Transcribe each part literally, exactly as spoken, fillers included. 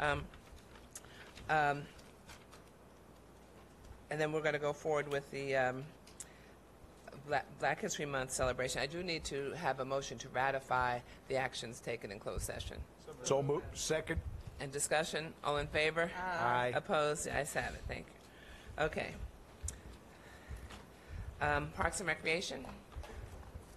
Um, um, and then we're going to go forward with the um, Black, Black History Month celebration. I do need to have a motion to ratify the actions taken in closed session. So moved. So moved. Second. And discussion. All in favor? Aye. Aye. Opposed? The ayes have it. Thank you. Okay. Um, Parks and Recreation.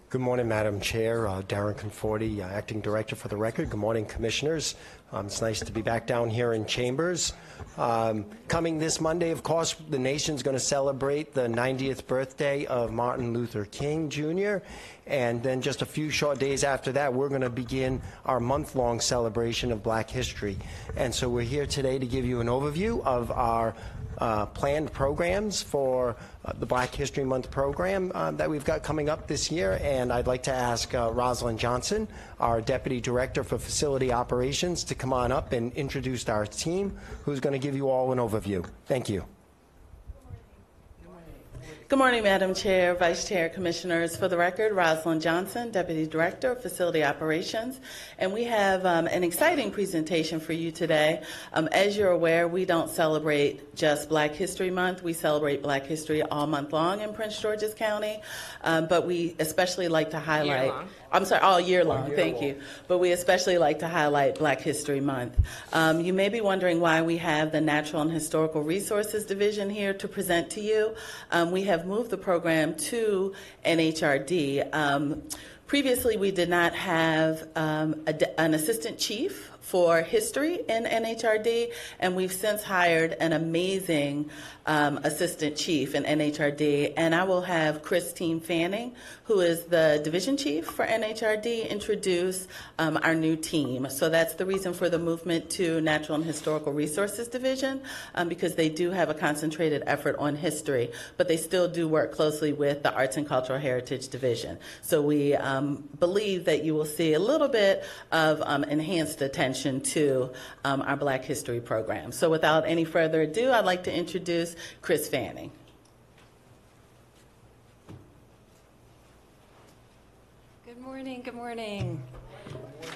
Good morning, Madam Chair. Uh, Darren Conforti, uh, Acting Director for the record. Good morning, Commissioners. Um, it's nice to be back down here in Chambers. Um, coming this Monday, of course, the nation's going to celebrate the ninetieth birthday of Martin Luther King, Junior And then just a few short days after that, we're going to begin our month-long celebration of Black history. And so we're here today to give you an overview of our Uh, planned programs for uh, the Black History Month program uh, that we've got coming up this year. And I'd like to ask uh, Rosalind Johnson, our Deputy Director for Facility Operations, to come on up and introduce our team, who's going to give you all an overview. Thank you. Good morning, Madam Chair, Vice Chair, Commissioners. For the record, Rosalind Johnson, Deputy Director of Facility Operations. And we have um, an exciting presentation for you today. Um, as you're aware, we don't celebrate just Black History Month. We celebrate Black history all month long in Prince George's County. Um, but we especially like to highlight... I'm sorry, all year long, all year thank long. you. But we especially like to highlight Black History Month. Um, you may be wondering why we have the Natural and Historical Resources Division here to present to you. Um, we have moved the program to N H R D. Um, previously, we did not have um, a, an assistant chief for history in N H R D, and we've since hired an amazing um, assistant chief in N H R D, and I will have Christine Fanning, who is the division chief for N H R D, introduce um, our new team. So that's the reason for the movement to Natural and Historical Resources Division, um, because they do have a concentrated effort on history, but they still do work closely with the Arts and Cultural Heritage Division. So we um, believe that you will see a little bit of um, enhanced attention to um, our Black History program. So without any further ado, I'd like to introduce Chris Fanning. Good morning, good morning.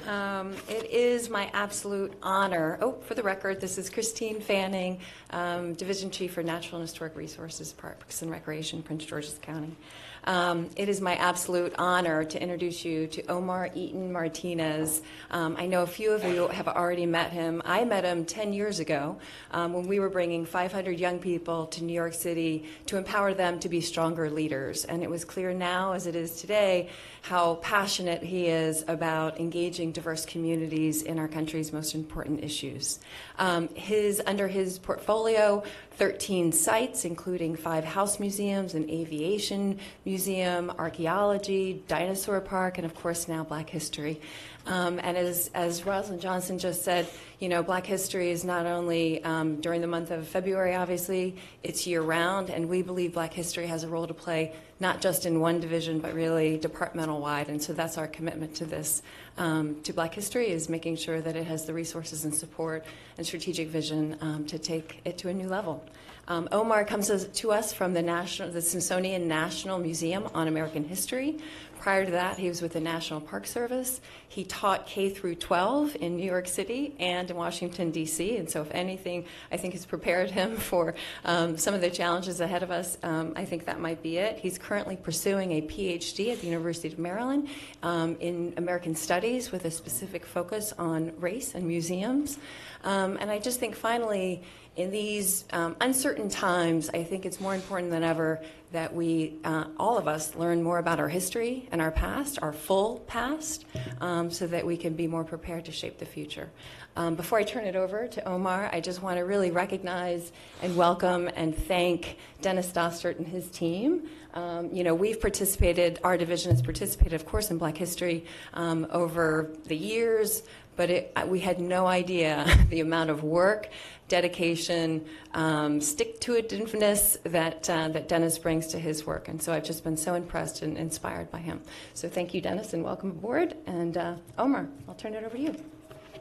Um, it is my absolute honor. Oh, for the record, this is Christine Fanning, um, Division Chief for Natural and Historic Resources, Parks and Recreation, Prince George's County. Um, it is my absolute honor to introduce you to Omar Eaton-Martinez. Um, I know a few of you have already met him. I met him ten years ago um, when we were bringing five hundred young people to New York City to empower them to be stronger leaders. And it was clear now, as it is today, how passionate he is about engaging diverse communities in our country's most important issues. Um, his, under his portfolio, thirteen sites, including five house museums, an aviation museum, archaeology, dinosaur park, and of course now Black history. Um, and as, as Rosalind Johnson just said, you know, Black history is not only um, during the month of February, obviously, it's year-round, and we believe Black history has a role to play not just in one division, but really departmental-wide, and so that's our commitment to this, um, to Black history, is making sure that it has the resources and support and strategic vision um, to take it to a new level. Um, Omar comes to us from the, National, the Smithsonian National Museum on American History. Prior to that, he was with the National Park Service. He taught K through twelve in New York City and in Washington, D C, and so if anything, I think has prepared him for um, some of the challenges ahead of us. Um, I think that might be it. He's currently pursuing a P H D at the University of Maryland um, in American Studies with a specific focus on race and museums. Um, and I just think finally, in these um, uncertain times, I think it's more important than ever that we, uh, all of us, learn more about our history and our past, our full past, um, so that we can be more prepared to shape the future. Um, before I turn it over to Omar, I just want to really recognize and welcome and thank Dennis Dostert and his team. Um, you know, we've participated, our division has participated, of course, in Black history um, over the years, but it, we had no idea the amount of work, dedication, um, stick-to-itiveness that, uh, that Dennis brings to his work. And so I've just been so impressed and inspired by him. So thank you, Dennis, and welcome aboard. And uh, Omar, I'll turn it over to you.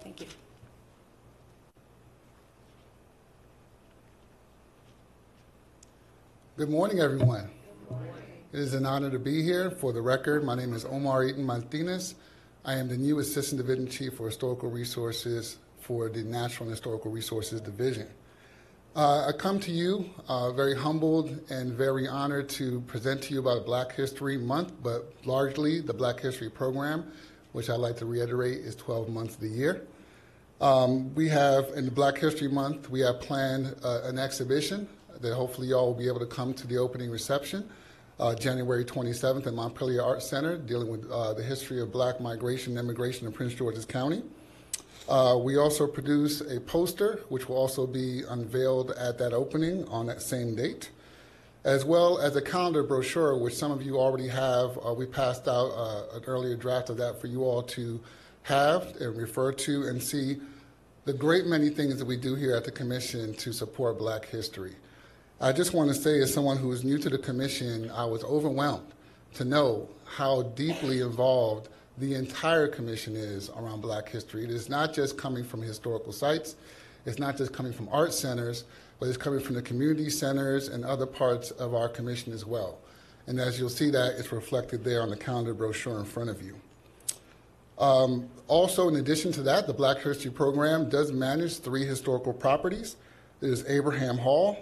Thank you. Good morning, everyone. Good morning. It is an honor to be here. For the record, my name is Omar Eaton-Martinez. I am the new Assistant Division Chief for Historical Resources for the Natural and Historical Resources Division. Uh, I come to you uh, very humbled and very honored to present to you about Black History Month, but largely the Black History Program, which I'd like to reiterate is twelve months of the year. Um, we have, in Black History Month, we have planned uh, an exhibition that hopefully y'all will be able to come to the opening reception, uh, January twenty-seventh at Montpelier Arts Center, dealing with uh, the history of black migration and immigration in Prince George's County. Uh, we also produce a poster, which will also be unveiled at that opening on that same date, as well as a calendar brochure, which some of you already have. Uh, we passed out uh, an earlier draft of that for you all to have and refer to and see the great many things that we do here at the Commission to support Black history. I just want to say, as someone who is new to the Commission, I was overwhelmed to know how deeply involved the entire Commission is around Black history. It is not just coming from historical sites, it's not just coming from art centers, but it's coming from the community centers and other parts of our Commission as well. And as you'll see that, it's reflected there on the calendar brochure in front of you. Um, also, in addition to that, the Black History Program does manage three historical properties. There's Abraham Hall,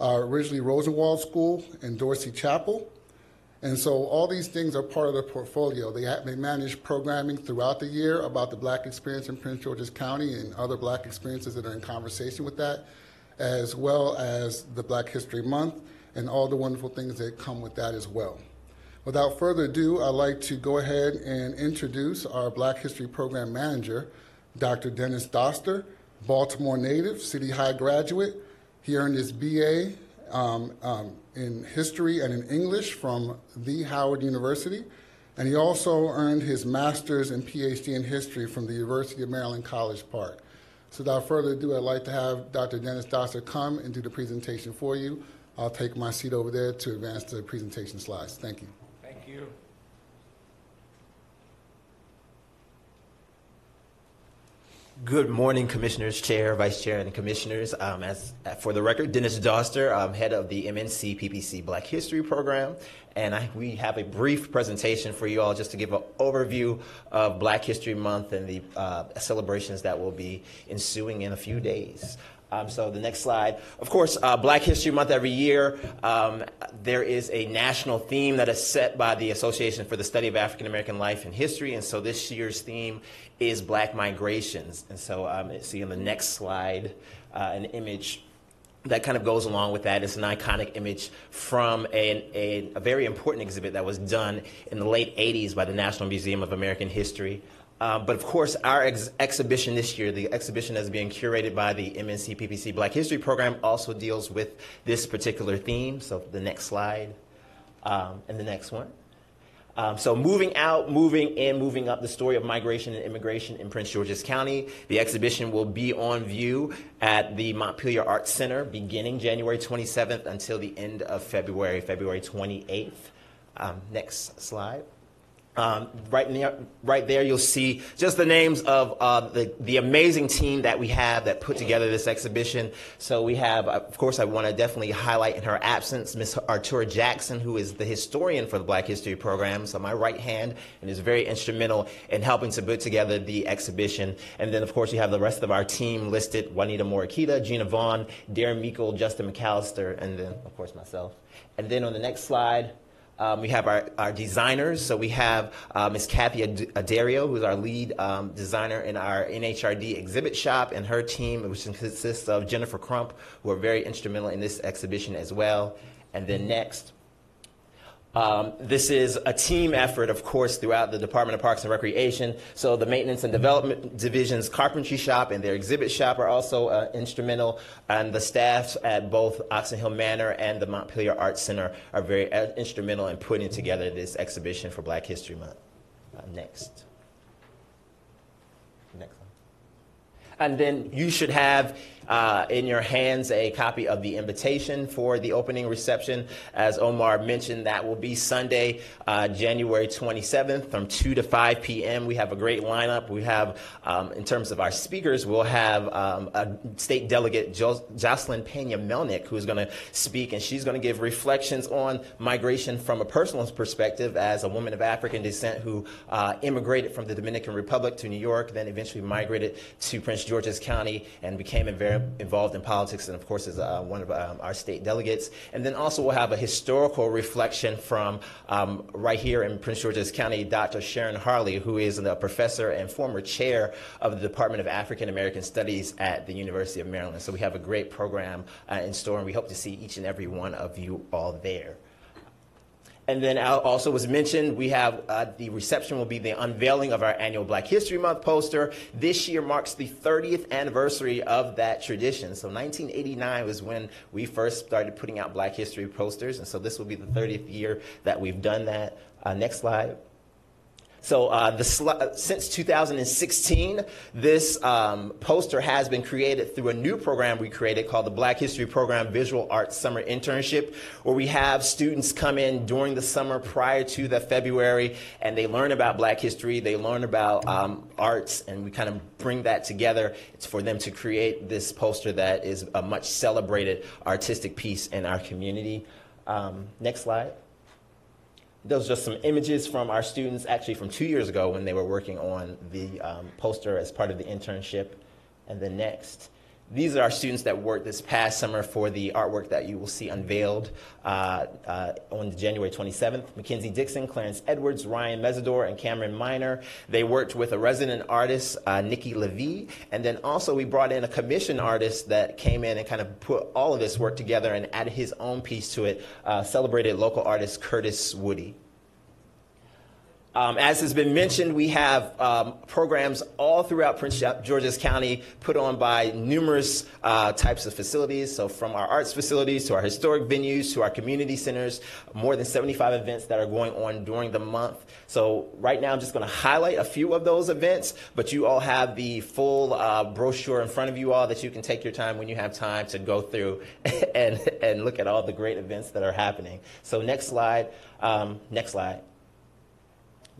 Uh, originally Rosenwald School and Dorsey Chapel. And so all these things are part of their portfolio. They, ha they manage programming throughout the year about the black experience in Prince George's County and other black experiences that are in conversation with that, as well as the Black History Month and all the wonderful things that come with that as well. Without further ado, I'd like to go ahead and introduce our Black History Program Manager, Doctor Dennis Doster, Baltimore native, City High graduate. He earned his B A um, um, in history and in English from the Howard University, and he also earned his master's and P H D in history from the University of Maryland, College Park. So without further ado, I'd like to have Doctor Dennis Dostert come and do the presentation for you. I'll take my seat over there to advance the presentation slides. Thank you. Thank you. Good morning, Commissioners, Chair, Vice Chair, and Commissioners. Um, as for the record, Dennis Doster, um, head of the M N C P P C Black History Program, and I, we have a brief presentation for you all just to give an overview of Black History Month and the uh, celebrations that will be ensuing in a few days. Um, so the next slide. Of course, uh, Black History Month every year, um, there is a national theme that is set by the Association for the Study of African American Life and History, and so this year's theme is Black Migrations. And so um, see on the next slide uh, an image that kind of goes along with that. It's an iconic image from a, a, a very important exhibit that was done in the late eighties by the National Museum of American History. Uh, but of course, our ex exhibition this year, the exhibition that's being curated by the M N C P P C Black History Program, also deals with this particular theme. So the next slide um, and the next one. Um, so moving out, moving in, moving up, the story of migration and immigration in Prince George's County. The exhibition will be on view at the Montpelier Arts Center beginning January twenty-seventh until the end of February, February twenty-eighth. Um, next slide. Um, right, near, right there, you'll see just the names of uh, the, the amazing team that we have that put together this exhibition. So we have, of course, I want to definitely highlight in her absence, Miz Artura Jackson, who is the historian for the Black History Program, so my right hand, and is very instrumental in helping to put together the exhibition. And then, of course, you have the rest of our team listed, Juanita Moriquita, Gina Vaughn, Darren Meikle, Justin McAllister, and then, of course, myself. And then on the next slide, Um, we have our, our designers. So we have uh, Miz Kathy Ad Adario, who's our lead um, designer in our N H R D exhibit shop, and her team, which consists of Jennifer Crump, who are very instrumental in this exhibition as well. And then next, Um, this is a team effort, of course, throughout the Department of Parks and Recreation. So the Maintenance and Development Division's carpentry shop and their exhibit shop are also uh, instrumental. And the staffs at both Oxon Hill Manor and the Montpelier Arts Center are very uh, instrumental in putting together this exhibition for Black History Month. Uh, next. Next one. And then you should have uh, in your hands a copy of the invitation for the opening reception. As Omar mentioned, that will be Sunday, uh, January twenty-seventh from two to five p m We have a great lineup. We have, um, in terms of our speakers, we'll have um, a state delegate, jo Jocelyn Pena Melnick, who's going to speak, and she's going to give reflections on migration from a personal perspective as a woman of African descent who uh, immigrated from the Dominican Republic to New York, then eventually migrated to Prince George's County and became involved in politics, and of course is uh, one of um, our state delegates. And then also we'll have a historical reflection from um, right here in Prince George's County, Doctor Sharon Harley, who is a professor and former chair of the Department of African American Studies at the University of Maryland. So we have a great program uh, in store, and we hope to see each and every one of you all there. And then also was mentioned, we have uh, the reception will be the unveiling of our annual Black History Month poster. This year marks the thirtieth anniversary of that tradition. So nineteen eighty-nine was when we first started putting out Black History posters, and so this will be the thirtieth year that we've done that. Uh, next slide. So uh, the sl since two thousand sixteen, this um, poster has been created through a new program we created called the Black History Program Visual Arts Summer Internship, where we have students come in during the summer prior to the February, and they learn about Black history, they learn about um, arts, and we kind of bring that together. It's for them to create this poster that is a much celebrated artistic piece in our community. Um, next slide. Those are just some images from our students, actually from two years ago when they were working on the um, poster as part of the internship. And then next, these are our students that worked this past summer for the artwork that you will see unveiled uh, uh, on January twenty-seventh. Mackenzie Dixon, Clarence Edwards, Ryan Mesidor, and Cameron Miner. They worked with a resident artist, uh, Nikki Levy. And then also we brought in a commission artist that came in and kind of put all of this work together and added his own piece to it, uh, celebrated local artist Curtis Woody. Um, as has been mentioned, we have um, programs all throughout Prince George's County put on by numerous uh, types of facilities, so from our arts facilities to our historic venues to our community centers, more than seventy-five events that are going on during the month. So right now I'm just going to highlight a few of those events, but you all have the full uh, brochure in front of you all that you can take your time when you have time to go through and, and look at all the great events that are happening. So next slide, um, next slide.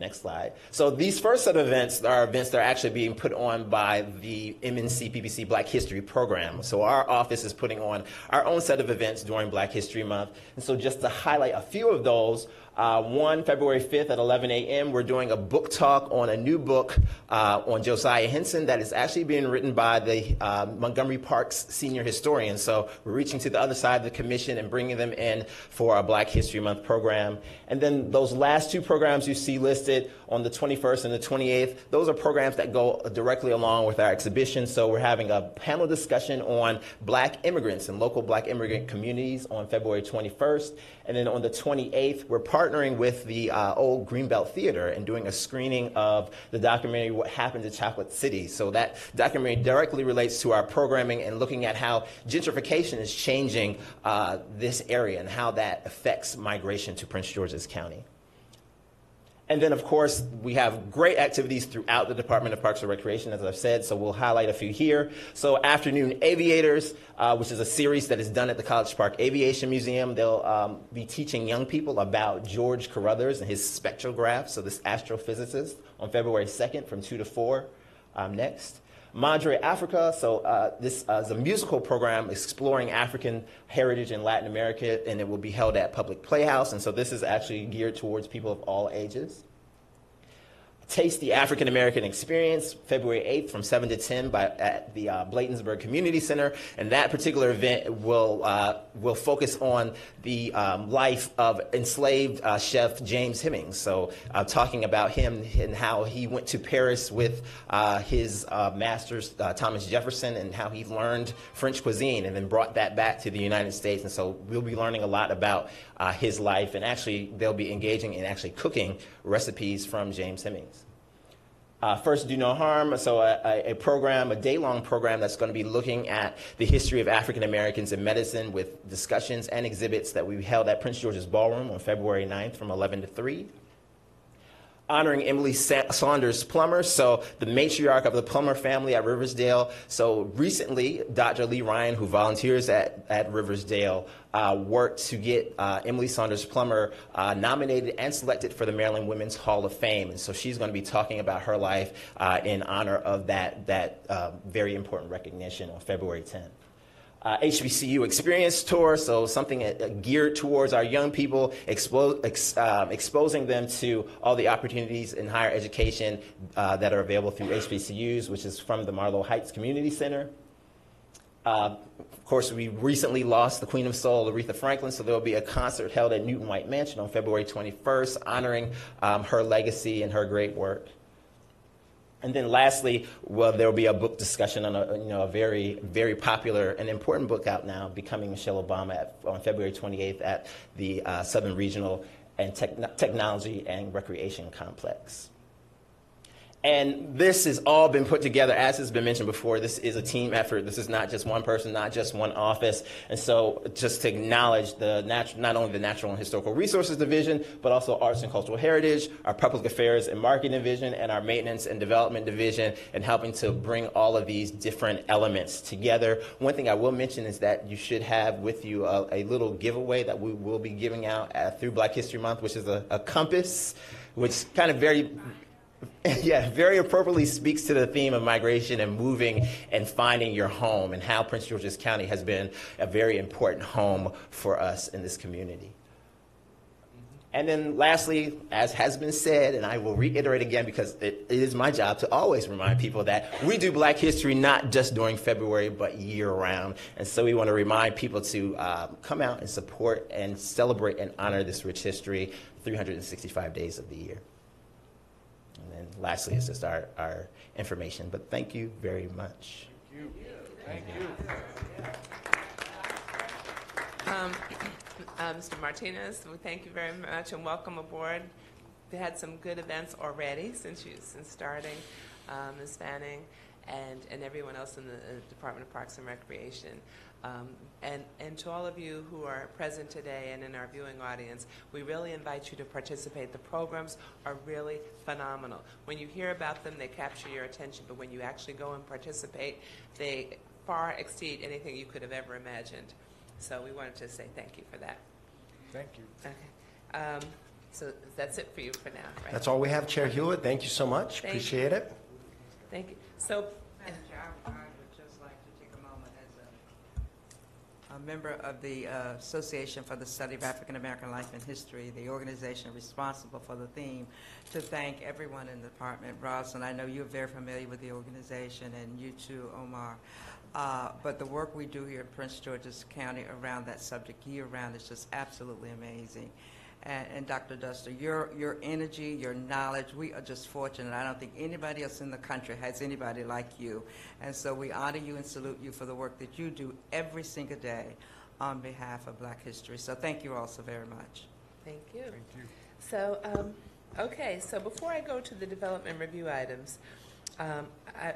Next slide. So these first set of events are events that are actually being put on by the M N C P B C Black History Program. So our office is putting on our own set of events during Black History Month. And so just to highlight a few of those, Uh, one, February fifth at eleven a m, we're doing a book talk on a new book uh, on Josiah Henson that is actually being written by the uh, Montgomery Parks senior historian. So we're reaching to the other side of the commission and bringing them in for our Black History Month program. And then those last two programs you see listed on the twenty-first and the twenty-eighth, those are programs that go directly along with our exhibition. So we're having a panel discussion on Black immigrants and local Black immigrant communities on February twenty-first. And then on the twenty-eighth, we're part partnering with the uh, old Greenbelt Theater and doing a screening of the documentary What Happened to Chocolate City. So that documentary directly relates to our programming and looking at how gentrification is changing uh, this area and how that affects migration to Prince George's County. And then, of course, we have great activities throughout the Department of Parks and Recreation, as I've said, so we'll highlight a few here. So Afternoon Aviators, uh, which is a series that is done at the College Park Aviation Museum. They'll um, be teaching young people about George Carruthers and his spectrograph, so this astrophysicist, on February second from two to four. Um, next. Madre Africa, so uh, this uh, is a musical program exploring African heritage in Latin America, and it will be held at Public Playhouse, and so this is actually geared towards people of all ages. Taste the African American Experience, February eighth from seven to ten by, at the uh, Bladensburg Community Center. And that particular event will, uh, will focus on the um, life of enslaved uh, chef James Hemings. So uh, talking about him and how he went to Paris with uh, his uh, master, uh, Thomas Jefferson, and how he learned French cuisine and then brought that back to the United States. And so we'll be learning a lot about uh, his life, and actually they'll be engaging in actually cooking recipes from James Hemings. Uh, First Do No Harm, so a, a program, a day-long program that's going to be looking at the history of African Americans in medicine with discussions and exhibits that we held at Prince George's Ballroom on February ninth from eleven to three. honoring Emily Sa Saunders Plummer, so the matriarch of the Plummer family at Riversdale. So recently, Doctor Lee Ryan, who volunteers at, at Riversdale, Uh, worked to get uh, Emily Saunders Plummer uh, nominated and selected for the Maryland Women's Hall of Fame. And so she's going to be talking about her life uh, in honor of that, that uh, very important recognition on February tenth. Uh, H B C U Experience Tour, so something uh, geared towards our young people, expo ex, um, exposing them to all the opportunities in higher education uh, that are available through H B C Us, which is from the Marlow Heights Community Center. Uh, of course, we recently lost the Queen of Soul, Aretha Franklin, so there will be a concert held at Newton White Mansion on February twenty-first, honoring um, her legacy and her great work. And then lastly, well, there will be a book discussion on a, you know, a very, very popular and important book out now, Becoming Michelle Obama, at, on February twenty-eighth at the uh, Southern Regional and Techn- Technology and Recreation Complex. And this has all been put together, as has been mentioned before. This is a team effort. This is not just one person, not just one office. And so just to acknowledge the not only the Natural and Historical Resources Division, but also Arts and Cultural Heritage, our Public Affairs and Marketing Division, and our Maintenance and Development Division, and helping to bring all of these different elements together. One thing I will mention is that you should have with you a, a little giveaway that we will be giving out at, through Black History Month, which is a, a compass, which kind of very... Yeah, very appropriately speaks to the theme of migration and moving and finding your home, and how Prince George's County has been a very important home for us in this community. And then lastly, as has been said, and I will reiterate again because it, it is my job to always remind people that we do Black history not just during February but year-round. And so we want to remind people to uh, come out and support and celebrate and honor this rich history three hundred sixty-five days of the year. And then lastly, it's just our, our information. But thank you very much. Thank you. Thank you. Um, uh, Mister Martinez, we thank you very much and welcome aboard. We had some good events already since you since starting, um, Miz Fanning, and, and everyone else in the Department of Parks and Recreation. Um, and, and to all of you who are present today and in our viewing audience, we really invite you to participate. The programs are really phenomenal. When you hear about them, they capture your attention, but when you actually go and participate, they far exceed anything you could have ever imagined. So we wanted to say thank you for that. Thank you. Okay. Um, so that's it for you for now, right? That's all we have, Chair Hewlett. Thank you so much. Thank Appreciate you. it. Thank you. So. A member of the uh, Association for the Study of African American Life and History, the organization responsible for the theme, to thank everyone in the department. Rosalind, I know you're very familiar with the organization, and you too, Omar. Uh, but the work we do here in Prince George's County around that subject year-round is just absolutely amazing. And, and Doctor Dostert, your, your energy, your knowledge, we are just fortunate. I don't think anybody else in the country has anybody like you. And so we honor you and salute you for the work that you do every single day on behalf of Black history. So thank you all so very much. Thank you. Thank you. So, um, okay, so before I go to the development review items, um, I,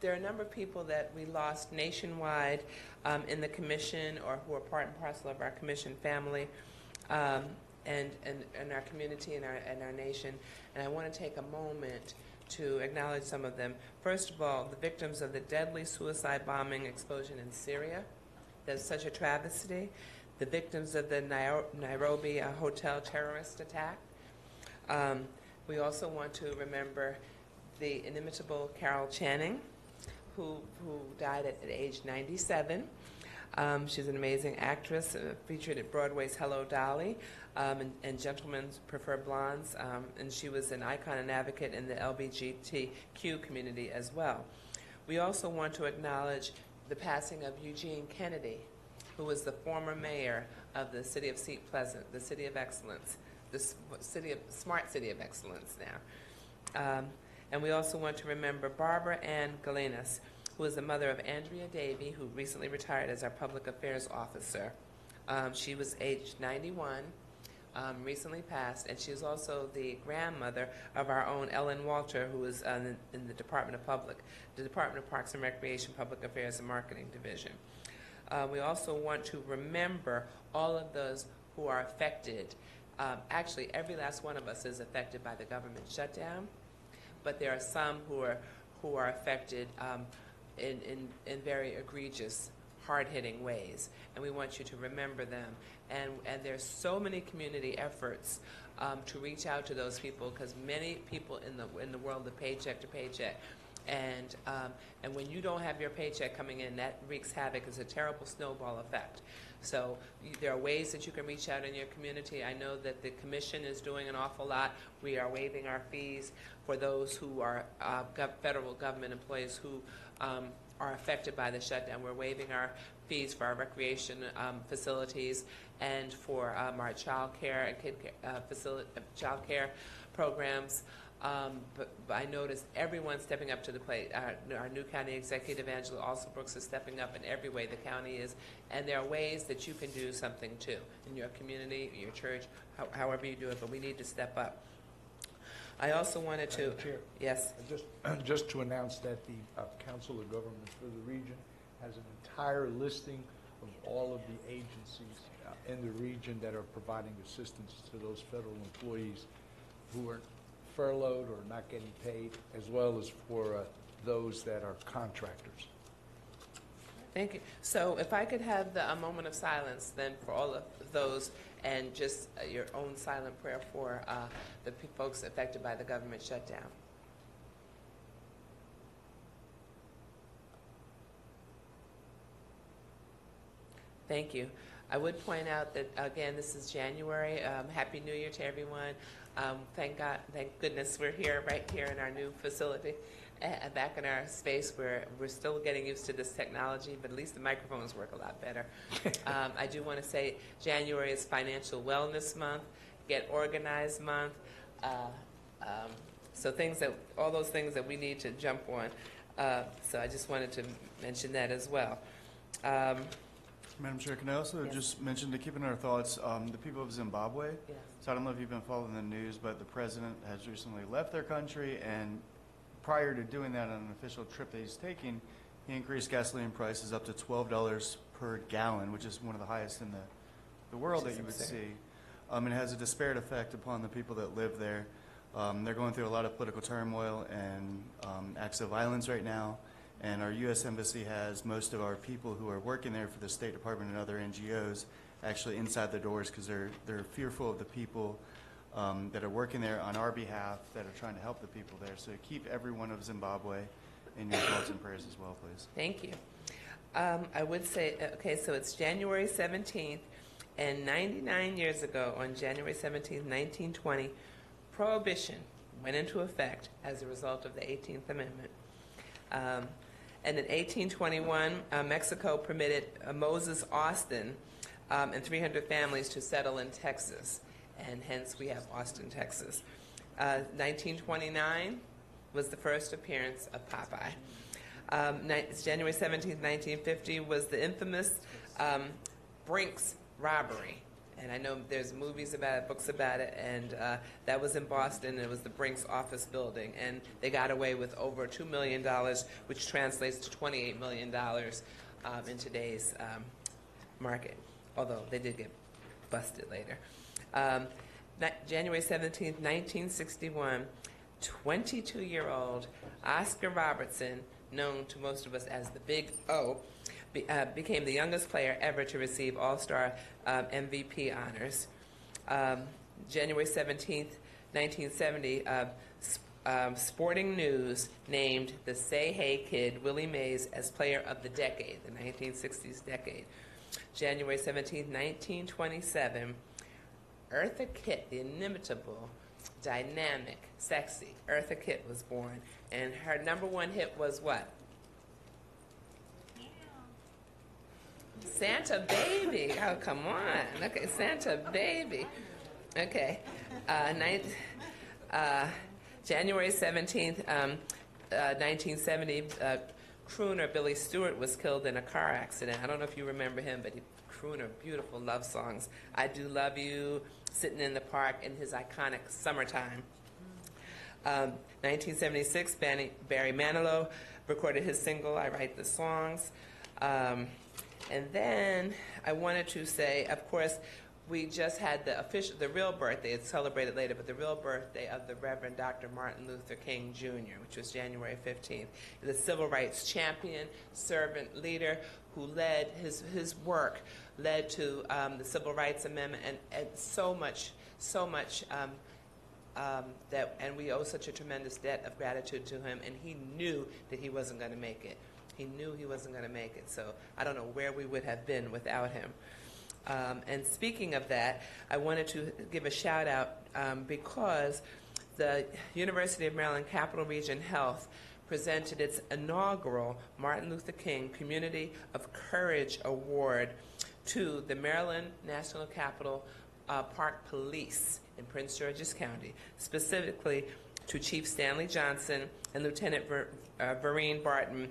there are a number of people that we lost nationwide um, in the commission, or who are part and parcel of our commission family. Um, And, and, and our community and our, and our nation. And I want to take a moment to acknowledge some of them. First of all, the victims of the deadly suicide bombing explosion in Syria. That's such a travesty. The victims of the Nai Nairobi uh, hotel terrorist attack. Um, we also want to remember the inimitable Carol Channing, who, who died at, at age ninety-seven. Um, she's an amazing actress, uh, featured at Broadway's Hello, Dolly, um, and, and Gentlemen Prefer Blondes, um, and she was an icon and advocate in the L G B T Q community as well. We also want to acknowledge the passing of Eugene Kennedy, who was the former mayor of the city of Seat Pleasant, the city of excellence, the city of, smart city of excellence now. Um, and we also want to remember Barbara Ann Galenas, who is the mother of Andrea Davey, who recently retired as our public affairs officer. Um, she was age ninety-one, um, recently passed, and she is also the grandmother of our own Ellen Walter, who is uh, in the Department of Public, the Department of Parks and Recreation, Public Affairs and Marketing Division. Uh, we also want to remember all of those who are affected Um, actually, every last one of us is affected by the government shutdown, but there are some who are who are affected um, in, in, in very egregious, hard-hitting ways, and we want you to remember them. And, and there's so many community efforts um, to reach out to those people, because many people in the, in the world live paycheck to paycheck. And, um, and when you don't have your paycheck coming in, that wreaks havoc. It's a terrible snowball effect. So you, there are ways that you can reach out in your community. I know that the commission is doing an awful lot. We are waiving our fees for those who are uh, gov federal government employees who um, are affected by the shutdown. We're waiving our fees for our recreation um, facilities and for um, our child care and kid care, uh, facility, uh, child care programs. Um, but, but I noticed everyone stepping up to the plate. Our, our new county executive, Angela Alsobrooks, is stepping up in every way the county is. And there are ways that you can do something too in your community, your church, how, however you do it. But we need to step up. I also wanted to. Chair, yes. Just, just to announce that the uh, Council of Governments for the region has an entire listing of all of the agencies uh, in the region that are providing assistance to those federal employees who are furloughed or not getting paid, as well as for uh, those that are contractors. Thank you. So if I could have the, a moment of silence then for all of those, and just uh, your own silent prayer for uh, the folks affected by the government shutdown. Thank you. I would point out that, again, this is January. Um, Happy New Year to everyone. Um, thank God, thank goodness we're here, right here in our new facility, uh, back in our space where we're still getting used to this technology, but at least the microphones work a lot better. um, I do want to say January is Financial Wellness Month, Get Organized Month. Uh, um, so things that, all those things that we need to jump on. Uh, so I just wanted to mention that as well. Um, Madam Chair, can I also yes. just mention to keep in our thoughts um, the people of Zimbabwe? Yes. So I don't know if you've been following the news, but the president has recently left their country, and prior to doing that on an official trip that he's taking, he increased gasoline prices up to twelve dollars per gallon, which is one of the highest in the, the world that you would see. Um, it has a disparate effect upon the people that live there. Um, they're going through a lot of political turmoil and um, acts of violence right now. And our U S Embassy has most of our people who are working there for the State Department and other N G Os actually inside the doors, because they're, they're fearful of the people um, that are working there on our behalf that are trying to help the people there. So keep everyone of Zimbabwe in your thoughts and prayers as well, please. Thank you. Um, I would say, okay, so it's January seventeenth, and ninety-nine years ago, on January seventeenth, nineteen twenty, Prohibition went into effect as a result of the eighteenth Amendment. Um, And in eighteen twenty-one, uh, Mexico permitted uh, Moses Austin um, and three hundred families to settle in Texas, and hence we have Austin, Texas. Uh, nineteen twenty-nine was the first appearance of Popeye. Um, January seventeenth, nineteen fifty was the infamous um, Brinks robbery. And I know there's movies about it, books about it, and uh, that was in Boston, and it was the Brinks office building. And they got away with over two million dollars, which translates to twenty-eight million dollars um, in today's um, market, although they did get busted later. Um, January seventeenth, nineteen sixty-one, twenty-two-year-old Oscar Robertson, known to most of us as the Big O, Be, uh, became the youngest player ever to receive All-Star um, M V P honors. Um, January seventeenth, nineteen seventy, uh, sp um, Sporting News named the Say Hey Kid, Willie Mays, as player of the decade, the nineteen sixties decade. January seventeenth, nineteen twenty-seven, Eartha Kitt, the inimitable, dynamic, sexy Eartha Kitt was born, and her number one hit was what? Santa Baby. Oh, come on. Okay, Santa Baby. Okay. Uh, night, uh, January seventeenth, um, uh, nineteen seventy, uh, crooner Billy Stewart was killed in a car accident. I don't know if you remember him, but he crooner beautiful love songs. I Do Love You, Sitting in the Park, and his iconic Summertime. Um, nineteen seventy-six, Barry, Barry Manilow recorded his single, I Write the Songs. Um, And then I wanted to say, of course, we just had the official, the real birthday, it's celebrated later, but the real birthday of the Reverend Doctor Martin Luther King, Junior, which was January fifteenth, the civil rights champion, servant leader, who led his, his work, led to um, the Civil Rights Amendment and, and so much, so much um, um, that, and we owe such a tremendous debt of gratitude to him, and he knew that he wasn't going to make it. He knew he wasn't going to make it, so I don't know where we would have been without him. Um, and speaking of that, I wanted to give a shout out um, because the University of Maryland Capital Region Health presented its inaugural Martin Luther King Community of Courage Award to the Maryland National Capital uh, Park Police in Prince George's County, specifically to Chief Stanley Johnson and Lieutenant Ver, uh, Vereen Barton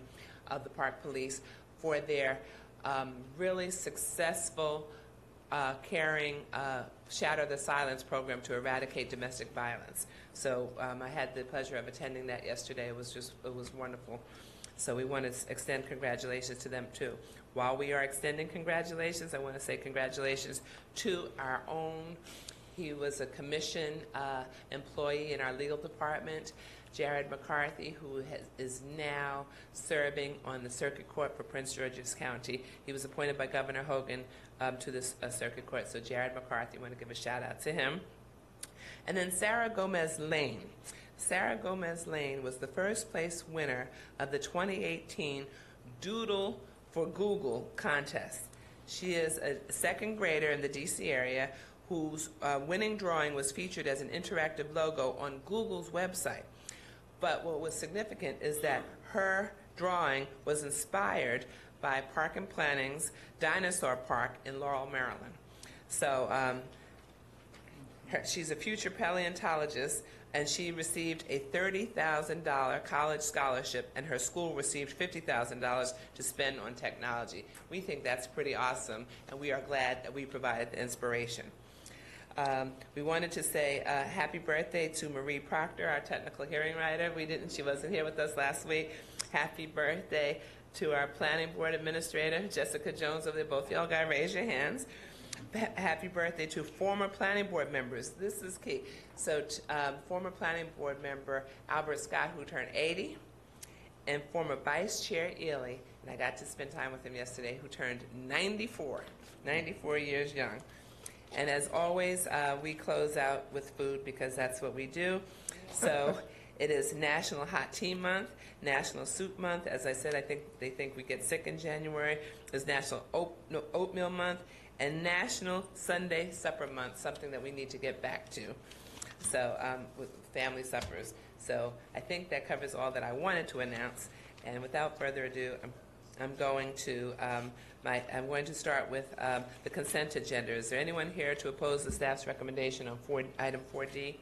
of the Park Police for their um, really successful uh, caring uh, Shatter the Silence program to eradicate domestic violence. So um, I had the pleasure of attending that yesterday. It was just, it was wonderful. So we want to extend congratulations to them too. While we are extending congratulations, I want to say congratulations to our own. He was a commission uh, employee in our legal department, Jared McCarthy, who has, is now serving on the Circuit Court for Prince George's County. He was appointed by Governor Hogan um, to this uh, Circuit Court. So Jared McCarthy, I want to give a shout out to him. And then Sarah Gomez Lane. Sarah Gomez Lane was the first place winner of the twenty eighteen Doodle for Google contest. She is a second grader in the D C area whose uh, winning drawing was featured as an interactive logo on Google's website. But what was significant is that her drawing was inspired by Park and Planning's Dinosaur Park in Laurel, Maryland. So um, her, she's a future paleontologist, and she received a thirty thousand dollar college scholarship, and her school received fifty thousand dollars to spend on technology. We think that's pretty awesome, and we are glad that we provided the inspiration. Um, we wanted to say uh, happy birthday to Marie Proctor, our technical hearing writer. We didn't, she wasn't here with us last week. Happy birthday to our planning board administrator, Jessica Jones over there. Both y'all gotta raise your hands. H happy birthday to former planning board members. This is key. So um, former planning board member Albert Scott, who turned eighty, and former vice chair Ely, and I got to spend time with him yesterday, who turned ninety-four, ninety-four years young. And as always, uh, we close out with food because that's what we do. So it is National Hot Tea Month, National Soup Month. As I said, I think they think we get sick in January. It's National Oat, no, Oatmeal Month and National Sunday Supper Month, something that we need to get back to. So um, with family suppers. So I think that covers all that I wanted to announce. And without further ado, I'm I'm going to um, my, I'm going to start with um, the consent agenda. Is there anyone here to oppose the staff's recommendation on four, item four D,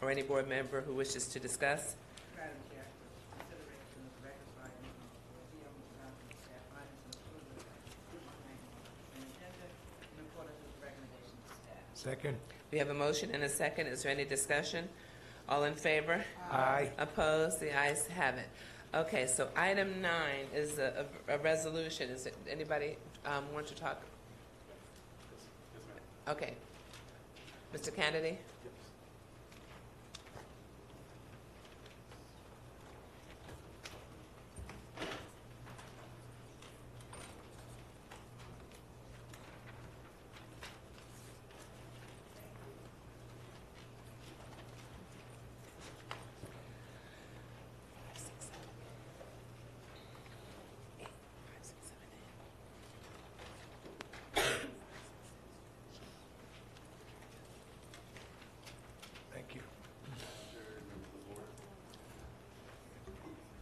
or any board member who wishes to discuss? Madam Chair, consideration of the records for item four D on the grounds that staff items included in the agenda in accordance with the recommendation of staff. Second. We have a motion and a second. Is there any discussion? All in favor? Aye. Aye. Opposed? The ayes have it. Okay, so item nine is a, a, a resolution. Is it, anybody um, want to talk? Yes, ma'am. Okay. Mister Kennedy? Yes.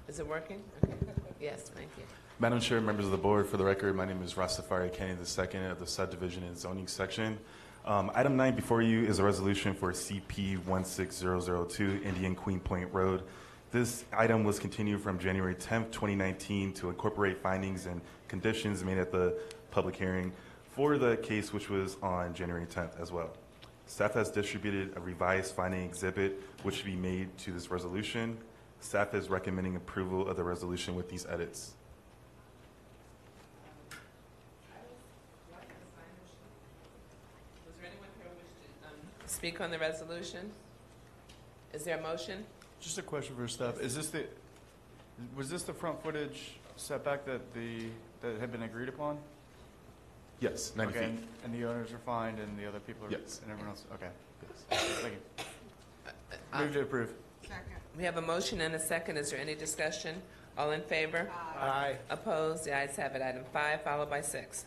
Is it working? Okay. Yes, thank you. Madam Chair, members of the board, for the record, my name is Rastafari Kenney the Second of the subdivision and zoning section. Um, item nine before you is a resolution for C P one six zero zero two Indian Queen Point Road. This item was continued from January tenth, twenty nineteen to incorporate findings and conditions made at the public hearing for the case, which was on January tenth as well. Staff has distributed a revised finding exhibit, which should be made to this resolution. Staff is recommending approval of the resolution with these edits. Was there anyone speak on the resolution? Is there a motion? Just a question for staff. Is this the, was this the front footage setback that the, that had been agreed upon? Yes, ninety okay. feet. And the owners are fined and the other people are, yes. and everyone else, okay. Yes. Thank you. Uh, Move to approve. Second. We have a motion and a second. Is there any discussion? All in favor? Aye. Aye. Opposed? The ayes have it. Item five, followed by six.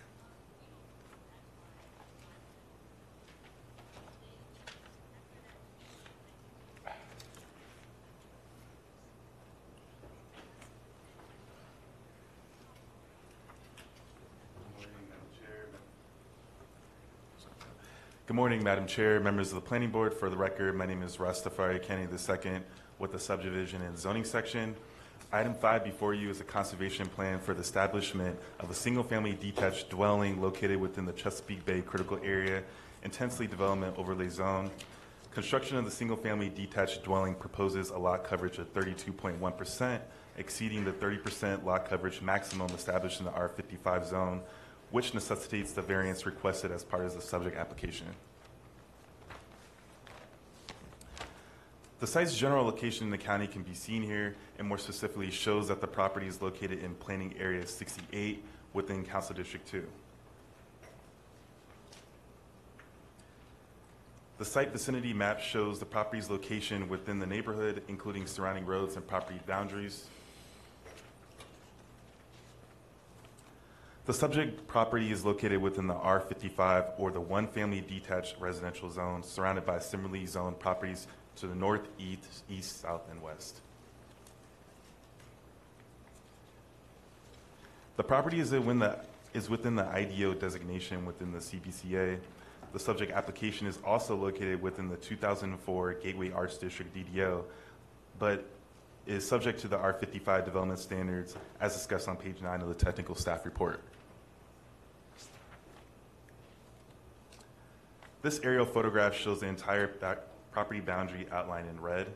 Good morning, Madam Chair, members of the Planning Board. For the record, my name is Rastafari Kenney the Second with the Subdivision and Zoning Section. Item five before you is a conservation plan for the establishment of a single-family detached dwelling located within the Chesapeake Bay Critical Area Intensely Development Overlay Zone. Construction of the single-family detached dwelling proposes a lot coverage of thirty-two point one percent, exceeding the thirty percent lot coverage maximum established in the R fifty-five zone, which necessitates the variance requested as part of the subject application. The site's general location in the county can be seen here, and more specifically shows that the property is located in Planning Area sixty-eight within Council District two. The site vicinity map shows the property's location within the neighborhood, including surrounding roads and property boundaries. The subject property is located within the R fifty-five, or the one-family detached residential zone, surrounded by similarly zoned properties to the north, east, east, south, and west. The property is within the, is within the I D O designation within the C B C A. The subject application is also located within the two thousand four Gateway Arts District D D O, but is subject to the R fifty-five development standards as discussed on page nine of the technical staff report. This aerial photograph shows the entire back property boundary outlined in red.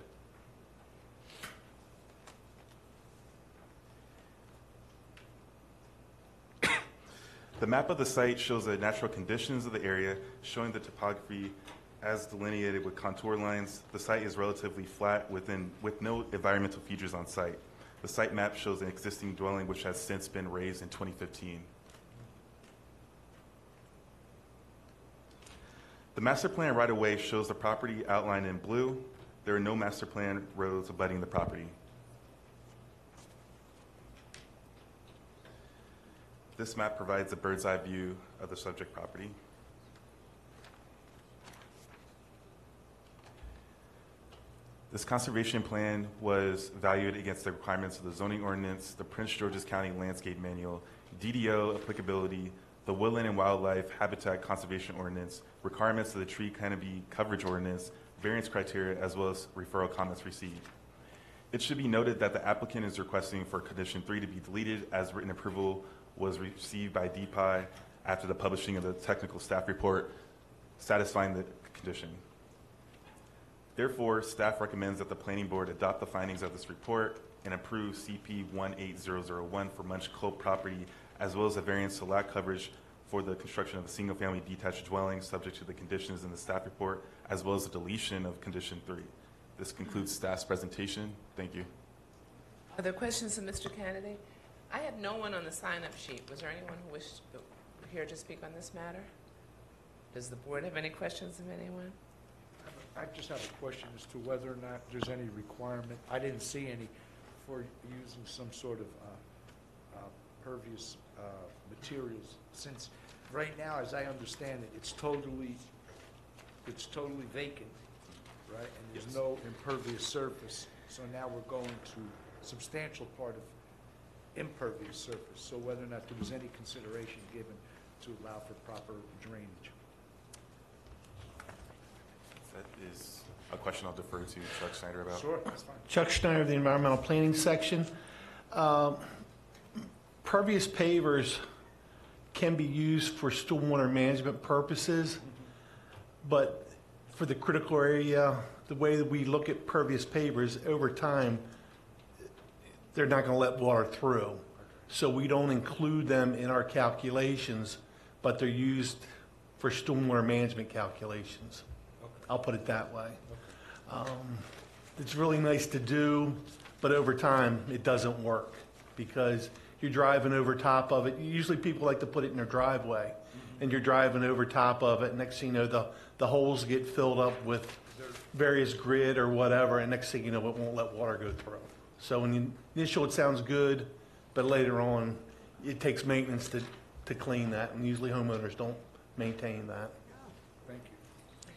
The map of the site shows the natural conditions of the area, showing the topography as delineated with contour lines. The site is relatively flat within, with no environmental features on site. The site map shows an existing dwelling which has since been raised in twenty fifteen. The master plan right-of-way shows the property outlined in blue. There are no master plan roads abutting the property. This map provides a bird's eye view of the subject property. This conservation plan was valued against the requirements of the zoning ordinance, the Prince George's County Landscape Manual, D D O applicability, the Woodland and Wildlife Habitat Conservation Ordinance, requirements of the Tree Canopy Coverage Ordinance, variance criteria, as well as referral comments received. It should be noted that the applicant is requesting for Condition three to be deleted, as written approval was received by D P I after the publishing of the technical staff report, satisfying the condition. Therefore, staff recommends that the Planning Board adopt the findings of this report and approve C P one eight zero zero one for Munch Cloak property, as well as a variance to lot coverage for the construction of a single-family detached dwelling subject to the conditions in the staff report, as well as the deletion of Condition three. This concludes staff's presentation. Thank you. Are there questions of Mister Kennedy? I have no one on the sign-up sheet. Was there anyone who wished to be here to speak on this matter? Does the board have any questions of anyone? I just have a question as to whether or not there's any requirement. I didn't see any for using some sort of uh, uh, pervious uh, materials, since right now, as I understand it, it's totally, it's totally vacant, right? And there's yes. no impervious surface. So now we're going to substantial part of impervious surface. So whether or not there was any consideration given to allow for proper drainage. That is a question I'll defer to Chuck Schneider about. Sure, that's fine. Chuck Schneider of the Environmental Planning Section. Um, pervious pavers can be used for stormwater management purposes, mm-hmm. but for the critical area, the way that we look at pervious pavers over time, they're not going to let water through. Okay. So we don't include them in our calculations, but they're used for stormwater management calculations. I'll put it that way. Um, it's really nice to do, but over time it doesn't work because you're driving over top of it. Usually people like to put it in their driveway, mm-hmm. and you're driving over top of it. Next thing you know, the, the holes get filled up with various grit or whatever, and next thing you know, it won't let water go through. So in the initial, it sounds good, but later on, it takes maintenance to, to clean that, and usually homeowners don't maintain that. Thank you.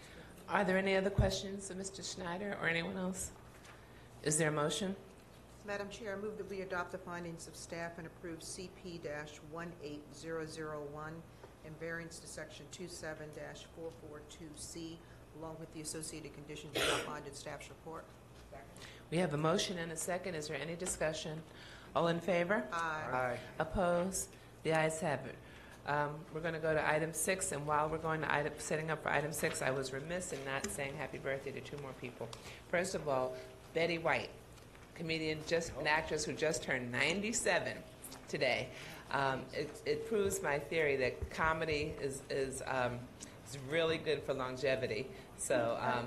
Are there any other questions of Mister Schneider or anyone else? Is there a motion? Madam Chair, I move that we adopt the findings of staff and approve C P one eight zero zero one and variance to section two seven dash four four two C along with the associated conditions outlined in staff's report. Second. We have a motion and a second. Is there any discussion? All in favor? Aye. Aye. Opposed? The ayes have it. Um, we're going to go to item six, and while we're going to item, setting up for item six, I was remiss in not saying happy birthday to two more people. First of all, Betty White, comedian, just an actress who just turned ninety-seven today. Um, it, it proves my theory that comedy is, is, um, is really good for longevity. So um,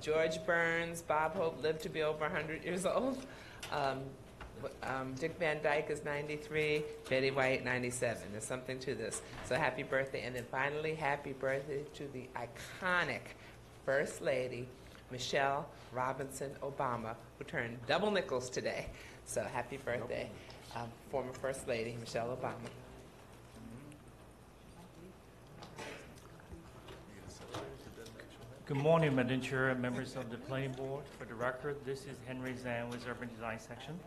George Burns, Bob Hope lived to be over one hundred years old. Um, Um, Dick Van Dyke is ninety-three, Betty White ninety-seven. There's something to this. So happy birthday. And then finally, happy birthday to the iconic First Lady, Michelle Robinson Obama, who turned double nickels today. So happy birthday, um, former First Lady, Michelle Obama. Good morning, Madam Chair and members of the Planning Board. For the record, this is Henry Zhang with Urban Design Section.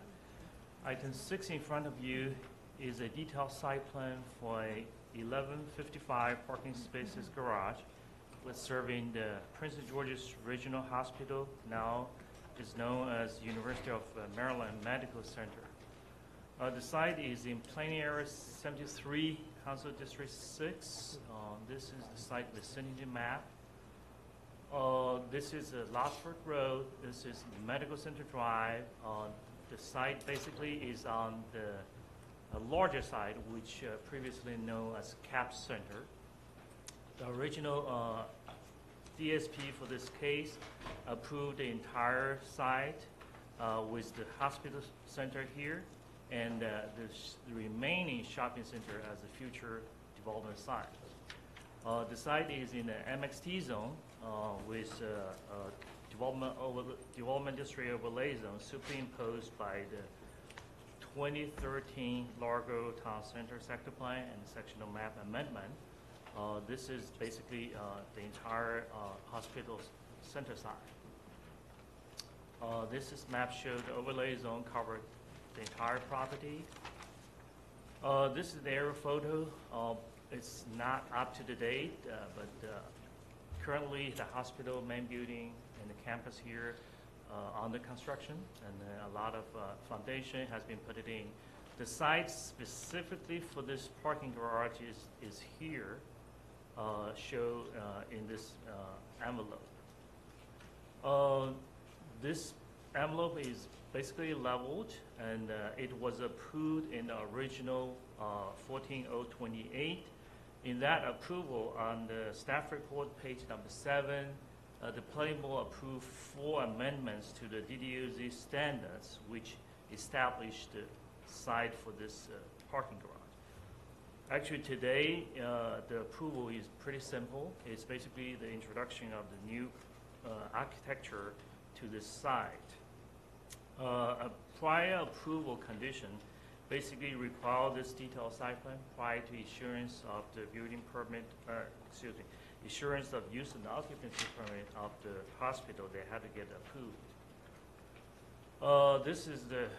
Item six in front of you is a detailed site plan for a eleven fifty-five parking spaces garage that's serving the Prince George's Regional Hospital, now is known as University of Maryland Medical Center. Uh, the site is in Planning Area seventy-three, Council District six. Uh, this is the site vicinity map. Uh, this is uh, Losford Road. This is Medical Center Drive. Uh, The site basically is on the uh, larger site, which uh, previously known as C A P Center. The original uh, D S P for this case approved the entire site uh, with the hospital center here and uh, the, sh the remaining shopping center as a future development site. Uh, the site is in the M X T zone uh, with uh, uh, Development, over, development district overlay zone superimposed by the twenty thirteen Largo Town Center Sector Plan and Sectional Map Amendment. Uh, this is basically uh, the entire uh, hospital center side. Uh, this is map showed the overlay zone covered the entire property. Uh, this is the aerial photo. Uh, it's not up to the date, uh, but uh, currently the hospital main building and the campus here uh, under construction, and uh, a lot of uh, foundation has been put in. The site specifically for this parking garage is, is here, uh, shown uh, in this uh, envelope. Uh, this envelope is basically leveled, and uh, it was approved in the original uh, fourteen oh twenty-eight. In that approval, on the staff report, page number seven, Uh, the planning board approved four amendments to the D D O Z standards, which established the site for this uh, parking garage. Actually, today, uh, the approval is pretty simple. It's basically the introduction of the new uh, architecture to this site. Uh, a prior approval condition basically required this detailed site plan prior to issuance of the building permit, uh, excuse me, Assurance of use and occupancy permit of the hospital. They had to get approved. Uh, this is the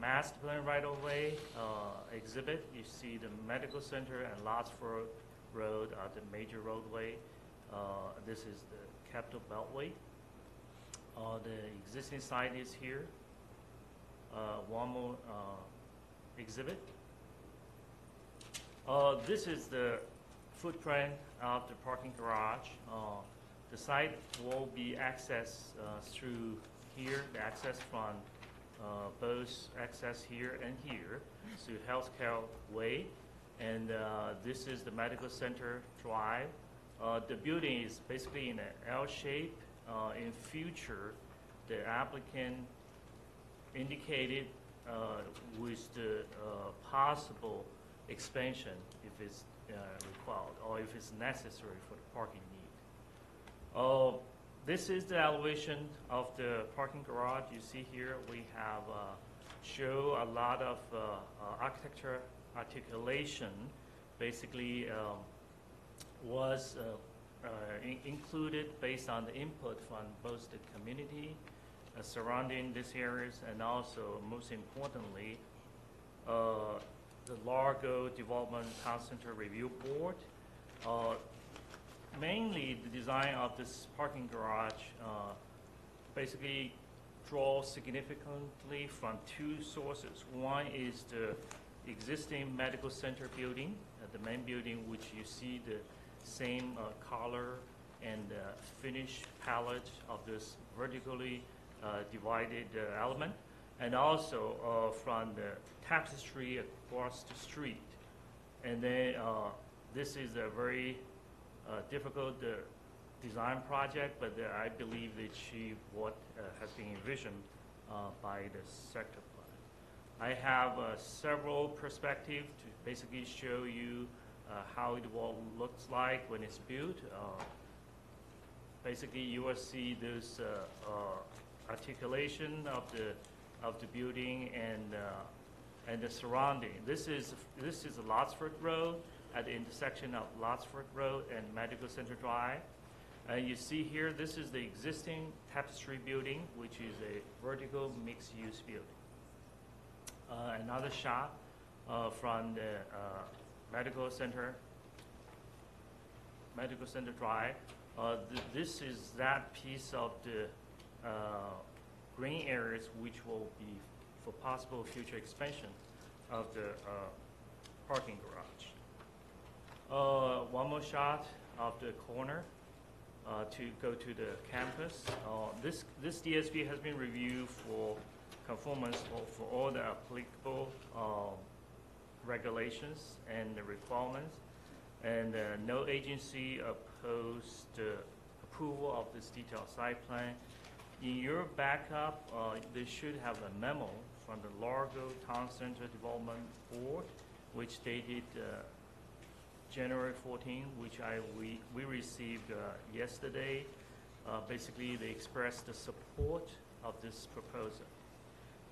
master plan right-of-way uh, exhibit. You see the medical center and Losford Road are the major roadway. Uh, this is the Capital Beltway. Uh, the existing site is here. Uh, one more uh, exhibit. Uh, this is the footprint of the parking garage. Uh, the site will be accessed uh, through here, the access from uh, both access here and here, through Healthcare Way. And uh, this is the Medical Center Drive. Uh, the building is basically in an L shape. Uh, in future, the applicant indicated uh, with the uh, possible expansion if it's uh, required or if it's necessary for the parking need. Uh, this is the elevation of the parking garage. You see here we have uh, show a lot of uh, uh, architecture articulation. Basically um, was uh, uh, in included based on the input from both the community uh, surrounding these areas, and also most importantly uh, the Largo Development Town Center Review Board. Uh, mainly the design of this parking garage uh, basically draws significantly from two sources. One is the existing medical center building, uh, the main building, which you see the same uh, color and uh, finish palette of this vertically uh, divided uh, element, and also uh, from the tapestry across the street. And then uh, this is a very uh, difficult uh, design project, but uh, I believe they achieved what uh, has been envisioned uh, by the sector plan. I have uh, several perspectives to basically show you uh, how it all looks like when it's built. Uh, basically, you will see this uh, uh, articulation of the of the building and uh, and the surrounding. This is this is Lotsford Road at the intersection of Lotsford Road and Medical Center Drive. And uh, you see here, this is the existing tapestry building, which is a vertical mixed-use building. Uh, another shot uh, from the uh, medical center, medical center drive. Uh, th this is that piece of the uh, green areas, which will be for possible future expansion of the uh, parking garage. Uh, one more shot of the corner uh, to go to the campus. Uh, this this D S P has been reviewed for conformance for, for all the applicable um, regulations and the requirements, and uh, no agency opposed the uh, approval of this detailed site plan. In your backup, uh, they should have a memo from the Largo Town Center Development Board, which dated uh, January fourteenth, which I we we received uh, yesterday. Uh, basically, they expressed the support of this proposal.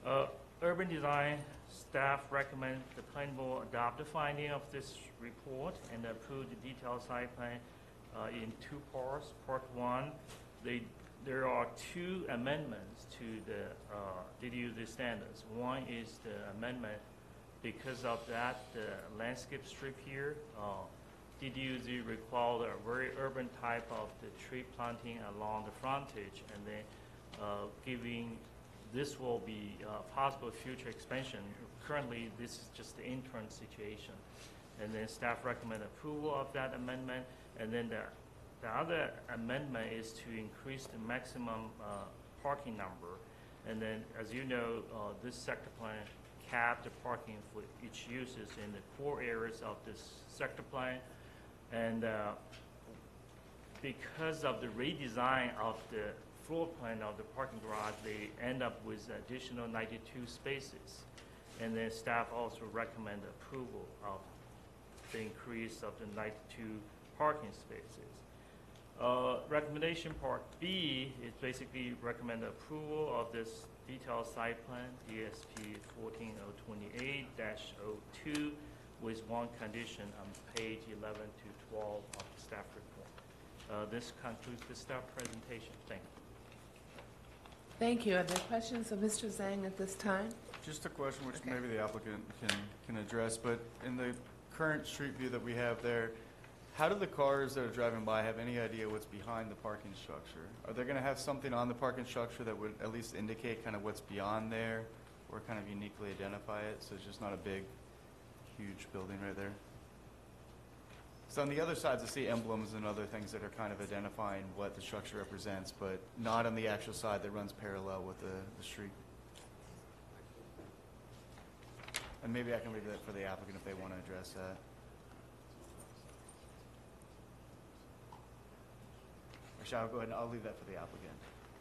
Uh, urban design staff recommend the planning board adopt the finding of this report and approve the detailed site plan uh, in two parts. Part one, they, there are two amendments to the uh, D D U standards. One is the amendment because of that the landscape strip here. Uh, D D U required a very urban type of the tree planting along the frontage, and then uh, giving this will be uh, possible future expansion. Currently, this is just the interim situation. And then staff recommend approval of that amendment. And then the, the other amendment is to increase the maximum uh, parking number. And then, as you know, uh, this sector plan capped the parking for each uses in the core areas of this sector plan. And uh, because of the redesign of the floor plan of the parking garage, they end up with additional ninety-two spaces. And then staff also recommend approval of the increase of the ninety-two parking spaces. Uh, recommendation part B is basically recommend approval of this detailed site plan, D S P fourteen oh twenty-eight dash oh two, with one condition on page eleven to twelve of the staff report. Uh, this concludes the staff presentation. Thank you. Thank you. Are there questions of Mister Zhang at this time? Just a question which okay. maybe the applicant can, can address, but in the current street view that we have there, how do the cars that are driving by have any idea what's behind the parking structure? Are they going to have something on the parking structure that would at least indicate kind of what's beyond there or kind of uniquely identify it, so it's just not a big, huge building right there? So on the other sides, I see emblems and other things that are kind of identifying what the structure represents, but not on the actual side that runs parallel with the, the street. And maybe I can leave that for the applicant if they want to address that. Actually, I'll go ahead and I'll leave that for the applicant,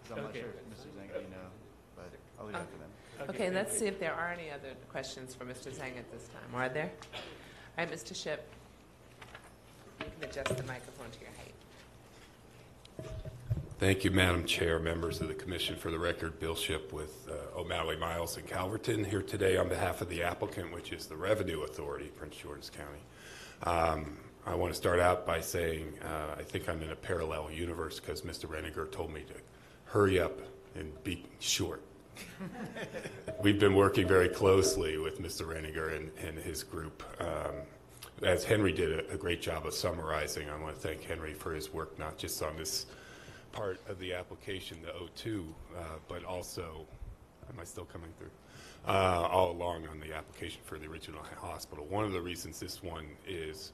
because I'm okay. not sure if Mister Zhang, you know, but I'll leave uh, that for them. Okay, okay, let's see if there are any other questions for Mister Zhang at this time. Are there? All right, Mister Shipp, you can adjust the microphone to your height. Thank you, Madam Chair, members of the Commission. For the record, Bill Shipp with uh, O'Malley, Miles, and Calverton here today on behalf of the applicant, which is the Revenue Authority, Prince George's County. Um, I want to start out by saying uh, I think I'm in a parallel universe because Mister Renninger told me to hurry up and be short. We've been working very closely with Mister Renninger and, and his group. Um, as Henry did a, a great job of summarizing, I want to thank Henry for his work, not just on this part of the application, the O two, uh, but also, am I still coming through? Uh, all along on the application for the original hospital. One of the reasons this one is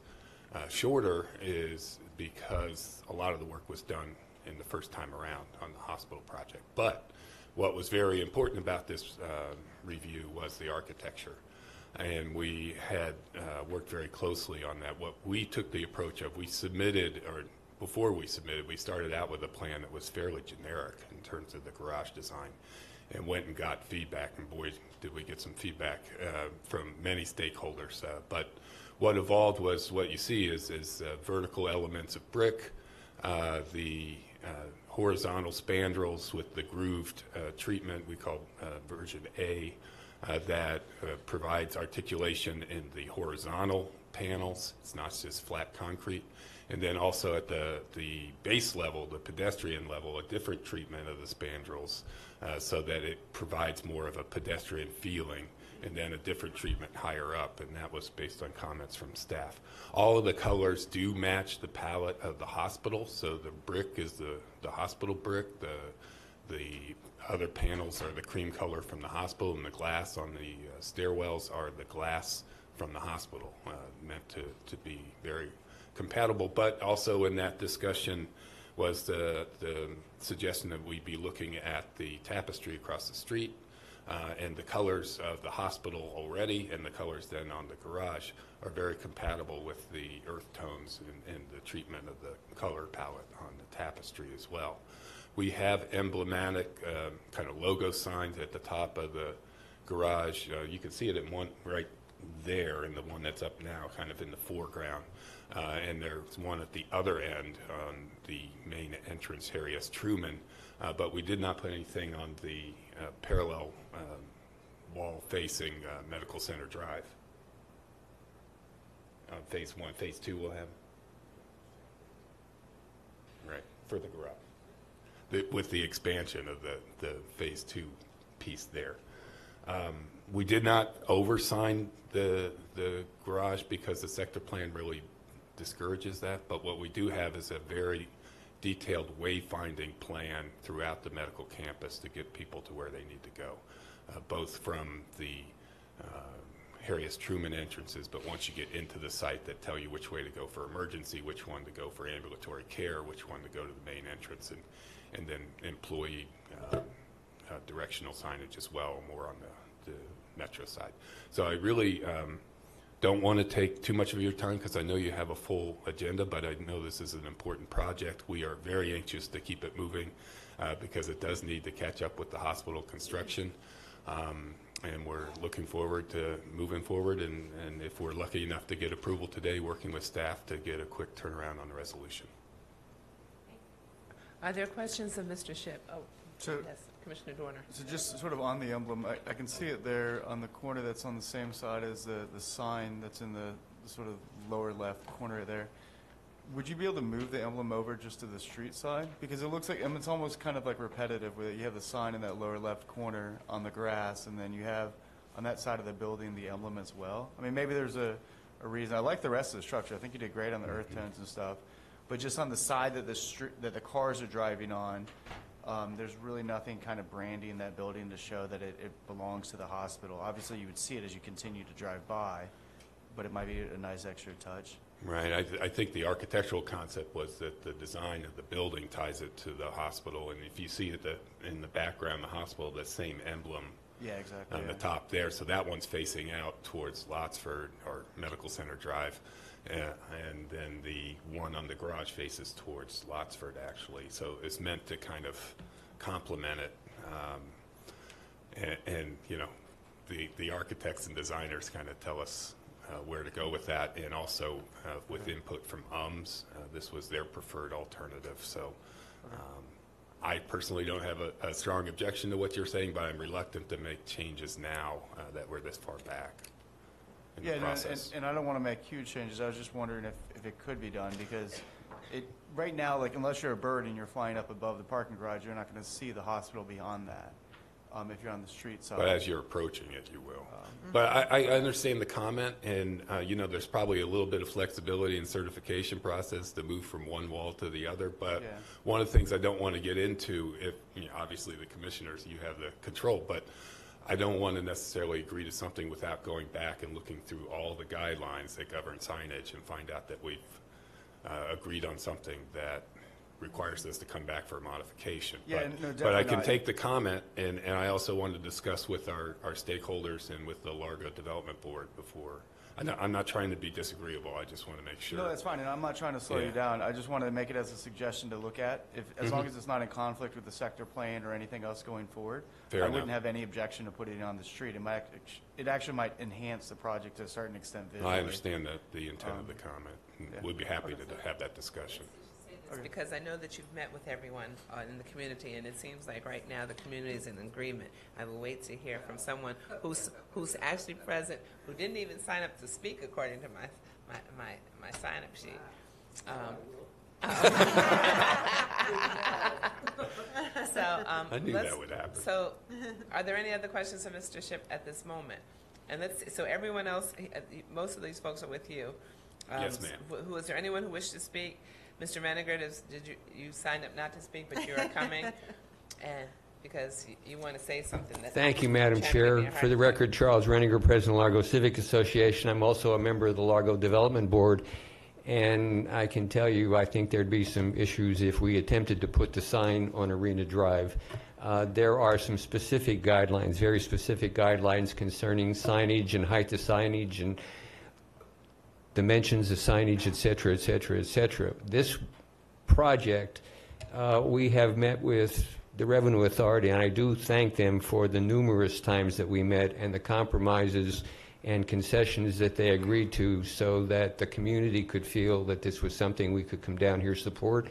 uh, shorter is because a lot of the work was done in the first time around on the hospital project. But what was very important about this uh, review was the architecture. And we had uh, worked very closely on that. What we took the approach of, we submitted, or before we submitted, we started out with a plan that was fairly generic in terms of the garage design and went and got feedback, and boy, did we get some feedback uh, from many stakeholders. Uh, but what evolved was what you see is, is uh, vertical elements of brick, uh, the uh, horizontal spandrels with the grooved uh, treatment we call uh, version A uh, that uh, provides articulation in the horizontal panels. It's not just flat concrete. And then also at the, the base level, the pedestrian level, a different treatment of the spandrels uh, so that it provides more of a pedestrian feeling, and then a different treatment higher up, and that was based on comments from staff. All of the colors do match the palette of the hospital, so the brick is the, the hospital brick, the, the other panels are the cream color from the hospital, and the glass on the uh, stairwells are the glass from the hospital, uh, meant to, to be very compatible. But also in that discussion was the, the suggestion that we be looking at the tapestry across the street uh, and the colors of the hospital already, and the colors then on the garage are very compatible with the earth tones and, and the treatment of the color palette on the tapestry as well. We have emblematic uh, kind of logo signs at the top of the garage. Uh, you can see it in one right there, and the one that's up now kind of in the foreground. Uh, and there's one at the other end on the main entrance, Harry S. Truman, uh, but we did not put anything on the uh, parallel uh, wall facing uh, Medical Center Drive. On phase one, phase two we'll have. Right, for the garage. The, with the expansion of the, the phase two piece there. Um, we did not oversign the, the garage because the sector plan really discourages that, but what we do have is a very detailed wayfinding plan throughout the medical campus to get people to where they need to go, uh, both from the uh, Harry S. Truman entrances, but once you get into the site, that tell you which way to go for emergency, which one to go for ambulatory care, which one to go to the main entrance, and, and then employee uh, uh, directional signage as well, more on the, the metro side. So I really um, don't want to take too much of your time because I know you have a full agenda, but I know this is an important project. We are very anxious to keep it moving uh, because it does need to catch up with the hospital construction. Um, and we're looking forward to moving forward, and, and if we're lucky enough to get approval today, working with staff to get a quick turnaround on the resolution. Are there questions of Mister Shipp? Oh, so, yes, Commissioner Dorner. So just sort of on the emblem, I, I can see it there on the corner that's on the same side as the, the sign that's in the, the sort of lower left corner there. Would you be able to move the emblem over just to the street side? Because it looks like, I mean, it's almost kind of like repetitive where you have the sign in that lower left corner on the grass, and then you have on that side of the building the emblem as well. I mean, maybe there's a, a reason. I like the rest of the structure. I think you did great on the earth tones and stuff. But just on the side that the, street, that the cars are driving on, Um, there's really nothing kind of branding in that building to show that it, it belongs to the hospital. Obviously, you would see it as you continue to drive by, but it might be a nice extra touch. Right. I, th I think the architectural concept was that the design of the building ties it to the hospital, and if you see it the, in the background, the hospital, the same emblem. Yeah, exactly. On yeah. the top there, so that one's facing out towards Lotsford or Medical Center Drive. Uh, and then the one on the garage faces towards Lotsford, actually. So it's meant to kind of complement it. Um, and, and, you know, the, the architects and designers kind of tell us uh, where to go with that. And also uh, with input from U M S, uh, this was their preferred alternative. So um, I personally don't have a, a strong objection to what you're saying, but I'm reluctant to make changes now uh, that we're this far back. Yeah, and, and, and I don't want to make huge changes. I was just wondering if, if it could be done, because it right now, like, unless you're a bird and you're flying up above the parking garage, you're not going to see the hospital beyond that um, if you're on the street side. But as you're approaching it, you will. Um, but I, I understand the comment, and, uh, you know, there's probably a little bit of flexibility in certification process to move from one wall to the other. But yeah. One of the things I don't want to get into, if you know, obviously the commissioners, you have the control, but I don't want to necessarily agree to something without going back and looking through all the guidelines that govern signage and find out that we've uh, agreed on something that requires us to come back for a modification. Yeah, but, no, but I can not. take the comment, and, and I also want to discuss with our, our stakeholders and with the Largo Development Board before. I'm not, I'm not trying to be disagreeable. I just want to make sure. No, that's fine, and I'm not trying to slow yeah. you down. I just want to make it as a suggestion to look at, if, as mm-hmm. long as it's not in conflict with the sector plan or anything else going forward. Fair I enough. wouldn't have any objection to putting it on the street. It might, it actually might enhance the project to a certain extent visually. I understand that the intent um, of the comment. Yeah. We'd be happy okay. to have that discussion. Okay. Because I know that you've met with everyone uh, in the community, and it seems like right now the community is in agreement. I will wait to hear from someone who's who's actually present, who didn't even sign up to speak according to my my, my, my sign-up sheet. Um, so um, I knew that would happen. So, are there any other questions of Mister Shipp at this moment? And let's. So everyone else, most of these folks are with you. Um, yes, ma'am. Who is there? Anyone who wishes to speak? Mister Maniger, did you, you signed up not to speak, but you are coming, and because you, you want to say something. That's Thank you, Madam Chair. For the record, Charles Reniger, President of Largo Civic Association. I'm also a member of the Largo Development Board, and I can tell you I think there'd be some issues if we attempted to put the sign on Arena Drive. Uh, there are some specific guidelines, very specific guidelines concerning signage and height of signage and dimensions of signage, et cetera, et cetera, et cetera. This project, uh, we have met with the Revenue Authority, and I do thank them for the numerous times that we met and the compromises and concessions that they agreed to, so that the community could feel that this was something we could come down here support,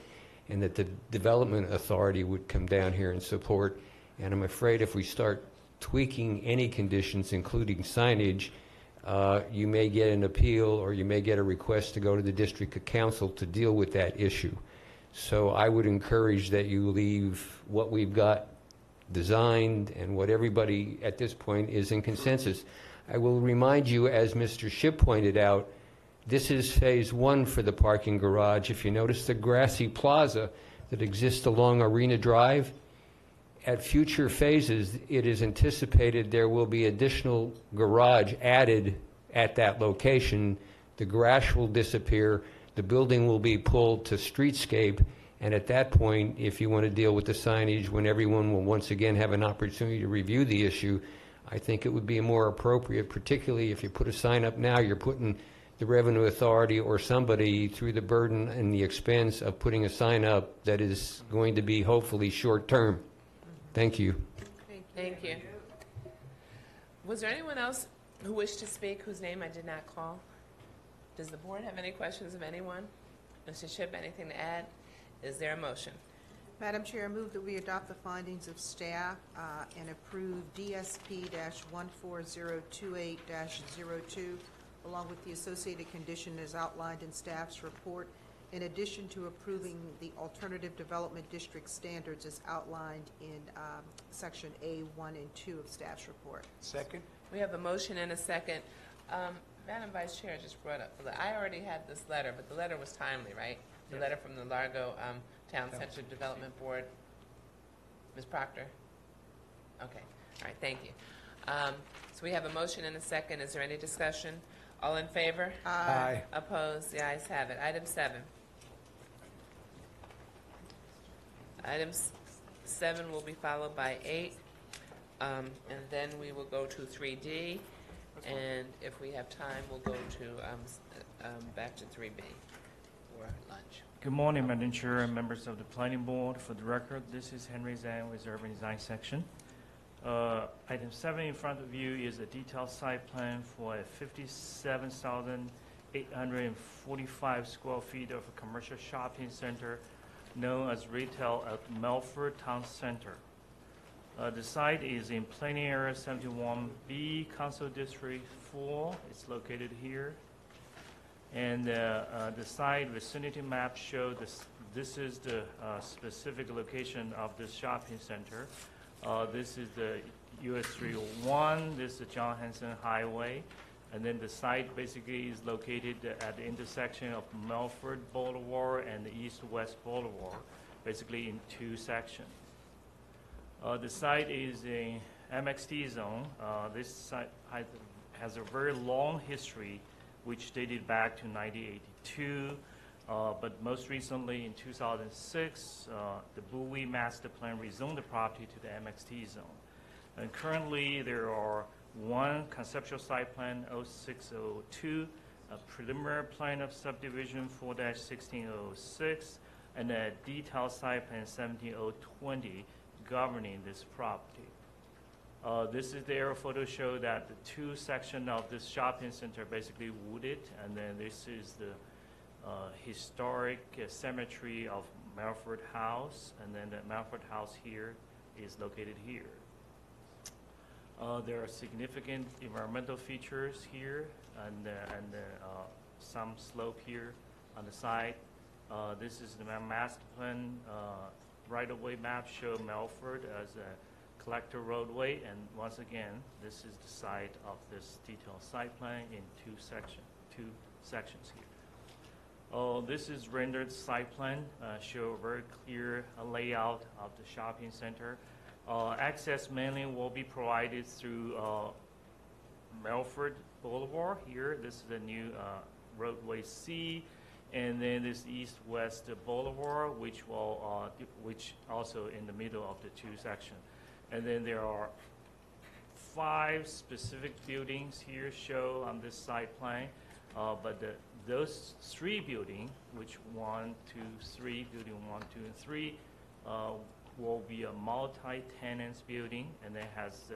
and that the Development Authority would come down here and support. And I'm afraid if we start tweaking any conditions, including signage, Uh, you may get an appeal, or you may get a request to go to the district council to deal with that issue. So I would encourage that you leave what we've got designed and what everybody at this point is in consensus. I will remind you, as Mister Shipp pointed out, this is phase one for the parking garage. If you notice the grassy plaza that exists along Arena Drive, at future phases, it is anticipated there will be additional garage added at that location. The grass will disappear. The building will be pulled to streetscape. And at that point, if you want to deal with the signage, when everyone will once again have an opportunity to review the issue, I think it would be more appropriate, particularly if you put a sign up now, you're putting the Revenue Authority or somebody through the burden and the expense of putting a sign up that is going to be hopefully short term. Thank you. Thank you. Thank you. Was there anyone else who wished to speak whose name I did not call? Does the board have any questions of anyone? Mister Shipp, anything to add? Is there a motion? Madam Chair, I move that we adopt the findings of staff uh, and approve D S P one four zero two eight dash zero two along with the associated condition as outlined in staff's report, in addition to approving the alternative development district standards as outlined in um, section A one and two of staff's report. Second. We have a motion and a second. Um, Madam Vice Chair just brought up, I already had this letter, but the letter was timely, right? The yes. letter from the Largo um, Town no. Center Development Board. Miz Proctor? Okay, all right, thank you. Um, so we have a motion and a second. Is there any discussion? All in favor? Aye. Aye. Opposed? The ayes have it. Item seven. Item seven will be followed by eight, um, and then we will go to three D, and if we have time, we'll go to um, um, back to three B for lunch. Good morning, Madam Chair and members of the Planning Board. For the record, this is Henry Zhang with Urban Design Section. Uh, item seven in front of you is a detailed site plan for a fifty-seven thousand eight hundred forty-five square feet of a commercial shopping center known as Retail at Melford Town Center. Uh, the site is in Plain Area seventy-one B, Council District four. It's located here. And uh, uh, the site vicinity map shows this, this is the uh, specific location of this shopping center. Uh, this is the U S three oh one, this is the John Hanson Highway. And then the site basically is located at the intersection of Melford Boulevard and the East-West Boulevard, basically in two sections. Uh, the site is in M X T zone. Uh, this site has a very long history, which dated back to nineteen eighty-two, uh, but most recently in two thousand six, uh, the Bowie Master Plan rezoned the property to the M X T zone. And currently, there are one conceptual site plan oh six oh two, a preliminary plan of subdivision four dash sixteen oh six, and a detailed site plan seventeen oh twenty governing this property. Uh, this is the aerial photo show that the two sections of this shopping center are basically wooded, and then this is the uh, historic uh, cemetery of Melford House, and then the Melford House here is located here. Uh, there are significant environmental features here, and, uh, and uh, some slope here on the side. Uh, this is the master plan uh, right-of-way map show Melford as a collector roadway, and once again, this is the site of this detailed site plan in two section, two sections here. Oh, this is rendered site plan, uh, show a very clear uh, layout of the shopping center. Uh, access mainly will be provided through uh, Melford Boulevard here. This is the new uh, roadway C, and then this East-West Boulevard, which will, uh, which also in the middle of the two sections. And then there are five specific buildings here shown on this site plan, uh, but the, those three buildings, which one, two, three, building one, two, and three, uh, will be a multi-tenants building, and it has uh,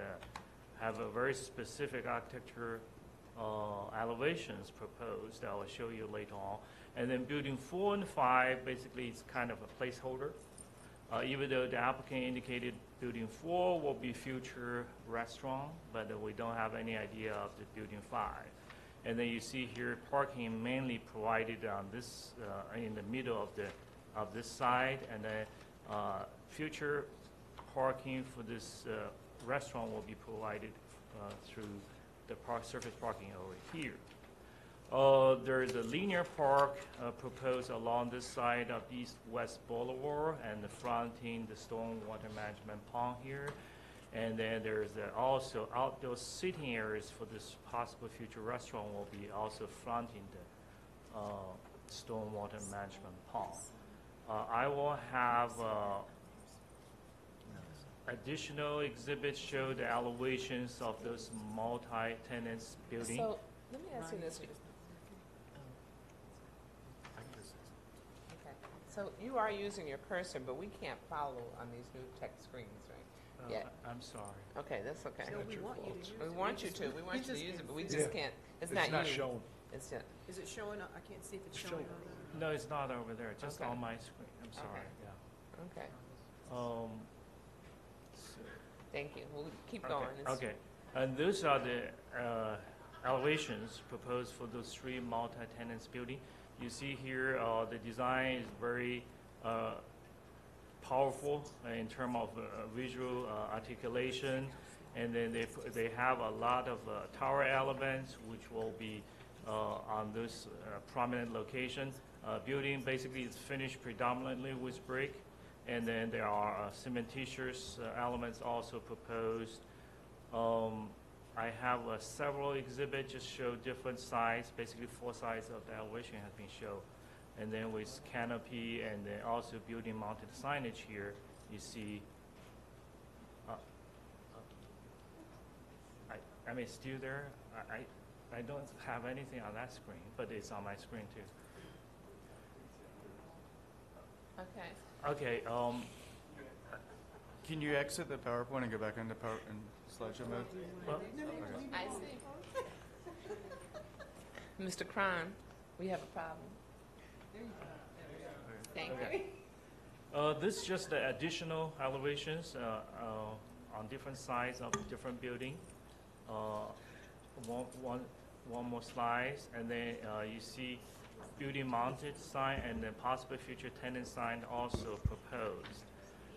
have a very specific architecture uh, elevations proposed that I will show you later on. And then building four and five basically is kind of a placeholder, uh, even though the applicant indicated building four will be future restaurant, but uh, we don't have any idea of the building five. And then you see here parking mainly provided on this uh, in the middle of the of this side, and then. Uh, future parking for this uh, restaurant will be provided uh, through the park surface parking over here. Uh, there is a linear park uh, proposed along this side of East-West Boulevard and the fronting the storm water management pond here. And then there is uh, also outdoor seating areas for this possible future restaurant will be also fronting the uh, storm water management pond. Uh, I will have uh, additional exhibits show the elevations of those multi-tenants building. So let me ask you this. Okay. So you are using your cursor, but we can't follow on these new tech screens, right? Uh, yeah. I'm sorry. Okay, that's okay. So we want you to use it. We want you to. We want you to use it, but we just can't. It's not you. It's not shown. It's not. Is it showing up? I can't see if it's showing up. No, it's not over there. It's just okay. On my screen. I'm sorry. Okay. Yeah. Okay. Um, so. Thank you. We'll keep okay. going. It's okay. And those are the uh, elevations proposed for those three multi-tenants building. You see here uh, the design is very uh, powerful in terms of uh, visual uh, articulation, and then they they have a lot of uh, tower elements which will be uh, on this uh, prominent location. Uh, building basically is finished predominantly with brick, and then there are uh, cementitious uh, elements also proposed. Um, I have uh, several exhibits just show different sides. Basically, four sides of the elevation has been shown, and then with canopy and then also building mounted signage here. You see, uh, uh, I I mean, still there. I I don't have anything on that screen, but it's on my screen too. Okay. Okay. Um, can you exit the PowerPoint and go back into power and slideshow mode? Well, okay. I see. Mister Cron, we have a problem. There you go. Thank okay. you. Uh, this is just the additional elevations uh, uh, on different sides of different building. Uh, one, one, one more slide, and then uh, you see building mounted sign and then possible future tenant sign also proposed.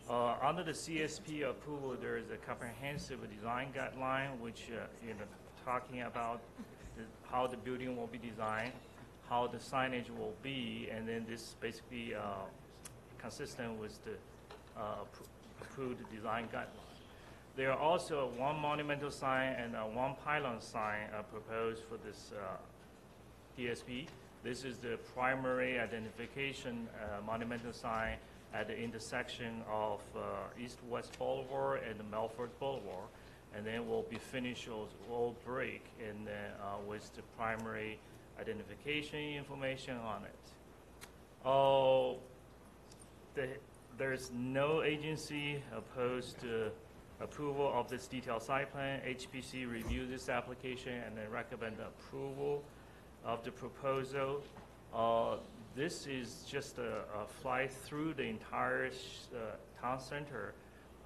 Uh, under the C S P approval, there is a comprehensive design guideline, which uh, you know, talking about the, how the building will be designed, how the signage will be, and then this basically uh, consistent with the uh, approved design guideline. There are also one monumental sign and uh, one pylon sign uh, proposed for this uh, D S P. This is the primary identification uh, monumental sign at the intersection of uh, East-West Boulevard and the Melford Boulevard, and then will be finished with wall break and uh, with the primary identification information on it. Oh, the, there's no agency opposed to approval of this detailed site plan. H P C reviewed this application and then recommend approval of the proposal. Uh, this is just a, a fly through the entire uh, town center.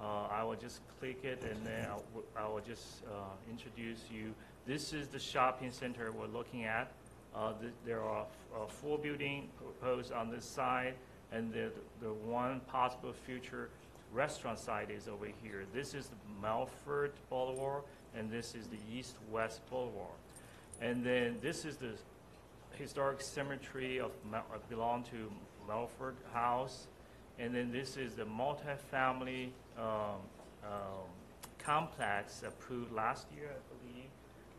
Uh, I will just click it and then I, w I will just uh, introduce you. This is the shopping center we're looking at. Uh, the, there are uh, four buildings proposed on this side, and the, the one possible future restaurant site is over here. This is the Melford Boulevard, and this is the East-West Boulevard. And then this is the historic cemetery of belong to Melford House. And then this is the multi-family um, um, complex approved last year, I believe,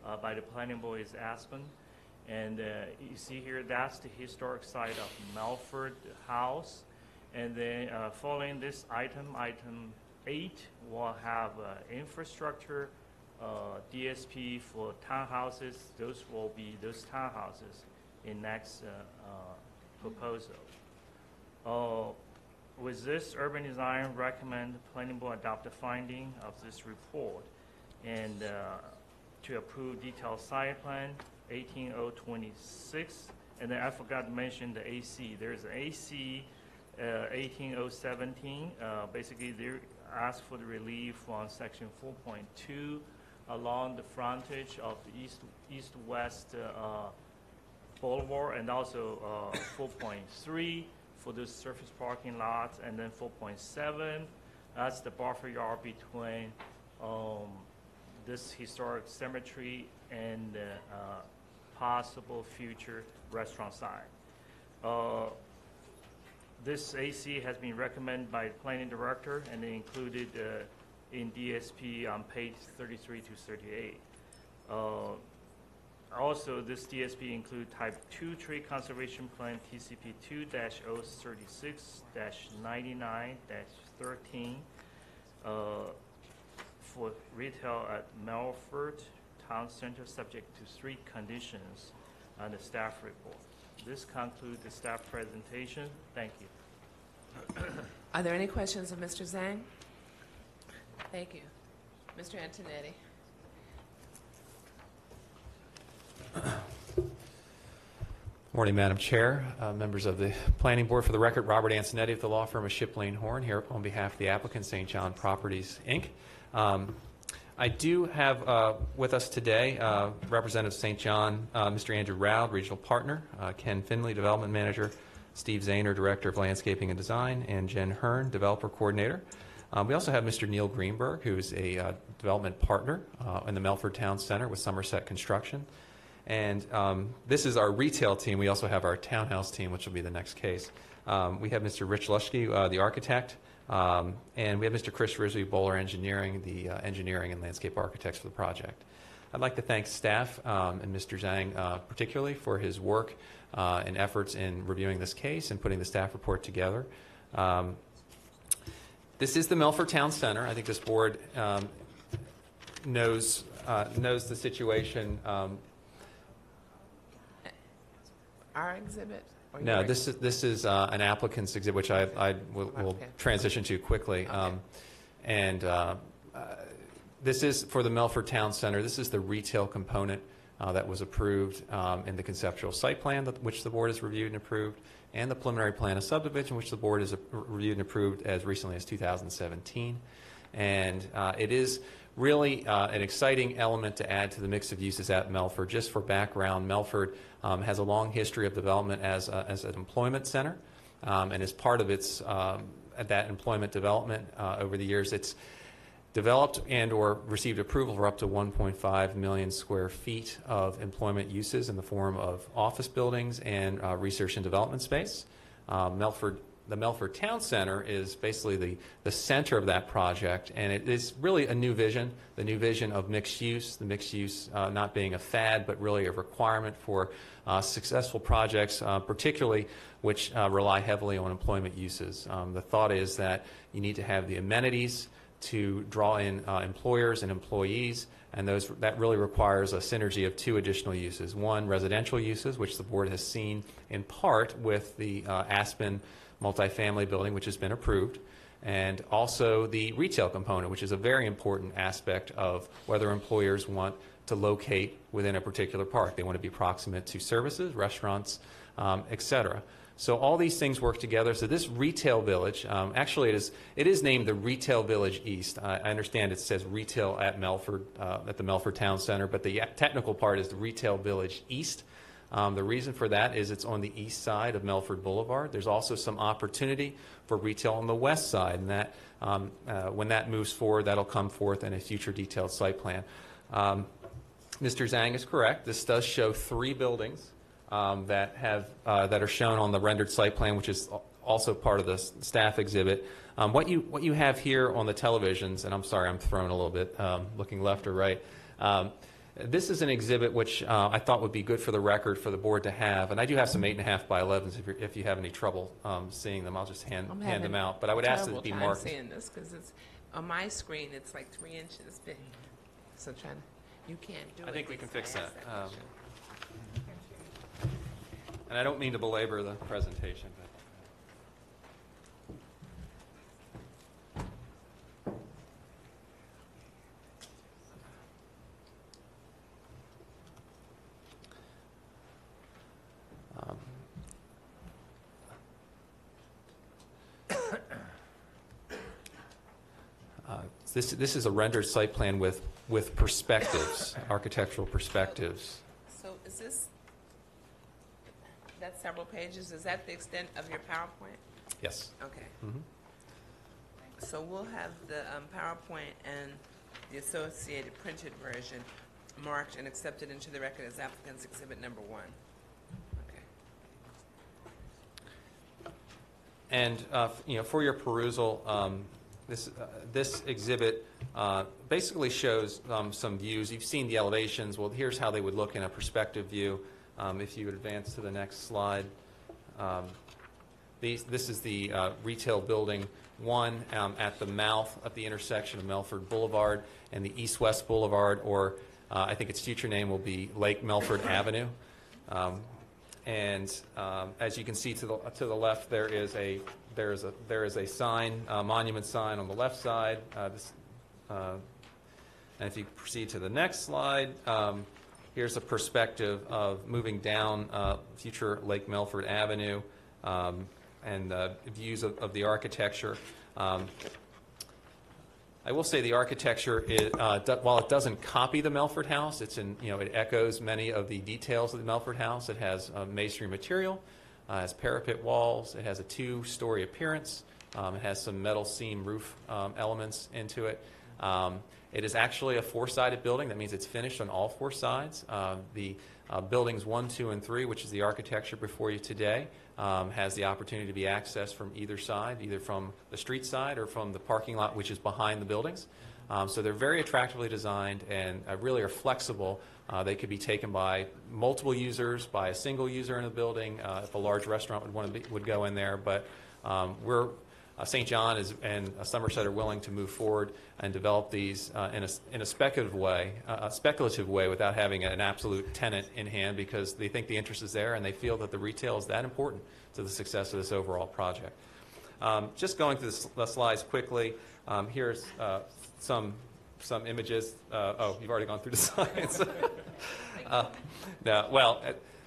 uh, by the planning board is Aspen. And uh, you see here, that's the historic site of Melford House. And then uh, following this item, item eight, we'll have uh, infrastructure uh, D S P for townhouses. Those will be those townhouses in next uh, uh, proposal. Uh, with this, urban design recommend the planning board adopt the finding of this report and uh, to approve detailed site plan eighteen oh twenty-six. And then I forgot to mention the A C. There's an A C uh, eighteen oh seventeen. Uh, basically, they asked for the relief on section four point two along the frontage of the east, east west uh, boulevard, and also uh, four point three for the surface parking lots, and then four point seven. That's the buffer yard between um, this historic cemetery and uh, uh, possible future restaurant site. Uh, this A C has been recommended by the planning director and included uh, in D S P on page thirty-three to thirty-eight. Uh, also, this D S P includes type two tree conservation plan T C P two dash oh three six dash nine nine dash one three uh, for retail at Melford Town Center, subject to three conditions on the staff report. This concludes the staff presentation. Thank you. Are there any questions of Mister Zhang? Thank you. Mister Antonetti. Morning, Madam Chair, uh, members of the Planning Board. For the record, Robert Antonetti of the law firm of Shiplane Horn here on behalf of the applicant, Saint John Properties, Incorporated. Um, I do have uh, with us today uh, Representative Saint John, uh, Mister Andrew Rowd, Regional Partner, uh, Ken Finley, Development Manager, Steve Zahner, Director of Landscaping and Design, and Jen Hearn, Developer Coordinator. Um, we also have Mister Neil Greenberg, who is a uh, Development Partner uh, in the Melford Town Center with Somerset Construction. And um, this is our retail team. We also have our townhouse team, which will be the next case. Um, we have Mister Rich Lushke, uh, the architect, um, and we have Mister Chris Risley, Bowler Engineering, the uh, engineering and landscape architects for the project. I'd like to thank staff um, and Mister Zhang uh, particularly for his work uh, and efforts in reviewing this case and putting the staff report together. Um, this is the Melford Town Center. I think this board um, knows, uh, knows the situation um, our exhibit? Or no, this exhibit? is this is uh, an applicant's exhibit, which I, I will we'll okay. transition to quickly. Okay. Um, and uh, uh, this is for the Melford Town Center. This is the retail component uh, that was approved um, in the conceptual site plan, that, which the board has reviewed and approved, and the preliminary plan of subdivision, which the board has reviewed and approved as recently as two thousand seventeen. And uh, it is really uh, an exciting element to add to the mix of uses at Melford. Just for background, Melford um, has a long history of development as, a, as an employment center, um, and as part of its um, that employment development uh, over the years, it's developed and or received approval for up to one point five million square feet of employment uses in the form of office buildings and uh, research and development space. Uh, Melford The Melford Town Center is basically the, the center of that project, and it is really a new vision, the new vision of mixed use, the mixed use uh, not being a fad, but really a requirement for uh, successful projects, uh, particularly which uh, rely heavily on employment uses. Um, the thought is that you need to have the amenities to draw in uh, employers and employees, and those that really requires a synergy of two additional uses. One, residential uses, which the board has seen in part with the uh, Aspen multifamily building, which has been approved, and also the retail component, which is a very important aspect of whether employers want to locate within a particular park. They want to be proximate to services, restaurants, um, et cetera. So all these things work together. So this retail village, um, actually it is it is named the Retail Village East. I, I understand it says retail at Melford, uh, at the Melford Town Center, but the technical part is the Retail Village East. Um, the reason for that is it's on the east side of Melford Boulevard. There's also some opportunity for retail on the west side, and that um, uh, when that moves forward, that'll come forth in a future detailed site plan. Um, Mister Zhang is correct. This does show three buildings um, that have uh, that are shown on the rendered site plan, which is also part of the staff exhibit. Um, what you what you have here on the televisions, and I'm sorry, I'm thrown a little bit, um, looking left or right. Um, This is an exhibit which uh, I thought would be good for the record for the board to have, and I do have some eight and a half by elevens if, you're, if you have any trouble um, seeing them. I'll just hand, hand them out, but I would ask that it be marked. I'm seeing this because it's on my screen. It's like three inches big, so I'm trying to, you can't do I it. I think we can fix that. that um, and I don't mean to belabor the presentation, but. Um, uh, this this is a rendered site plan with with perspectives, architectural perspectives. So, so is this that's several pages? Is that the extent of your PowerPoint? Yes. Okay. Mm-hmm. So we'll have the um, PowerPoint and the associated printed version marked and accepted into the record as applicant's exhibit number one. And uh, you know, for your perusal, um, this uh, this exhibit uh, basically shows um, some views. You've seen the elevations. Well, here's how they would look in a perspective view. Um, if you would advance to the next slide, um, these this is the uh, retail building one um, at the mouth of the intersection of Melford Boulevard and the East-West Boulevard, or uh, I think its future name will be Lake Melford Avenue. Um, And um, as you can see to the to the left, there is a there is a there is a sign, a monument sign on the left side. Uh, this, uh, and if you proceed to the next slide, um, here's a perspective of moving down uh, future Lake Melford Avenue, um, and uh, views of, of the architecture. Um, I will say the architecture, is, uh, do, while it doesn't copy the Melford House, it's in, you know, it echoes many of the details of the Melford House. It has uh, masonry material, uh, has parapet walls, it has a two-story appearance, um, it has some metal seam roof um, elements into it. Um, it is actually a four-sided building. That means it's finished on all four sides. Uh, the uh, buildings one, two, and three, which is the architecture before you today, Um, has the opportunity to be accessed from either side, either from the street side or from the parking lot, which is behind the buildings. Um, so they're very attractively designed and uh, really are flexible. Uh, they could be taken by multiple users, by a single user in a building, uh, if a large restaurant would want to be, would go in there. But um, we're uh, Saint John is, and uh, Somerset are willing to move forward and develop these uh, in, a, in a speculative way, uh, a speculative way without having an absolute tenant in hand, because they think the interest is there and they feel that the retail is that important to the success of this overall project. Um, just going through the, the slides quickly, um, here's uh, some some images. Uh, oh, you've already gone through the slides. uh, no, well,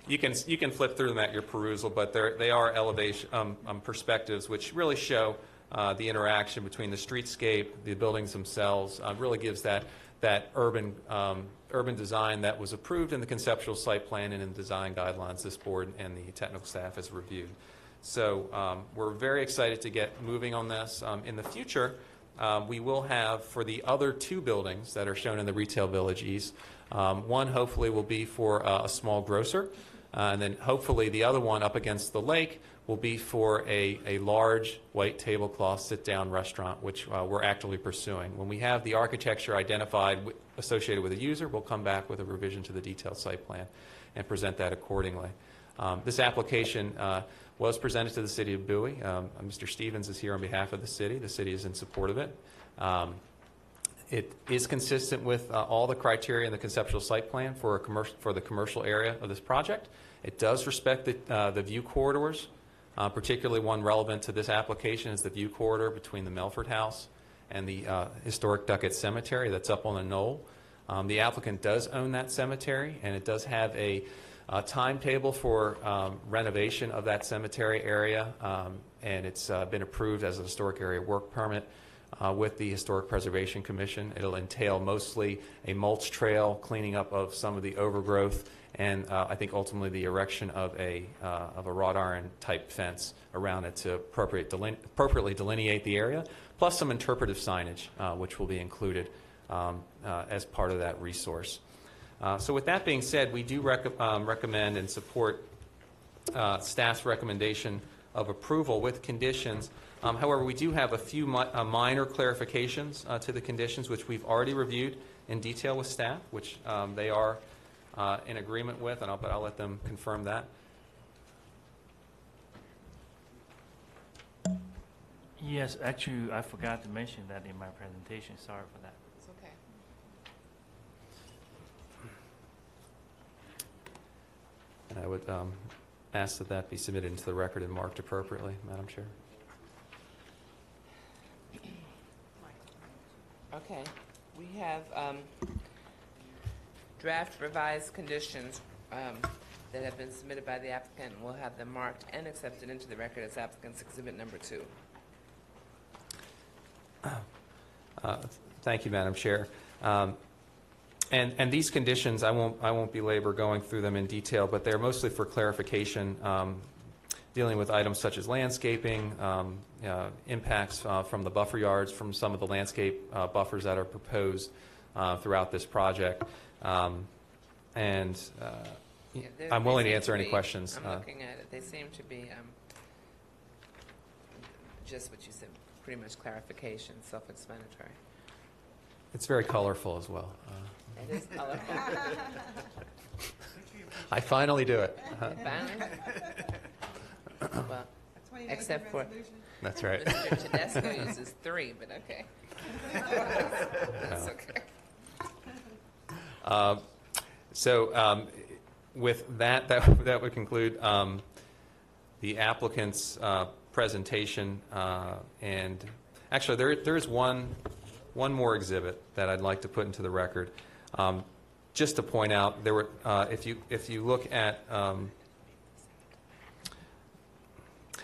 you can you can flip through them at your perusal, but they are elevation um, um, perspectives which really show uh, the interaction between the streetscape, the buildings themselves. Uh, really gives that that urban um, urban design that was approved in the conceptual site plan and in the design guidelines this board and the technical staff has reviewed. So um, we're very excited to get moving on this. Um, in the future, uh, we will have for the other two buildings that are shown in the retail village east, um, one hopefully will be for uh, a small grocer, uh, and then hopefully the other one up against the lake will be for a, a large white tablecloth sit-down restaurant, which uh, we're actively pursuing. When we have the architecture identified w associated with a user, we'll come back with a revision to the detailed site plan and present that accordingly. Um, this application uh, was presented to the City of Bowie. Um, Mister Stevens is here on behalf of the city. The city is in support of it. Um, it is consistent with uh, all the criteria in the conceptual site plan for, a commercial, for the commercial area of this project. It does respect the, uh, the view corridors, uh, particularly one relevant to this application is the view corridor between the Melford House and the uh, historic Duckett Cemetery that's up on a knoll. Um, the applicant does own that cemetery, and it does have a Uh, timetable for um, renovation of that cemetery area, um, and it's uh, been approved as a historic area work permit uh, with the Historic Preservation Commission. It'll entail mostly a mulch trail, cleaning up of some of the overgrowth, and uh, I think ultimately the erection of a uh, of a wrought iron type fence around it to appropriate deline appropriately delineate the area, plus some interpretive signage uh, which will be included um, uh, as part of that resource. Uh, so with that being said, we do rec um, recommend and support uh, staff's recommendation of approval with conditions. Um, however, we do have a few mi uh, minor clarifications uh, to the conditions, which we've already reviewed in detail with staff, which um, they are uh, in agreement with, and I'll, but I'll let them confirm that. Yes, actually, I forgot to mention that in my presentation. Sorry for that. And I would um, ask that that be submitted into the record and marked appropriately, Madam Chair. Okay. We have um, draft revised conditions um, that have been submitted by the applicant. We'll have them marked and accepted into the record as applicant's exhibit number two. Uh, thank you, Madam Chair. Um, And, and these conditions, I won't, I won't belabor going through them in detail, but they're mostly for clarification, um, dealing with items such as landscaping, um, uh, impacts uh, from the buffer yards, from some of the landscape uh, buffers that are proposed uh, throughout this project. Um, and uh, yeah, I'm willing to answer to be, any questions. I'm uh, looking at it. They seem to be um, just what you said, pretty much clarification, self-explanatory. It's very colorful as well. Uh, It is colorful. I finally do it. Uh-huh. Finally? Well, except for... That's right. Mister Tedesco uses three, but okay. That's okay. Uh, so um, with that, that, that would conclude um, the applicant's uh, presentation. Uh, and actually, there, there's one, one more exhibit that I'd like to put into the record. Um, just to point out, there were uh, if you if you look at um,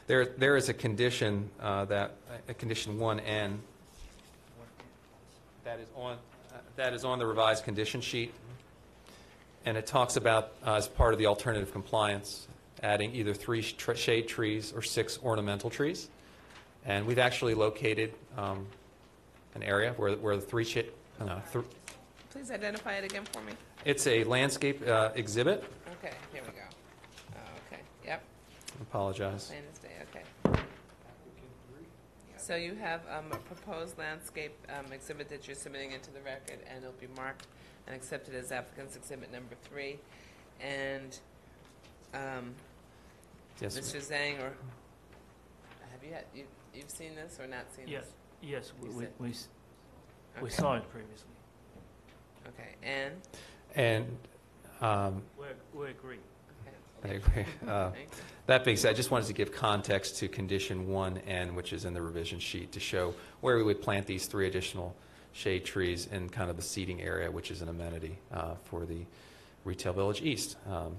there there is a condition uh, that a condition one N that is on uh, that is on the revised condition sheet, and it talks about uh, as part of the alternative compliance adding either three tr shade trees or six ornamental trees, and we've actually located um, an area where where the three shade no, th Please identify it again for me. It's a landscape uh, exhibit. Okay, here we go. Oh, okay, yep. I apologize. Okay. So you have um, a proposed landscape um, exhibit that you're submitting into the record, and it'll be marked and accepted as applicant's exhibit number three. And um, yes, Mister Zhang, or have you had, you, you've seen this or not seen yes. this? Yes, we, we, we, okay. we saw it previously. Okay, and? And um, we agree. I agree. Uh, that being said, I just wanted to give context to condition one N, which is in the revision sheet, to show where we would plant these three additional shade trees in kind of the seating area, which is an amenity uh, for the Retail Village East. Um,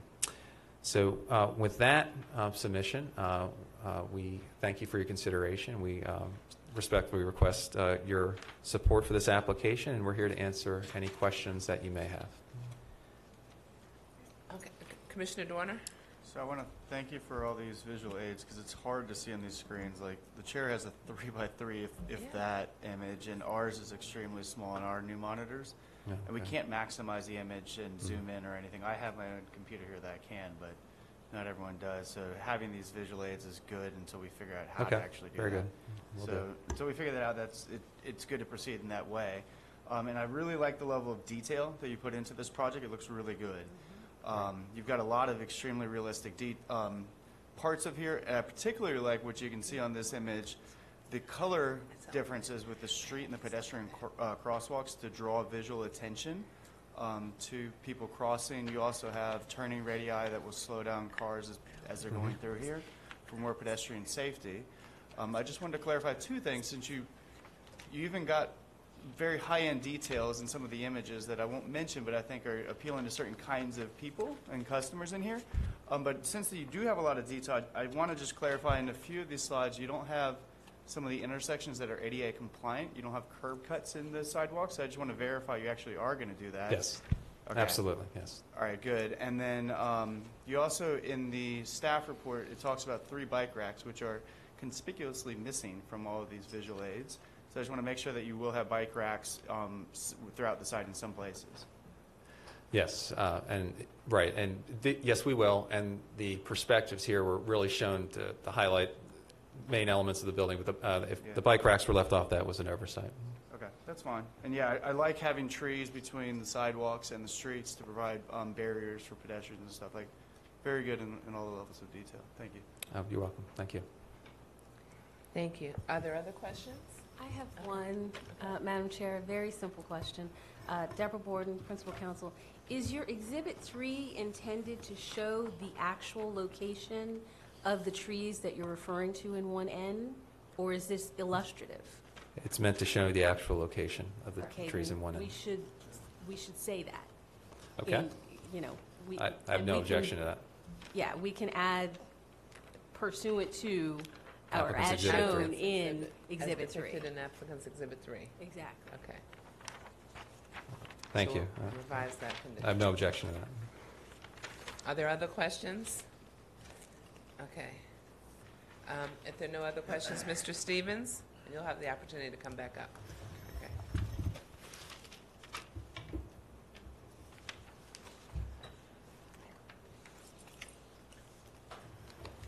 so uh, with that uh, submission, uh, uh, we thank you for your consideration. We um, respectfully request uh, your support for this application, and we're here to answer any questions that you may have. Okay, Commissioner Dorner. So I want to thank you for all these visual aids, because it's hard to see on these screens. Like, the chair has a three by three, if, if yeah. that image, and ours is extremely small on our new monitors. Yeah, and we yeah. can't maximize the image and mm-hmm. zoom in or anything. I have my own computer here that I can, but not everyone does. So having these visual aids is good until we figure out how okay. to actually do Very that. Good. We'll so do until we figure that out, that's it, it's good to proceed in that way. Um, and I really like the level of detail that you put into this project. It looks really good. Mm-hmm. Um, you've got a lot of extremely realistic de um, parts of here, and I particularly like what you can see on this image, the color differences with the street and the pedestrian cr uh, crosswalks to draw visual attention um, to people crossing. You also have turning radii that will slow down cars as, as they're going through here for more pedestrian safety. Um, I just wanted to clarify two things, since you, you even got very high-end details in some of the images that I won't mention, but I think are appealing to certain kinds of people and customers in here. Um, but since you do have a lot of detail, I want to just clarify, in a few of these slides, you don't have some of the intersections that are A D A compliant. You don't have curb cuts in the sidewalks. So I just want to verify you actually are going to do that. Yes, okay. Absolutely, yes. All right, good. And then um, you also, in the staff report, it talks about three bike racks, which are conspicuously missing from all of these visual aids. So I just want to make sure that you will have bike racks um, throughout the site in some places. Yes, uh, and right, and the, yes, we will. And the perspectives here were really shown to, to highlight main elements of the building. But the, uh, if yeah. the bike racks were left off, that was an oversight. Okay, that's fine. And yeah, I, I like having trees between the sidewalks and the streets to provide um, barriers for pedestrians and stuff. Like, very good in, in all the levels of detail. Thank you. Uh, you're welcome. Thank you. Thank you. Are there other questions? I have one, uh, Madam Chair, a very simple question. Uh, Deborah Borden, Principal Counsel. Is your Exhibit three intended to show the actual location of the trees that you're referring to in one N, or is this illustrative? It's meant to show the actual location of the okay, trees in one N. We should, we should say that. Okay. And, you know, we, I, I have no objection can, to that. Yeah, we can add pursuant to or as shown in Exhibit three. In applicant's Exhibit three. Exactly. Okay. Thank so you. We'll uh, revise that condition. I have no objection to that. Are there other questions? Okay. Um, if there are no other questions, Mister Stevens, you'll have the opportunity to come back up. Okay.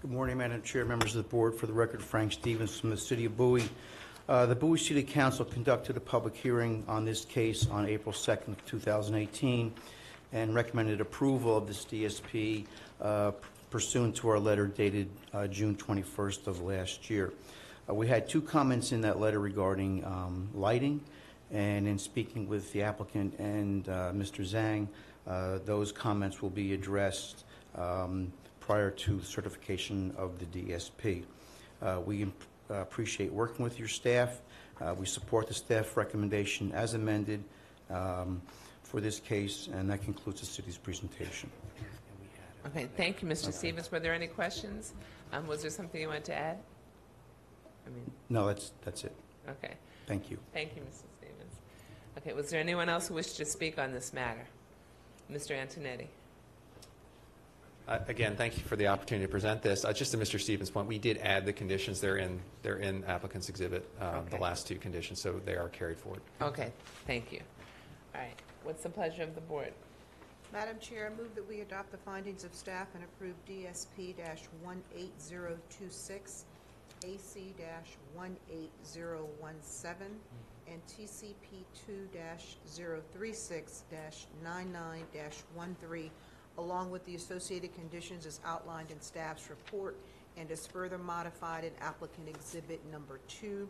Good morning, Madam Chair, members of the board. For the record, Frank Stevens from the City of Bowie. Uh, the Bowie City Council conducted a public hearing on this case on April second, two thousand eighteen, and recommended approval of this D S P uh, pursuant to our letter dated uh, June twenty-first of last year. Uh, we had two comments in that letter regarding um, lighting, and in speaking with the applicant and uh, Mister Zhang, uh, those comments will be addressed um, prior to certification of the D S P. Uh, we uh, appreciate working with your staff. Uh, we support the staff recommendation as amended um, for this case, and that concludes the city's presentation. Okay, thank you, Mister Okay. Stevens. Were there any questions? Um, was there something you wanted to add? I mean, no, that's, that's it. Okay. Thank you. Thank you, Mister Stevens. Okay, was there anyone else who wished to speak on this matter? Mister Antonetti. Uh, again, thank you for the opportunity to present this. Uh, just to Mister Stevens' point, we did add the conditions. They're in, they're in applicant's exhibit, um, okay. the last two conditions, so they are carried forward. Okay, thank you. All right, what's the pleasure of the board? Madam Chair, I move that we adopt the findings of staff and approve D S P one eight zero two six, A C one eight zero one seven, and T C P two zero three six nine nine one three, along with the associated conditions as outlined in staff's report and is further modified in applicant exhibit number two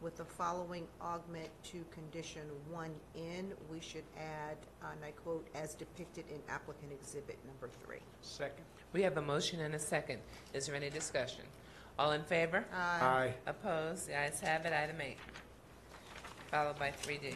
with the following augment to condition one in. We should add, and I quote, as depicted in applicant exhibit number three. Second. We have a motion and a second. Is there any discussion? All in favor? Aye. Aye. Opposed? The ayes have it. Item eight, followed by three D.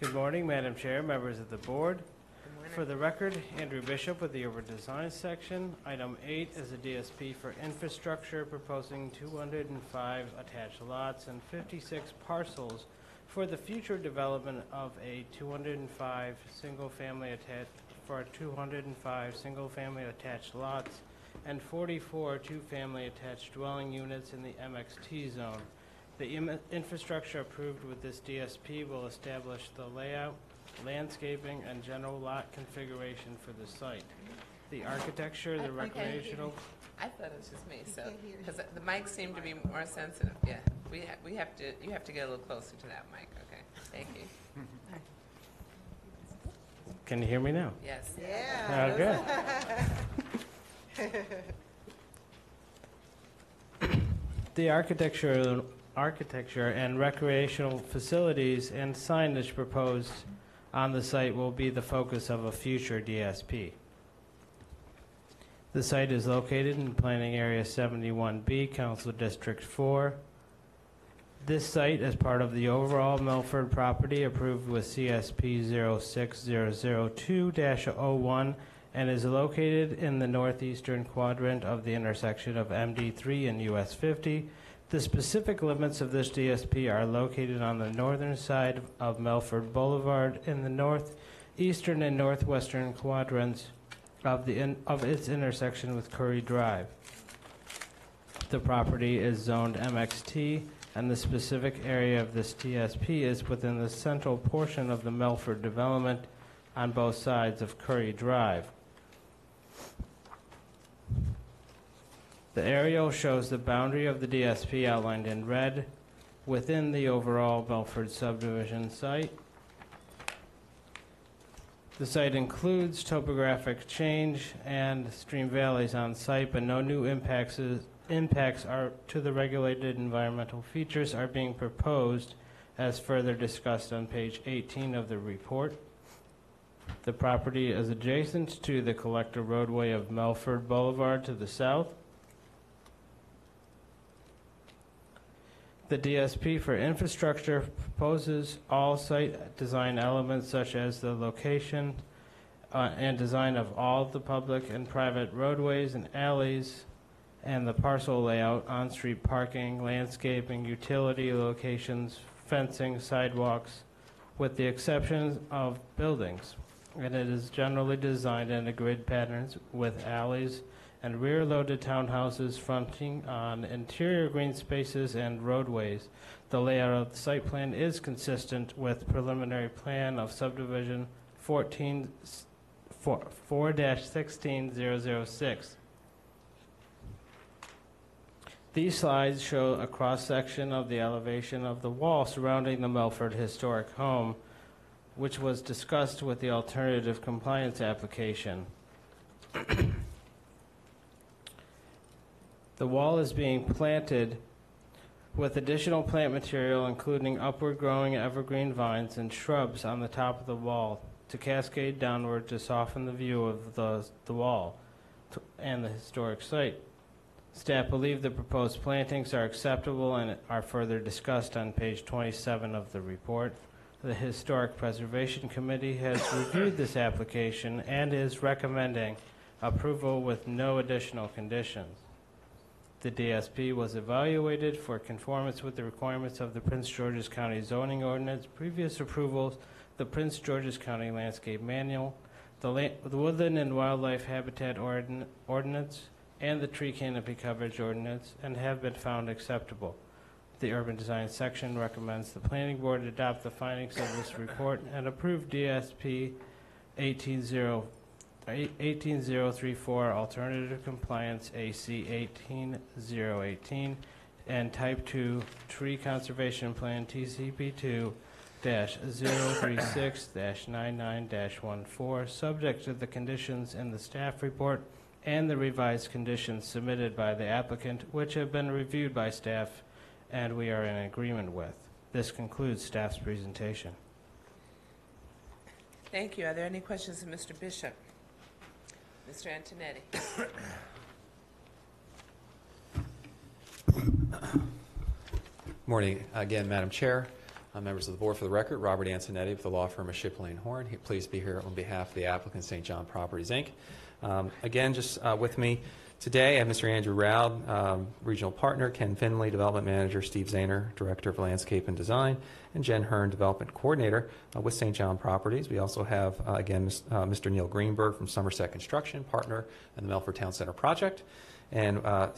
Good morning, Madam Chair, members of the board. For the record, Andrew Bishop with the Urban Design Section. Item eight is a D S P for infrastructure proposing two hundred five attached lots and fifty-six parcels for the future development of a two hundred five single-family attached for two hundred five single-family attached lots and forty-four two-family attached dwelling units in the M X T zone. The infrastructure approved with this D S P will establish the layout, landscaping, and general lot configuration for the site. The architecture, the I recreational... I, I thought it was just me, so... Because the mic seemed to be more sensitive. Yeah, we, ha we have to... You have to get a little closer to that mic. Okay, thank you. Can you hear me now? Yes. Yeah. Oh, good. The architecture... architecture and recreational facilities and signage proposed on the site will be the focus of a future D S P. The site is located in Planning Area seventy-one B, Council District four. This site is part of the overall Milford property approved with C S P zero six zero zero two dash zero one and is located in the northeastern quadrant of the intersection of M D three and U S fifty. The specific limits of this D S P are located on the northern side of Milford Boulevard in the northeastern and northwestern quadrants of, the in, of its intersection with Curry Drive. The property is zoned M X T, and the specific area of this D S P is within the central portion of the Milford development on both sides of Curry Drive. The aerial shows the boundary of the D S P outlined in red within the overall Milford subdivision site. The site includes topographic change and stream valleys on site, but no new impacts, is, impacts are to the regulated environmental features are being proposed as further discussed on page eighteen of the report. The property is adjacent to the collector roadway of Milford Boulevard to the south. The D S P for infrastructure proposes all site design elements such as the location uh, and design of all the public and private roadways and alleys and the parcel layout, on-street parking, landscaping, utility locations, fencing, sidewalks, with the exception of buildings. And it is generally designed in a grid patterns with alleys and rear-loaded townhouses fronting on interior green spaces and roadways. The layout of the site plan is consistent with preliminary plan of subdivision fourteen, four dash sixteen thousand six. These slides show a cross-section of the elevation of the wall surrounding the Milford Historic Home, which was discussed with the alternative compliance application. The wall is being planted with additional plant material, including upward-growing evergreen vines and shrubs on the top of the wall to cascade downward to soften the view of the, the wall and the historic site. Staff believe the proposed plantings are acceptable and are further discussed on page twenty-seven of the report. The Historic Preservation Committee has reviewed this application and is recommending approval with no additional conditions. The D S P was evaluated for conformance with the requirements of the Prince George's County Zoning Ordinance, previous approvals, the Prince George's County Landscape Manual, the, La the Woodland and Wildlife Habitat Ordin Ordinance, and the tree canopy coverage ordinance and have been found acceptable. The urban design section recommends the planning board adopt the findings of this report and approve D S P eighteen thousand thirty-four alternative compliance A C eighteen thousand eighteen and type two tree conservation plan T C P two zero three six dash nine nine dash one four, subject to the conditions in the staff report and the revised conditions submitted by the applicant, which have been reviewed by staff and we are in agreement with. This concludes staff's presentation. Thank you. Are there any questions of Mister Bishop? Mister Antonetti. Morning again, Madam Chair. Uh, members of the board, for the record, Robert Antonetti with the law firm of Shipley and Horn. He, please be here on behalf of the applicant, Saint John Properties, Incorporated. Um, again, just uh, with me today, I have Mister Andrew Rowd, um, regional partner, Ken Finley, development manager, Steve Zahner, director of landscape and design, and Jen Hearn, development coordinator uh, with Saint John Properties. We also have, uh, again, uh, Mister Neil Greenberg from Somerset Construction, partner in the Melford Town Center project. And uh,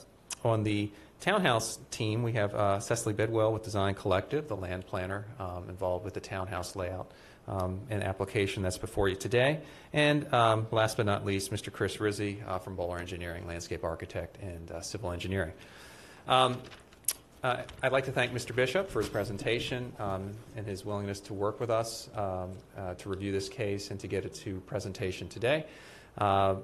on the townhouse team, we have uh, Cecily Bidwell with Design Collective, the land planner um, involved with the townhouse layout um, and application that's before you today. And um, last but not least, Mister Chris Rizzi uh, from Bowler Engineering, landscape architect and uh, civil engineering. Um, uh, I'd like to thank Mister Bishop for his presentation um, and his willingness to work with us um, uh, to review this case and to get it to presentation today. Uh,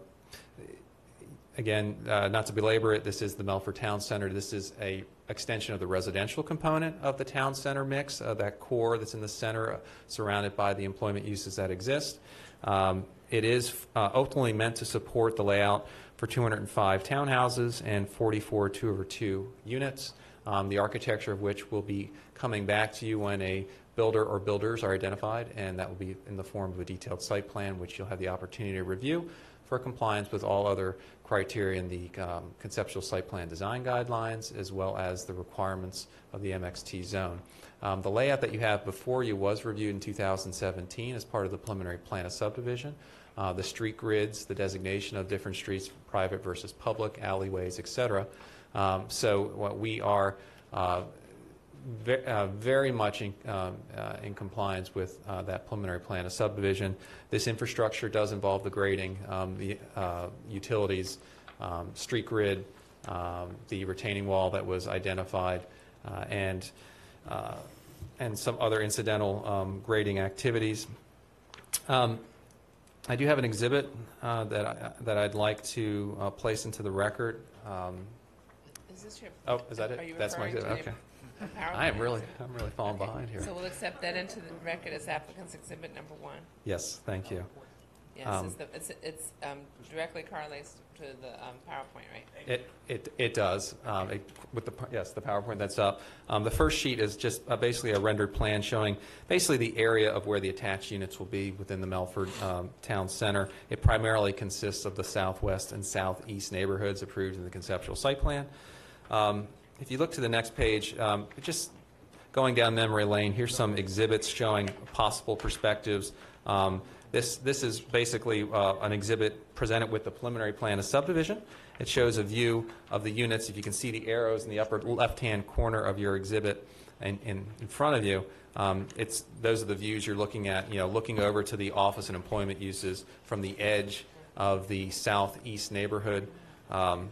Again, uh, not to belabor it, this is the Melford Town Center. This is a extension of the residential component of the town center mix, uh, that core that's in the center, uh, surrounded by the employment uses that exist. Um, it is uh, ultimately meant to support the layout for two hundred five townhouses and forty-four two over two units, um, the architecture of which will be coming back to you when a builder or builders are identified, and that will be in the form of a detailed site plan, which you'll have the opportunity to review for compliance with all other criteria in the um, conceptual site plan design guidelines, as well as the requirements of the M X T zone. Um, the layout that you have before you was reviewed in two thousand seventeen as part of the preliminary plan of subdivision. Uh, the street grids, the designation of different streets, private versus public, alleyways, et cetera. Um, so what we are uh, Very, uh, very much in, um, uh, in compliance with uh, that preliminary plan of subdivision. This infrastructure does involve the grading, um, the uh, utilities, um, street grid, um, the retaining wall that was identified, uh, and, uh, and some other incidental um, grading activities. Um, I do have an exhibit uh, that, I, that I'd like to uh, place into the record. Um, is this your, oh, is that it? That's my exhibit, okay. I am really, I'm really falling okay. behind here. So we'll accept that into the record as applicant's exhibit number one. Yes, thank you. Yes, um, it's, the, it's, it's um, directly correlates to the um, PowerPoint, right? It it it does. Um, it, with the yes, the PowerPoint that's up. Um, the first sheet is just uh, basically a rendered plan showing basically the area of where the attached units will be within the Melford um, Town Center. It primarily consists of the southwest and southeast neighborhoods approved in the conceptual site plan. Um, If you look to the next page, um, just going down memory lane, here's some exhibits showing possible perspectives. Um, this, this is basically uh, an exhibit presented with the preliminary plan of subdivision. It shows a view of the units. If you can see the arrows in the upper left-hand corner of your exhibit in, in, in front of you, um, it's, those are the views you're looking at, you know, looking over to the office and employment uses from the edge of the southeast neighborhood. Um,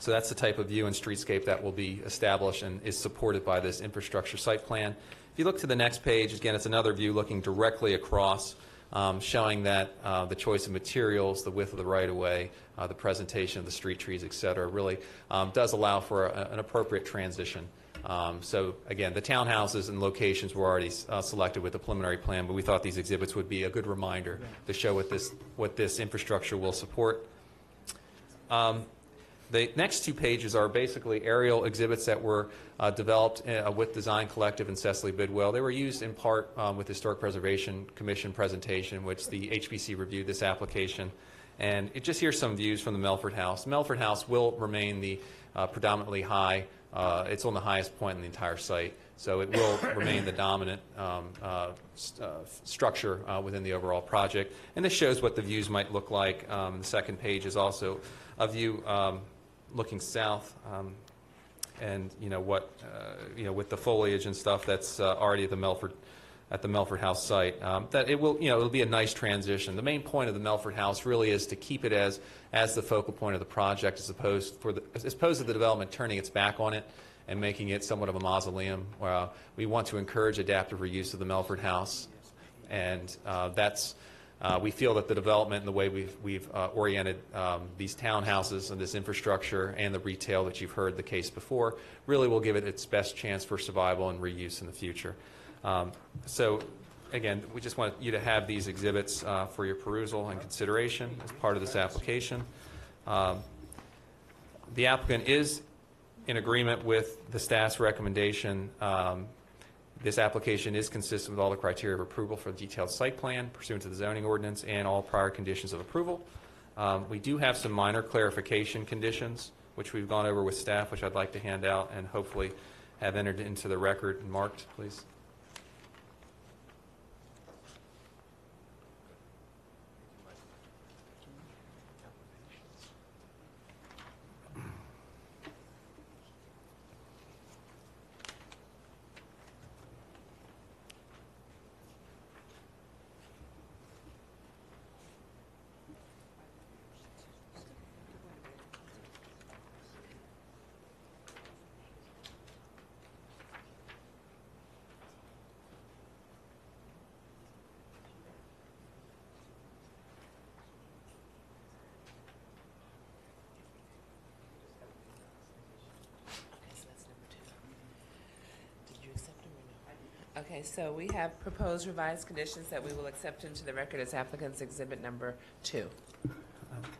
So that's the type of view and streetscape that will be established and is supported by this infrastructure site plan. If you look to the next page, again, it's another view looking directly across, um, showing that uh, the choice of materials, the width of the right-of-way, uh, the presentation of the street trees, et cetera, really um, does allow for a, an appropriate transition. Um, so again, the townhouses and locations were already uh, selected with the preliminary plan, but we thought these exhibits would be a good reminder to show what this, what this infrastructure will support. Um, The next two pages are basically aerial exhibits that were uh, developed uh, with Design Collective and Cecily Bidwell. They were used in part um, with Historic Preservation Commission presentation, which the H B C reviewed this application. And it just here's some views from the Melford House. Melford House will remain the uh, predominantly high. Uh, it's on the highest point in the entire site. So it will remain the dominant um, uh, st uh, structure uh, within the overall project. And this shows what the views might look like. Um, the second page is also a view um, looking south, um, and you know what, uh, you know, with the foliage and stuff that's uh, already at the Melford, at the Melford House site, um, that it will, you know, it'll be a nice transition. The main point of the Melford House really is to keep it as as the focal point of the project, as opposed for the as opposed to the development turning its back on it and making it somewhat of a mausoleum. Uh, we want to encourage adaptive reuse of the Melford House, and uh, that's. Uh, we feel that the development and the way we've, we've uh, oriented um, these townhouses and this infrastructure and the retail that you've heard the case before really will give it its best chance for survival and reuse in the future. Um, so, again, we just want you to have these exhibits uh, for your perusal and consideration as part of this application. Um, the applicant is in agreement with the staff's recommendation. Um, This application is consistent with all the criteria of approval for the detailed site plan pursuant to the zoning ordinance and all prior conditions of approval. Um, we do have some minor clarification conditions, which we've gone over with staff, which I'd like to hand out and hopefully have entered into the record and marked, please. Okay, so we have proposed revised conditions that we will accept into the record as applicant's exhibit number two.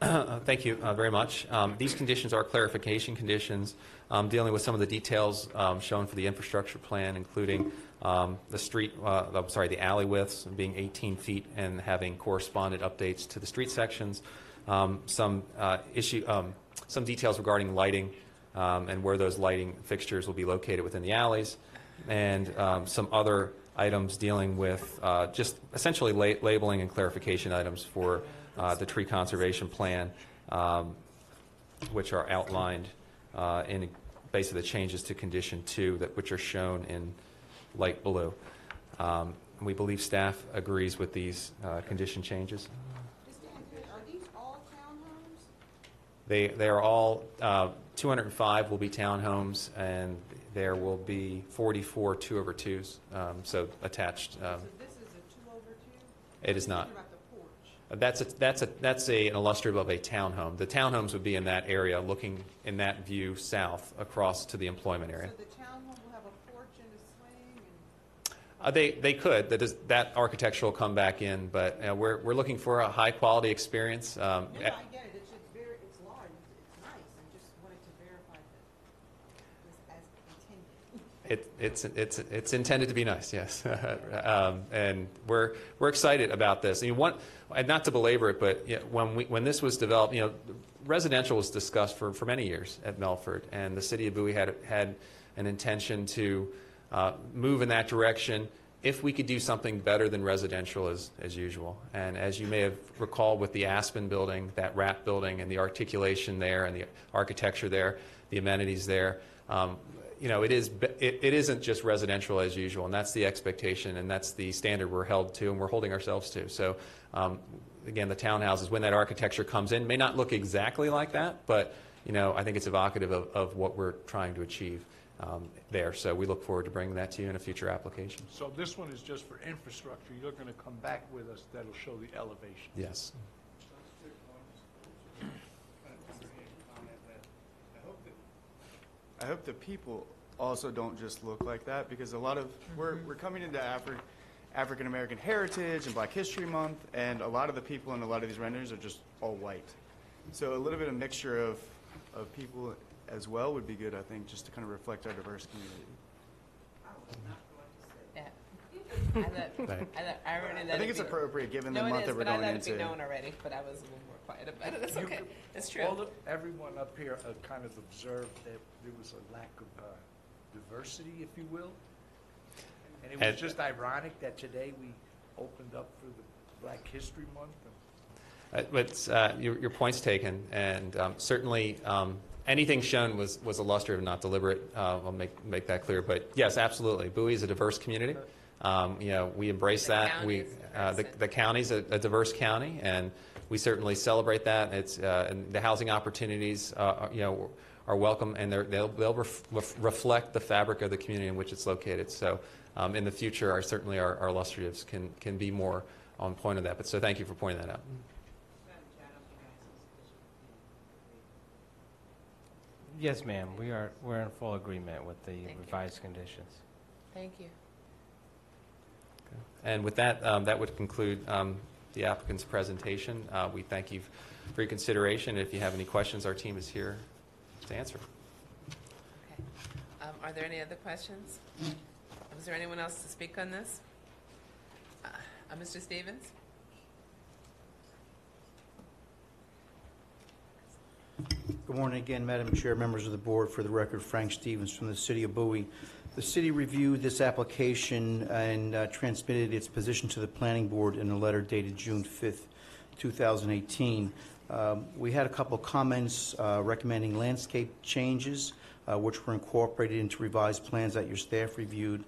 Uh, thank you uh, very much. Um, these conditions are clarification conditions um, dealing with some of the details um, shown for the infrastructure plan, including um, the street, uh, I'm sorry, the alley widths being eighteen feet and having correspondent updates to the street sections, um, some uh, issue, um, some details regarding lighting um, and where those lighting fixtures will be located within the alleys, and um, some other items dealing with uh, just essentially la labeling and clarification items for uh, the tree conservation plan, um, which are outlined uh, in basically the changes to condition two, that which are shown in light blue. Um, we believe staff agrees with these uh, condition changes. Are these all townhomes? They, they are all, uh, two hundred five will be townhomes, and there will be forty-four two over twos, um, so attached. Um, so this is a two over two? It is not. About the porch. Uh, that's a, that's a, that's a, an illustrative of a townhome. The townhomes would be in that area, looking in that view south across to the employment area. So the townhome will have a porch and a swing? And uh, they, they could. That, is, that architecture will come back in, but uh, we're, we're looking for a high quality experience. Um, no, I get it. It's, it's, very, it's large. It's nice. I just wanted to verify that. It, it's it's it's intended to be nice, yes, um, and we're we're excited about this. I mean, one, and not to belabor it, but you know, when we when this was developed, you know, residential was discussed for for many years at Melford, and the city of Bowie had had an intention to uh, move in that direction if we could do something better than residential as as usual. And as you may have recalled with the Aspen building, that wrap building, and the articulation there, and the architecture there, the amenities there. Um, You know, it is it, it isn't just residential as usual, and that's the expectation, and that's the standard we're held to, and we're holding ourselves to. So, um, again, the townhouses, when that architecture comes in, may not look exactly like that, but you know, I think it's evocative of, of what we're trying to achieve um, there. So, we look forward to bringing that to you in a future application. So, this one is just for infrastructure. You're going to come back with us that'll show the elevation. Yes. I hope the people also don't just look like that, because a lot of we're we're coming into Afri African American Heritage and Black History Month, and a lot of the people in a lot of these renders are just all white. So a little bit of mixture of of people as well would be good, I think, just to kind of reflect our diverse community. I, thought, right. I, thought, I, really I think it's be, appropriate given no, the month is, that we're going into. I let it be known already, but I was a little more quiet about it. It's okay. Could, it's true. All the, everyone up here uh, kind of observed that there was a lack of uh, diversity, if you will. And it was and, just ironic that today we opened up for the Black History Month. And, uh, but uh, your, your point's taken, and um, certainly um, anything shown was, was illustrative, not deliberate. Uh, I'll make, make that clear. But yes, absolutely. Bowie is a diverse community. Um, you know, we embrace that. We uh, the, the county's a, a diverse county, and we certainly celebrate that. It's uh, and the housing opportunities, uh, you know, are welcome, and they'll they'll ref, ref, reflect the fabric of the community in which it's located. So, um, in the future, our, certainly our, our illustratives can can be more on point of that. But so, thank you for pointing that out. Yes, ma'am. We are we're in full agreement with the thank revised you. Conditions. Thank you. And with that, um, that would conclude um, the applicant's presentation. Uh, we thank you for your consideration. If you have any questions, our team is here to answer. Okay. Um, are there any other questions? Is there anyone else to speak on this? Uh, uh, Mister Stevens? Good morning again, Madam Chair, members of the board. For the record, Frank Stevens from the City of Bowie. The city reviewed this application and uh, transmitted its position to the planning board in a letter dated June fifth, two thousand eighteen. Um, we had a couple comments uh, recommending landscape changes, uh, which were incorporated into revised plans that your staff reviewed.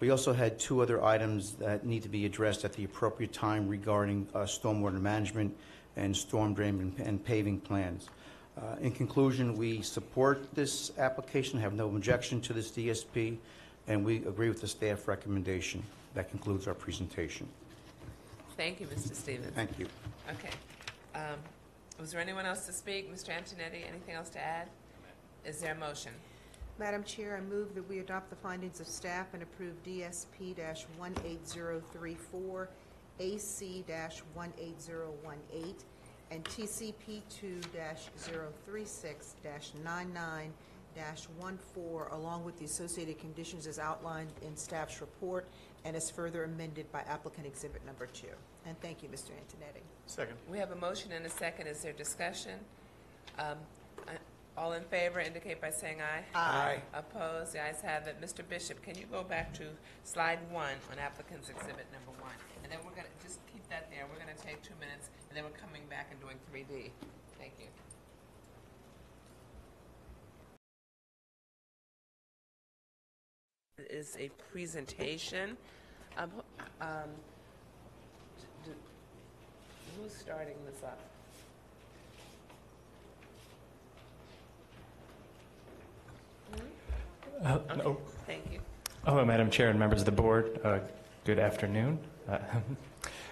We also had two other items that need to be addressed at the appropriate time regarding uh, stormwater management and storm drain and, and paving plans. Uh, in conclusion, we support this application, have no objection to this D S P, and we agree with the staff recommendation. That concludes our presentation. Thank you, Mister Stevens. Thank you. Okay. Um, was there anyone else to speak? Mister Antonetti, anything else to add? Is there a motion? Madam Chair, I move that we adopt the findings of staff and approve D S P one eight zero three four, A C one eight zero one eight, and T C P two dash zero three six dash nine nine dash one four, along with the associated conditions as outlined in staff's report and is further amended by applicant exhibit number two. And thank you, Mister Antonetti. Second. We have a motion and a second. Is there discussion? Um, uh, all in favor indicate by saying aye. Aye. Aye. Opposed? The ayes have it. Mister Bishop, can you go back to slide one on applicant's exhibit number one? And then we're going to just keep that there. We're going to take two minutes, and then we're coming back and doing three D. Thank you. It is a presentation. Um, um, who's starting this up? Mm-hmm. uh, okay. No. Thank you. Hello, Madam Chair and members of the board. Uh, good afternoon. Uh,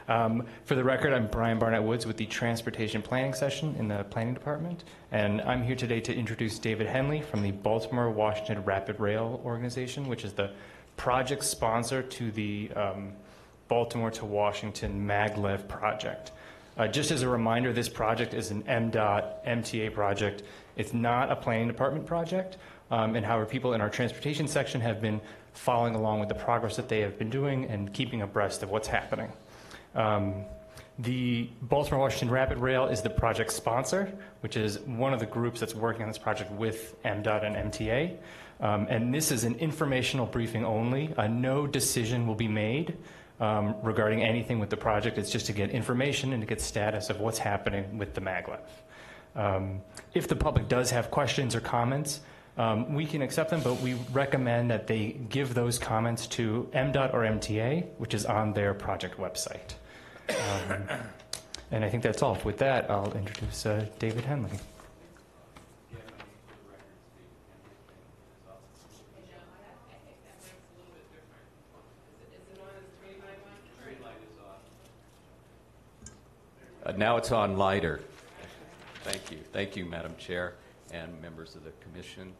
um, for the record, I'm Brian Barnett Woods with the Transportation Planning Session in the Planning Department, and I'm here today to introduce David Henley from the Baltimore-Washington Rapid Rail Organization, which is the project sponsor to the um, Baltimore to Washington maglev project. Uh, just as a reminder, this project is an M DOT M T A project. It's not a planning department project, um, and however, people in our transportation section have been following along with the progress that they have been doing and keeping abreast of what's happening. Um, the Baltimore-Washington Rapid Rail is the project sponsor, which is one of the groups that's working on this project with M DOT and M T A. Um, and this is an informational briefing only. Uh, no decision will be made um, regarding anything with the project. It's just to get information and to get status of what's happening with the maglev. Um, if the public does have questions or comments, Um, we can accept them, but we recommend that they give those comments to M DOT or M T A, which is on their project website. Um, and I think that's all. With that, I'll introduce uh, David Henley. Uh, now it's on lighter. Thank you. Thank you, Madam Chair and members of the commission.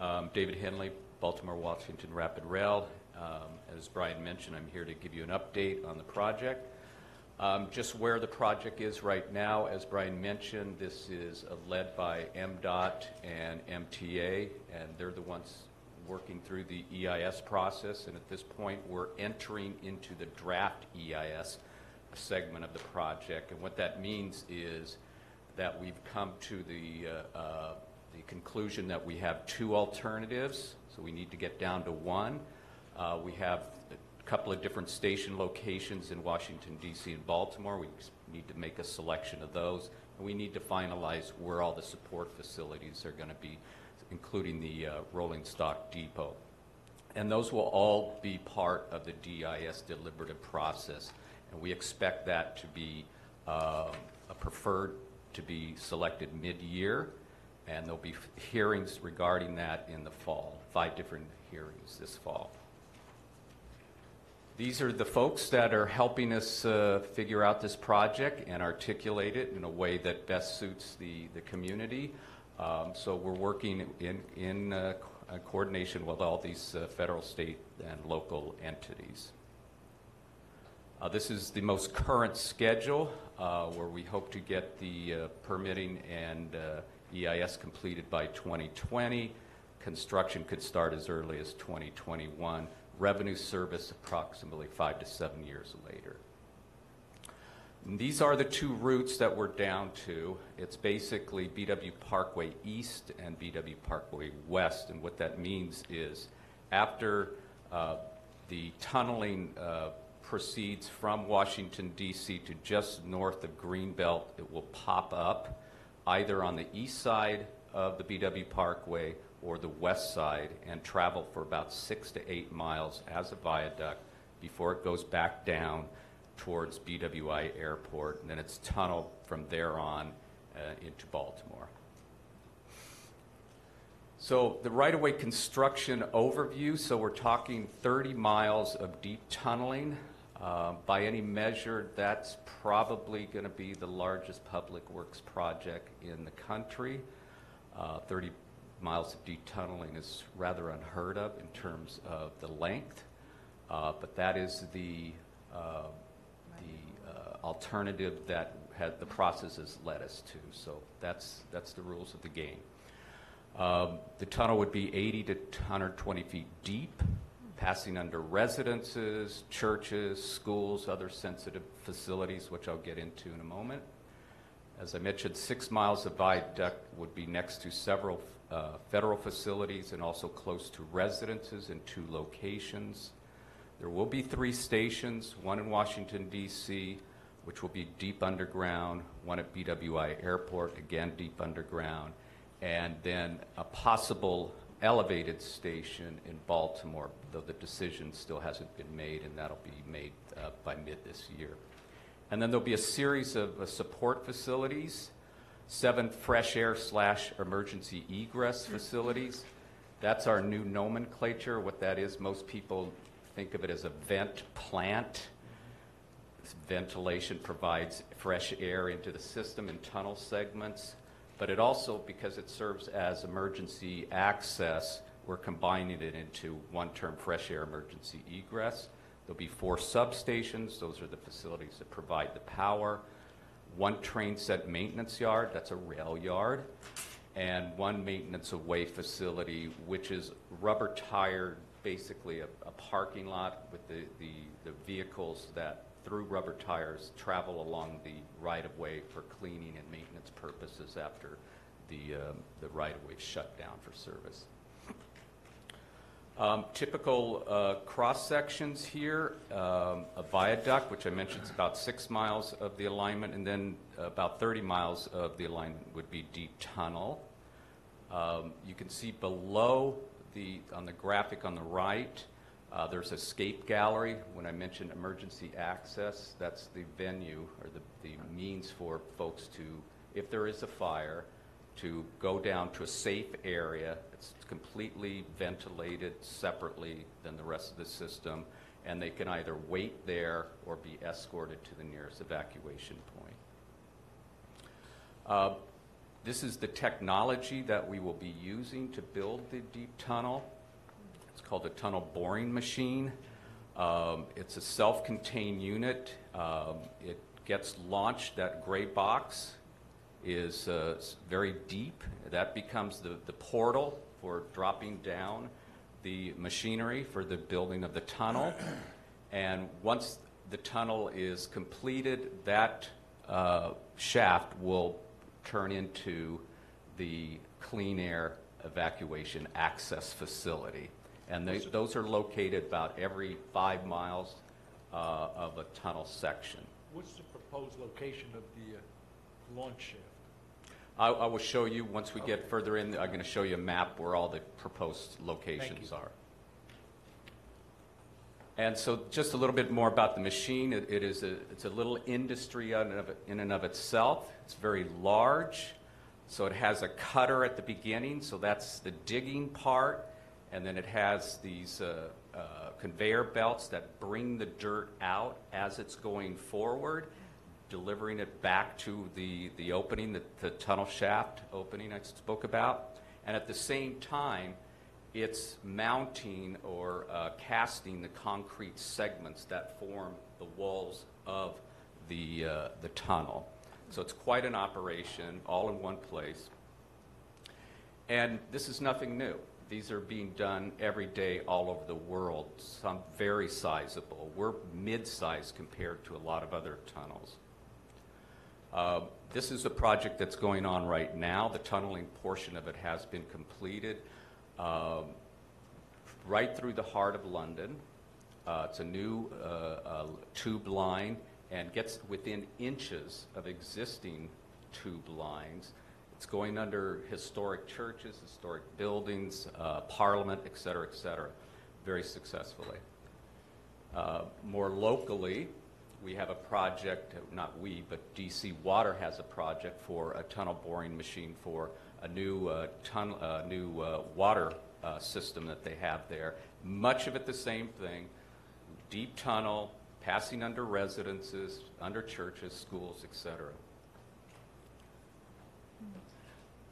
Um, David Henley, Baltimore Washington Rapid Rail. Um, as Brian mentioned, I'm here to give you an update on the project. Um, just where the project is right now, as Brian mentioned, this is uh, led by M DOT and M T A, and they're the ones working through the E I S process, and at this point we're entering into the draft E I S segment of the project. And what that means is that we've come to the uh, uh, the conclusion that we have two alternatives, so we need to get down to one. Uh, we have a couple of different station locations in Washington D C and Baltimore. We need to make a selection of those We need to finalize where all the support facilities are going to be, including the uh, rolling stock depot. And those will all be part of the D I S deliberative process. And we expect that to be uh, a preferred to be selected mid-year. And there'll be hearings regarding that in the fall, five different hearings this fall. These are the folks that are helping us uh, figure out this project and articulate it in a way that best suits the, the community. Um, so we're working in, in uh, co coordination with all these uh, federal, state, and local entities. Uh, this is the most current schedule uh, where we hope to get the uh, permitting and uh, E I S completed by twenty twenty. Construction could start as early as twenty twenty-one. Revenue service approximately five to seven years later. And these are the two routes that we're down to. It's basically B W Parkway East and B W Parkway West, and what that means is after uh, the tunneling uh, proceeds from Washington, D C to just north of Greenbelt, it will pop up either on the east side of the B W Parkway or the west side and travel for about six to eight miles as a viaduct before it goes back down towards B W I Airport, and then it's tunneled from there on uh, into Baltimore. So the right-of-way construction overview, so we're talking thirty miles of deep tunneling. Uh, by any measure, that's probably going to be the largest public works project in the country. Uh, thirty miles of deep tunneling is rather unheard of in terms of the length, uh, but that is the uh, the uh, alternative that had the processes led us to. So that's that's the rules of the game. Um, the tunnel would be eighty to one hundred twenty feet deep, passing under residences, churches, schools, other sensitive facilities, which I'll get into in a moment. As I mentioned, six miles of viaduct would be next to several Uh, federal facilities and also close to residences in two locations. There will be three stations, one in Washington, D C, which will be deep underground, one at B W I Airport, again deep underground, and then a possible elevated station in Baltimore, though the decision still hasn't been made, and that'll be made uh, by mid this year. And then there'll be a series of uh, support facilities, seven fresh air slash emergency egress facilities. That's our new nomenclature. What that is, most people think of it as a vent plant. This ventilation provides fresh air into the system in tunnel segments, but it also, because it serves as emergency access, we're combining it into one term, fresh air emergency egress. There'll be four substations. Those are the facilities that provide the power. One train set maintenance yard, that's a rail yard, and one maintenance away facility, which is rubber tired, basically a, a parking lot with the, the, the vehicles that through rubber tires travel along the right-of-way for cleaning and maintenance purposes after the, uh, the right-of-way shut down for service. Um, typical uh, cross sections here, um, a viaduct, which I mentioned is about six miles of the alignment, and then about thirty miles of the alignment would be deep tunnel. Um, you can see below the, on the graphic on the right, uh, there's escape gallery. When I mentioned emergency access, that's the venue or the, the means for folks to, if there is a fire, to go down to a safe area. It's completely ventilated separately than the rest of the system, and they can either wait there or be escorted to the nearest evacuation point. Uh, this is the technology that we will be using to build the deep tunnel. It's called a tunnel boring machine. Um, it's a self-contained unit. Um, it gets launched, that gray box is uh, very deep. That becomes the, the portal for dropping down the machinery for the building of the tunnel. And once the tunnel is completed, that uh, shaft will turn into the clean air evacuation access facility. And they, those are located about every five miles uh, of a tunnel section. What's the proposed location of the uh launch shaft? I, I will show you once we okay. get further in. I'm going to show you a map where all the proposed locations are. And so just a little bit more about the machine. It, it is a, it's a little industry in and, of, in and of itself. It's very large. So it has a cutter at the beginning. So that's the digging part. And then it has these uh, uh, conveyor belts that bring the dirt out as it's going forward, delivering it back to the, the opening, the, the tunnel shaft opening I spoke about. And at the same time, it's mounting or uh, casting the concrete segments that form the walls of the, uh, the tunnel. So it's quite an operation, all in one place. And this is nothing new. These are being done every day all over the world, some very sizable. We're mid-sized compared to a lot of other tunnels. Uh, this is a project that's going on right now. The tunneling portion of it has been completed. Um, right through the heart of London. Uh, it's a new uh, uh, tube line and gets within inches of existing tube lines. It's going under historic churches, historic buildings, uh, Parliament, et cetera, et cetera, very successfully. Uh, more locally, we have a project, not we, but D C Water has a project for a tunnel boring machine for a new, uh, ton, uh, new uh, water uh, system that they have there. Much of it the same thing, deep tunnel, passing under residences, under churches, schools, et cetera.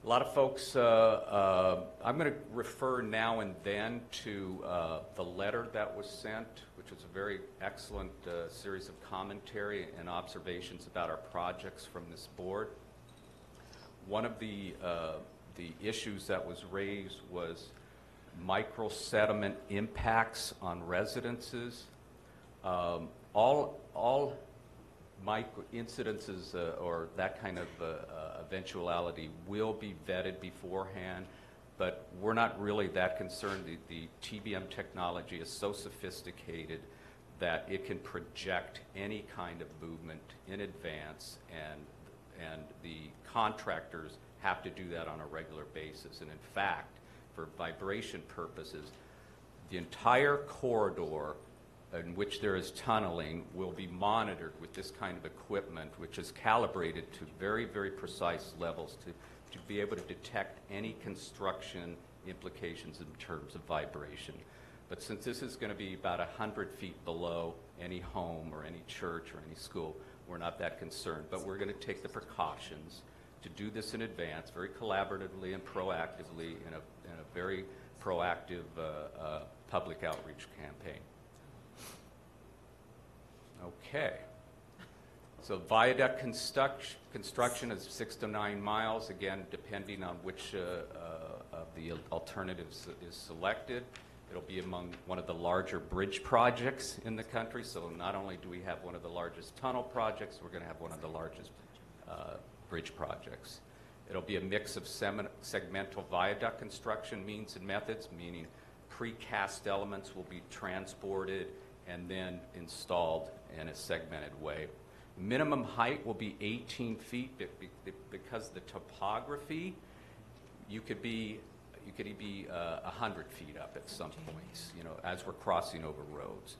A lot of folks, uh, uh, I'm gonna refer now and then to uh, the letter that was sent, which was a very excellent uh, series of commentary and observations about our projects from this board. One of the, uh, the issues that was raised was micro-sediment impacts on residences. Um, all all micro incidences uh, or that kind of uh, uh, eventuality will be vetted beforehand, but we're not really that concerned. The, the T B M technology is so sophisticated that it can project any kind of movement in advance, and and the contractors have to do that on a regular basis. And in fact, for vibration purposes, the entire corridor in which there is tunneling will be monitored with this kind of equipment, which is calibrated to very, very precise levels to, to be able to detect any construction implications in terms of vibration. But since this is going to be about one hundred feet below any home or any church or any school, we're not that concerned, but we're going to take the precautions to do this in advance, very collaboratively and proactively in a, in a very proactive uh, uh, public outreach campaign. Okay. So viaduct construct, construction is six to nine miles, again, depending on which uh, uh, of the alternatives is selected. It'll be among one of the larger bridge projects in the country. So not only do we have one of the largest tunnel projects, we're going to have one of the largest uh, bridge projects. It'll be a mix of segmental viaduct construction means and methods, meaning precast elements will be transported and then installed in a segmented way. Minimum height will be eighteen feet because of the topography. You could be You could be uh, one hundred feet up at some points, you know, as we're crossing over roads.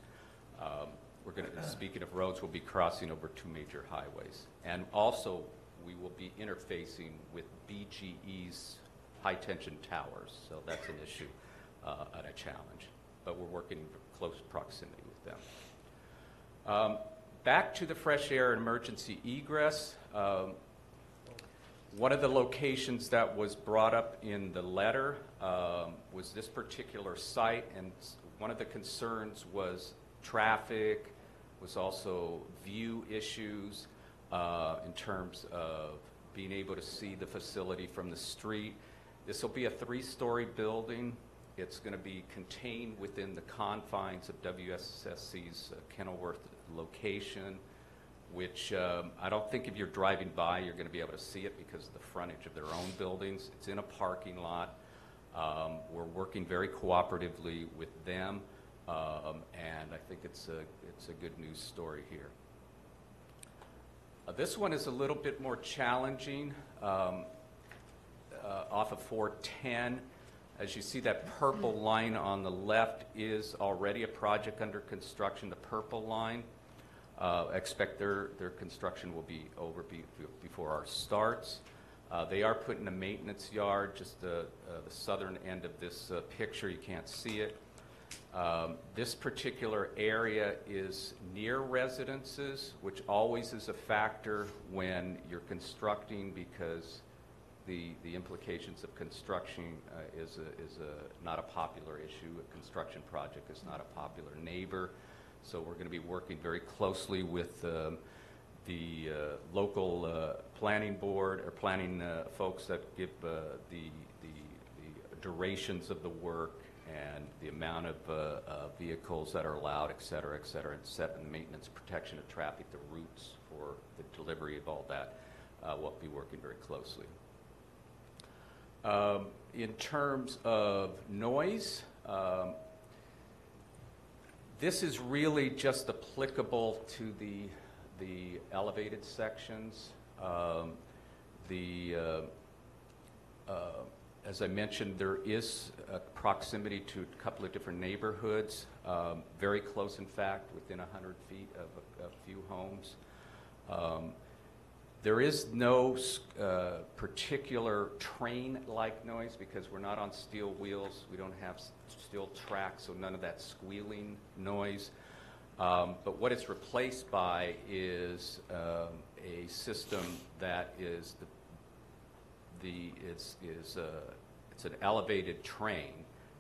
Um, we're going to, speaking of roads, we'll be crossing over two major highways. And also, we will be interfacing with B G E's high-tension towers. So that's an issue uh, and a challenge. But we're working in close proximity with them. Um, back to the fresh air and emergency egress. Um, One of the locations that was brought up in the letter um, was this particular site, and one of the concerns was traffic, was also view issues uh, in terms of being able to see the facility from the street. This will be a three-story building. It's going to be contained within the confines of W S S C's uh, Kenilworth location, which um, I don't think if you're driving by, you're going to be able to see it because of the frontage of their own buildings. It's in a parking lot. Um, we're working very cooperatively with them, um, and I think it's a, it's a good news story here. Uh, this one is a little bit more challenging, um, uh, off of four ten. As you see, that purple line on the left is already a project under construction, the purple line. Uh, expect their, their construction will be over be, before our starts. Uh, they are put in a maintenance yard, just the, uh, the southern end of this uh, picture. You can't see it. Um, this particular area is near residences, which always is a factor when you're constructing, because the, the implications of construction uh, is, a, is a, not a popular issue. A construction project is not a popular neighbor. So we're going to be working very closely with um, the uh, local uh, planning board or planning uh, folks that give uh, the, the, the durations of the work and the amount of uh, uh, vehicles that are allowed, et cetera, et cetera, and set in the maintenance, protection of traffic, the routes for the delivery of all that. Uh, we'll be working very closely. Um, in terms of noise, um, this is really just applicable to the, the elevated sections. Um, the, uh, uh, as I mentioned, there is a proximity to a couple of different neighborhoods, um, very close, in fact, within one hundred feet of a, a few homes. Um, there is no uh, particular train-like noise because we're not on steel wheels. We don't have steel tracks, so none of that squealing noise. Um, but what it's replaced by is um, a system that is the, the it's is a, it's an elevated train.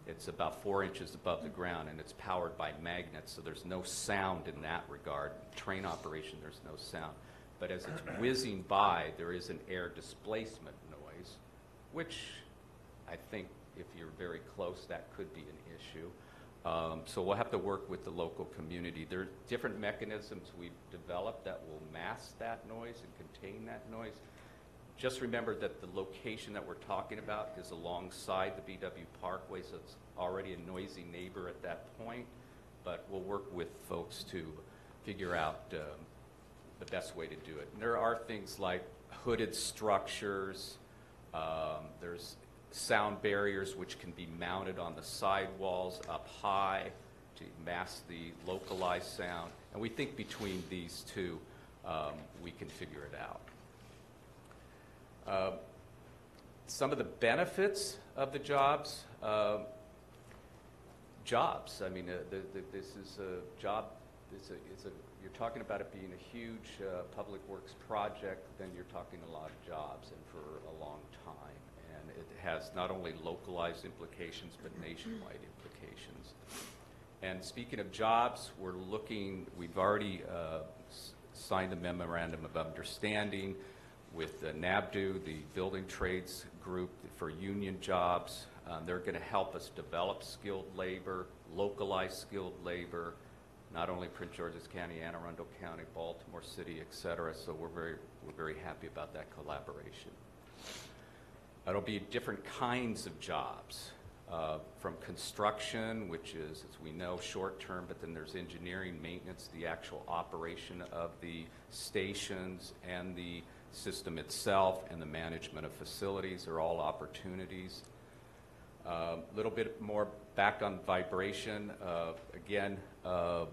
It's about four inches above the ground, and it's powered by magnets. So there's no sound in that regard. Train operation, there's no sound. But as it's whizzing by, there is an air displacement noise, which I think if you're very close, that could be an issue. Um, so we'll have to work with the local community. There are different mechanisms we've developed that will mask that noise and contain that noise. Just remember that the location that we're talking about is alongside the B W Parkway, so it's already a noisy neighbor at that point. But we'll work with folks to figure out um, the best way to do it. And there are things like hooded structures. Um, there's sound barriers which can be mounted on the sidewalls up high to mask the localized sound. And we think between these two, um, we can figure it out. Uh, some of the benefits of the jobs. Uh, jobs, I mean, uh, the, the, this is a job, it's a, it's a you're talking about it being a huge uh, public works project, then you're talking a lot of jobs and for a long time. And it has not only localized implications, but nationwide implications. And speaking of jobs, we're looking, we've already uh, signed a memorandum of understanding with uh, NABDU, the building trades group for union jobs. Um, they're gonna help us develop skilled labor, localize skilled labor, not only Prince George's County, Anne Arundel County, Baltimore City, et cetera. So we're very, we're very happy about that collaboration. It'll be different kinds of jobs, uh, from construction, which is, as we know, short-term, but then there's engineering, maintenance, the actual operation of the stations and the system itself, and the management of facilities are all opportunities. A uh, little bit more back on vibration. Uh, again, uh,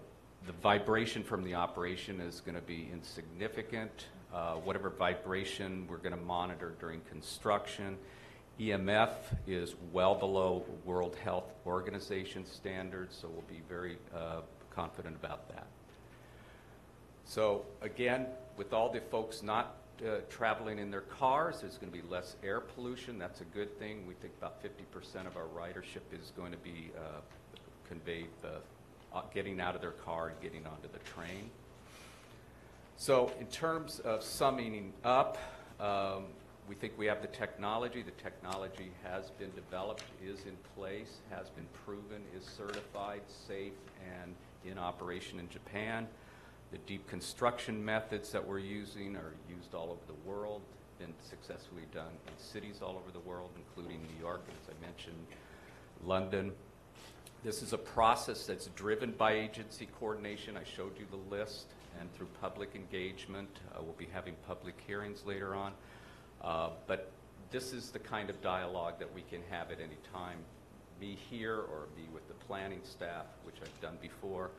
the vibration from the operation is going to be insignificant. Uh, whatever vibration we're going to monitor during construction. E M F is well below World Health Organization standards, so we'll be very uh, confident about that. So again, with all the folks not uh, traveling in their cars, there's going to be less air pollution. That's a good thing. We think about fifty percent of our ridership is going to be uh, conveyed uh, getting out of their car and getting onto the train. So in terms of summing up, um, we think we have the technology. The technology has been developed, is in place, has been proven, is certified, safe, and in operation in Japan. The deep construction methods that we're using are used all over the world, been successfully done in cities all over the world, including New York, as I mentioned, London. This is a process that's driven by agency coordination. I showed you the list, and through public engagement. Uh, we'll be having public hearings later on. Uh, but this is the kind of dialogue that we can have at any time, me here or me with the planning staff, which I've done before.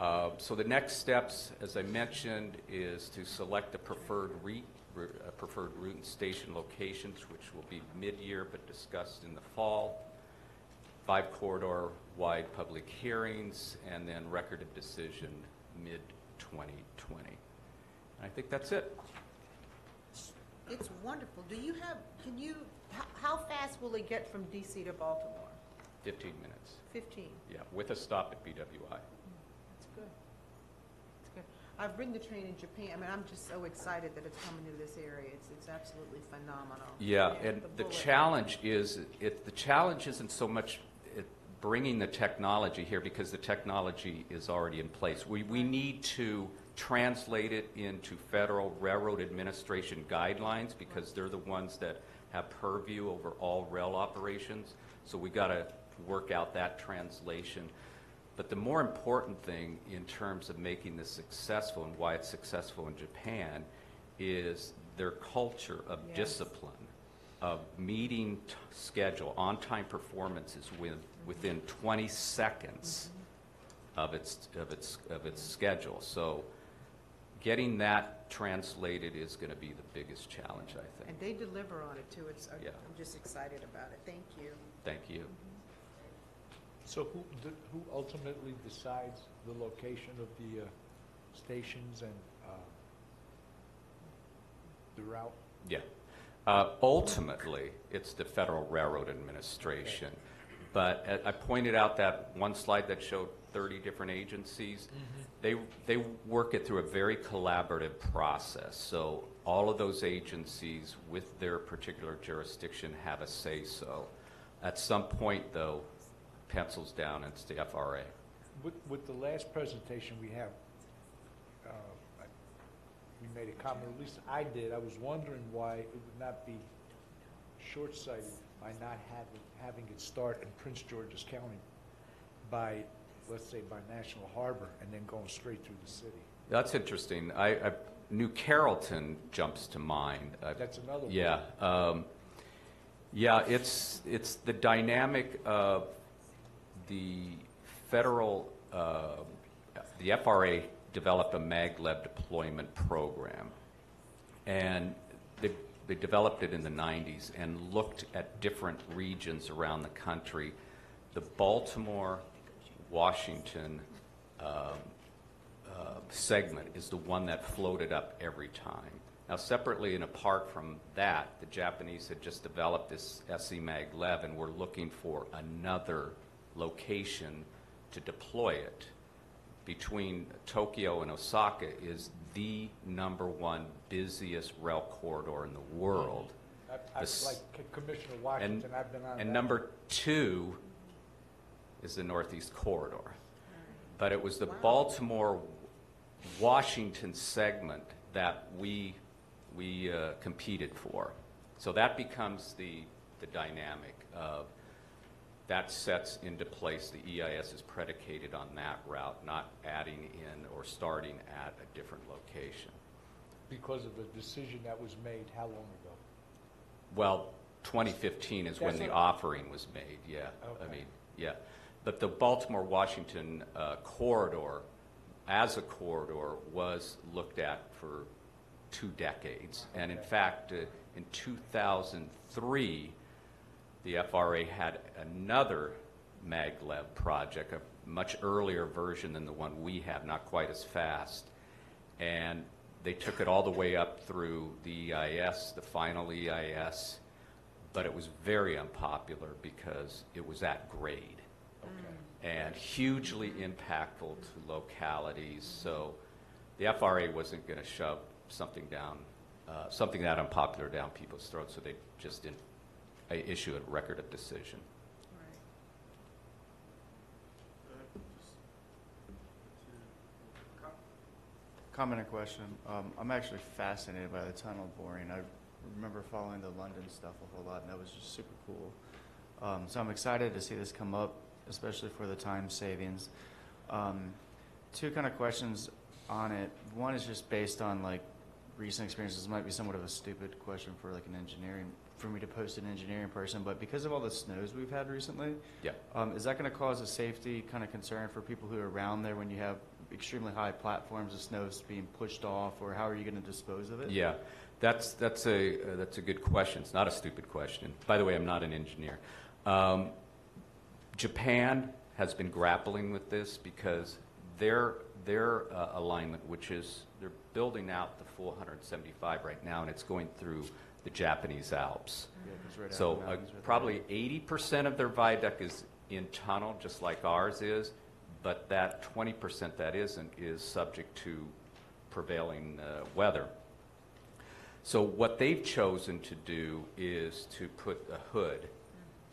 Uh, so the next steps, as I mentioned, is to select a preferred, re a preferred route and station locations, which will be mid-year but discussed in the fall. Five corridor wide public hearings, and then record of decision mid twenty twenty. And I think that's it. It's wonderful. Do you have, can you, how, how fast will it get from D C to Baltimore? fifteen minutes. fifteen? Yeah, with a stop at B W I. That's good. That's good. I've ridden the train in Japan. I mean, I'm just so excited that it's coming to this area. It's, it's absolutely phenomenal. Yeah, yeah, and the, the challenge is, it, the challenge isn't so much bringing the technology here, because the technology is already in place. We, we need to translate it into Federal Railroad Administration guidelines, because they're the ones that have purview over all rail operations. So we got to work out that translation. But the more important thing in terms of making this successful and why it's successful in Japan is their culture of yes. discipline, of meeting t schedule, on-time performance is with within twenty seconds mm-hmm. of its of its of its schedule. So getting that translated is going to be the biggest challenge, I think. And they deliver on it too. It's yeah. I'm just excited about it. Thank you. Thank you. Mm-hmm. So who who ultimately decides the location of the uh, stations and uh, the route? Yeah. Uh, ultimately, it's the Federal Railroad Administration. Okay. But uh, I pointed out that one slide that showed thirty different agencies. Mm-hmm. They, they work it through a very collaborative process. So all of those agencies with their particular jurisdiction have a say-so. At some point, though, pencils down, it's the F R A. With, with the last presentation we have, uh, I, we made a comment, at least I did. I was wondering why it would not be short-sighted by not having, having it start in Prince George's County by, let's say, by National Harbor and then going straight through the city. That's interesting. I, I New Carrollton jumps to mind. I, That's another yeah, one. Yeah. Um, yeah, it's, it's the dynamic of the federal, uh, the F R A developed a maglev deployment program, and the they developed it in the nineties and looked at different regions around the country. The Baltimore, Washington um, uh, segment is the one that floated up every time. Now, separately and apart from that, the Japanese had just developed this S E Maglev, and were looking for another location to deploy it. Between Tokyo and Osaka is the number one busiest rail corridor in the world. I, I, the, like Commissioner Washington, and, I've been on And that. Number two is the Northeast Corridor. But it was the wow. Baltimore-Washington segment that we, we uh, competed for. So that becomes the, the dynamic of that sets into place, the E I S is predicated on that route, not adding in or starting at a different location. Because of the decision that was made how long ago? Well, twenty fifteen is That's when the offering was made, yeah. Okay. I mean, yeah. But the Baltimore-Washington uh, corridor, as a corridor, was looked at for two decades. Okay. And in fact, uh, in two thousand three, the F R A had another maglev project, a much earlier version than the one we have, not quite as fast. And they took it all the way up through the E I S, the final E I S, but it was very unpopular because it was at grade. Okay. And hugely impactful to localities. So the F R A wasn't going to shove something down, uh, something that unpopular down people's throats, so they just didn't. I issue a record of decision. Right. Comment and question. Um, I'm actually fascinated by the tunnel boring. I remember following the London stuff a whole lot, and that was just super cool. Um, so I'm excited to see this come up. especially for the time savings. Um, two kind of questions on it. One is just based on like recent experiences. It might be somewhat of a stupid question for like an engineering, for me to post an engineering person, but because of all the snows we've had recently, yeah, um, is that going to cause a safety kind of concern for people who are around there when you have extremely high platforms of snows being pushed off, or how are you going to dispose of it? Yeah, that's that's a uh, that's a good question. It's not a stupid question. By the way, I'm not an engineer. Um, Japan has been grappling with this because their their uh, alignment, which is they're building out the four hundred seventy-five right now, and it's going through the Japanese Alps. Yeah, right, so uh, probably eighty percent of their viaduct is in tunnel, just like ours is, but that twenty percent that isn't is subject to prevailing uh, weather. So what they've chosen to do is to put a hood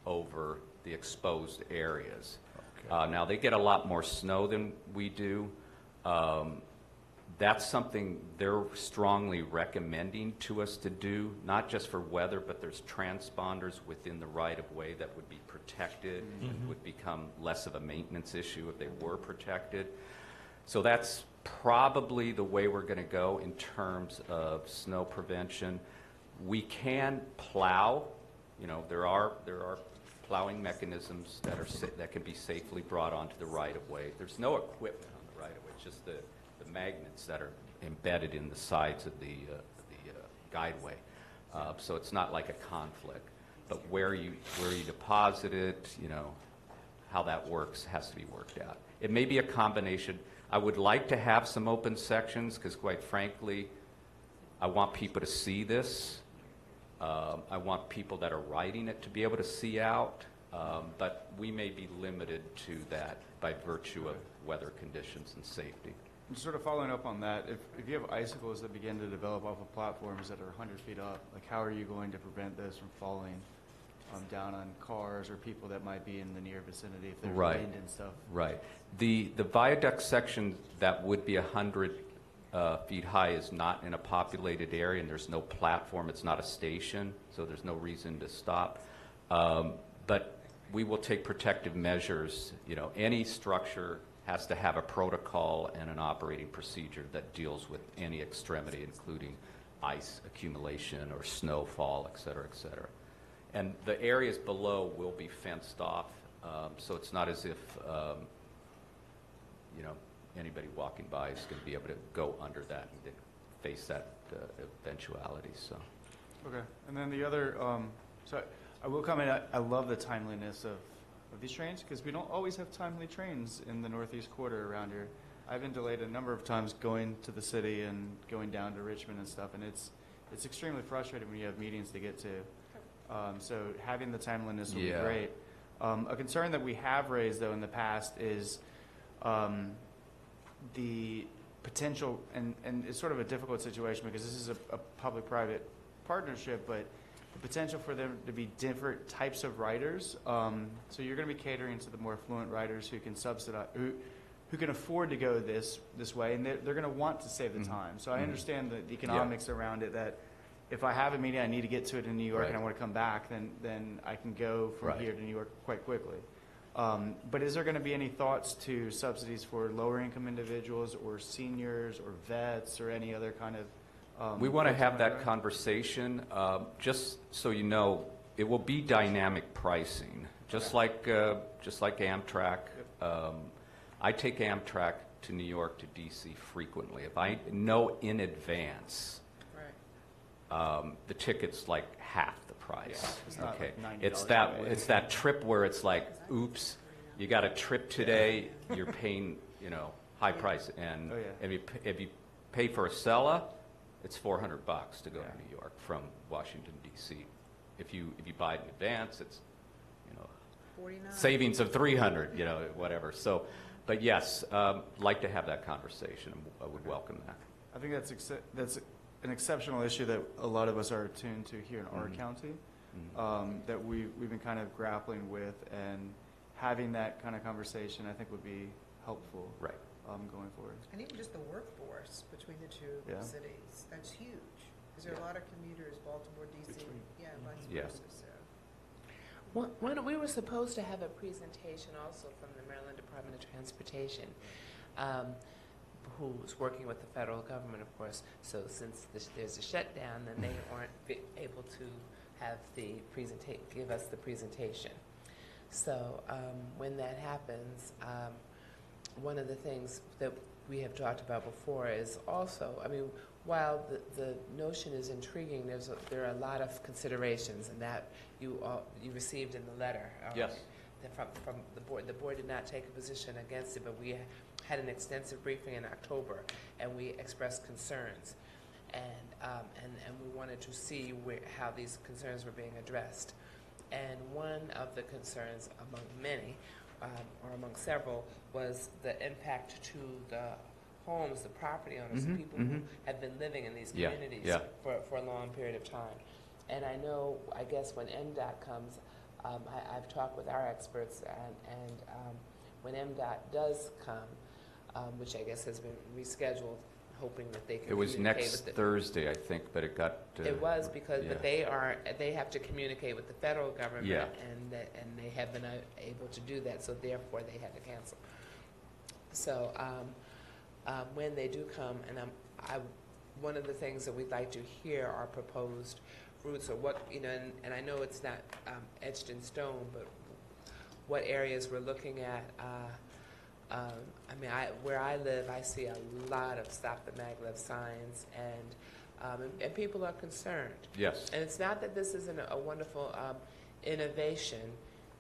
over the exposed areas. Okay. Uh, now they get a lot more snow than we do. Um, That's something they're strongly recommending to us to do, not just for weather, but there's transponders within the right-of-way that would be protected, mm-hmm, and would become less of a maintenance issue if they were protected. So that's probably the way we're going to go in terms of snow prevention. We can plow. You know, there are there are plowing mechanisms that are sa that can be safely brought onto the right-of-way. There's no equipment on the right-of-way. It's just the the magnets that are embedded in the sides of the, uh, the uh, guideway. Uh, so it's not like a conflict, but where you, where you deposit it, you know, how that works has to be worked out. It may be a combination. I would like to have some open sections because, quite frankly, I want people to see this. Um, I want people that are riding it to be able to see out, um, but we may be limited to that by virtue of weather conditions and safety. Sort of following up on that, if, if you have icicles that begin to develop off of platforms that are one hundred feet up, like how are you going to prevent those from falling um, down on cars or people that might be in the near vicinity if they're right. Wind and stuff? Right. The the viaduct section that would be one hundred uh, feet high is not in a populated area, and there's no platform. It's not a station, so there's no reason to stop. Um, but we will take protective measures. You know, any structure has to have a protocol and an operating procedure that deals with any extremity, including ice accumulation or snowfall, et cetera, et cetera. And the areas below will be fenced off, um, so it's not as if um, you know, anybody walking by is going to be able to go under that and face that uh, eventuality. So. Okay, and then the other, um, so I will comment. I, I love the timeliness of. Of these trains, because we don't always have timely trains in the Northeast Quarter around here. I've been delayed a number of times going to the city and going down to Richmond and stuff, and it's it's extremely frustrating when you have meetings to get to. Um, so having the timeliness would yeah. be great. Um, a concern that we have raised though in the past is um, the potential, and and it's sort of a difficult situation because this is a, a public-private partnership, but the potential for them to be different types of riders. Um, so you're going to be catering to the more affluent riders who can subsidize, who, who can afford to go this this way, and they're, they're going to want to save the mm-hmm. time. So I understand the, the economics yeah. around it. That if I have a meeting, I need to get to it in New York, right. and I want to come back, then then I can go from right. here to New York quite quickly. Um, but is there going to be any thoughts to subsidies for lower-income individuals, or seniors, or vets, or any other kind of? Um, we want to have that right? conversation. Uh, just so you know, it will be dynamic pricing, just okay. like uh, just like Amtrak. Yep. Um, I take Amtrak to New York to D C frequently. If I know in advance, right. um, the ticket's like half the price. Yeah. It's okay, not like it's that it's that trip where it's like, oops, you got a trip today. Yeah. You're paying you know high yeah. price, and oh, yeah. if you if you pay for a Sella. It's four hundred bucks to go yeah. to New York from Washington D C If you if you buy it in advance, it's you know forty-nine savings of three hundred, you know whatever. So, but yes, um, like to have that conversation. I would okay. welcome that. I think that's that's an exceptional issue that a lot of us are attuned to here in our mm-hmm. county. Mm-hmm. um, that we we've, we've been kind of grappling with, and having that kind of conversation I think would be helpful. Right. Um, going forward. And even just the workforce between the two yeah. cities, that's huge. Because there yeah. are a lot of commuters, Baltimore, D C, yeah, vice yeah. versa. So. When we were supposed to have a presentation also from the Maryland Department of Transportation, um, who's working with the federal government, of course. So since this, there's a shutdown, then they weren't able to have the presenta- give us the presentation. So um, when that happens, um, one of the things that we have talked about before is also, I mean, while the, the notion is intriguing, there's a, there are a lot of considerations, and that you all, you received in the letter. Um, yes. From, from the board, the board did not take a position against it, but we had an extensive briefing in October, and we expressed concerns, and um, and and we wanted to see where, how these concerns were being addressed, and one of the concerns among many, um, or among several, was the impact to the homes, the property owners, mm-hmm, the people mm-hmm. who have been living in these communities yeah, yeah. for for a long period of time, and I know, I guess when M D O T comes. Um, I, I've talked with our experts, and, and um, when M D O T does come, um, which I guess has been rescheduled, hoping that they can. It was next Thursday, I think, but it got. Uh, it was because, yeah. but they are they have to communicate with the federal government, yeah. and that, and they have been able to do that, so therefore they had to cancel. So um, um, when they do come, and I'm, I, one of the things that we'd like to hear are proposed routes, or what, you know, and, and I know it's not um, etched in stone, but what areas we're looking at. Uh, um, I mean, I, where I live, I see a lot of Stop the Maglev signs, and, um, and and people are concerned. Yes. And it's not that this isn't a, a wonderful um, innovation,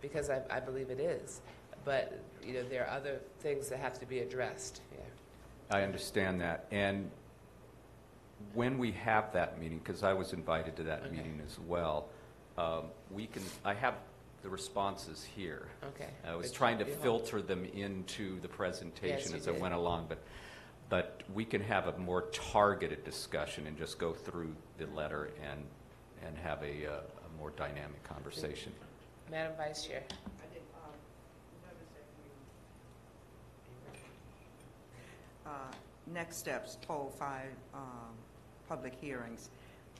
because I, I believe it is, but you know, there are other things that have to be addressed. Yeah. I understand that, and. When we have that meeting, because I was invited to that okay. meeting as well, um, we can. I have the responses here. Okay. I was but trying to filter helped. them into the presentation yes, as I did. went along, but but we can have a more targeted discussion and just go through the letter and and have a, uh, a more dynamic conversation. Madam Vice Chair. I did um, notice that we, uh, next steps poll five. Um, public hearings.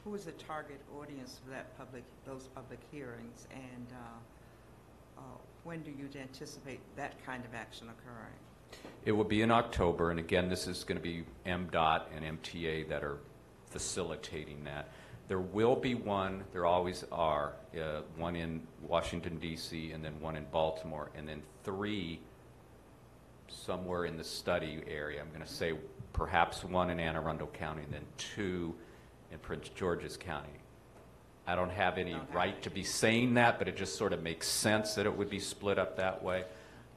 Who is the target audience for that public, those public hearings, and uh, uh, when do you anticipate that kind of action occurring? It will be in October, and again, this is going to be M D O T and M T A that are facilitating that. There will be one, there always are, uh, one in Washington, D C, and then one in Baltimore, and then three somewhere in the study area. I'm going to say perhaps one in Anne Arundel County, and then two in Prince George's County. I don't have any don't right have to be saying that, but it just sort of makes sense that it would be split up that way.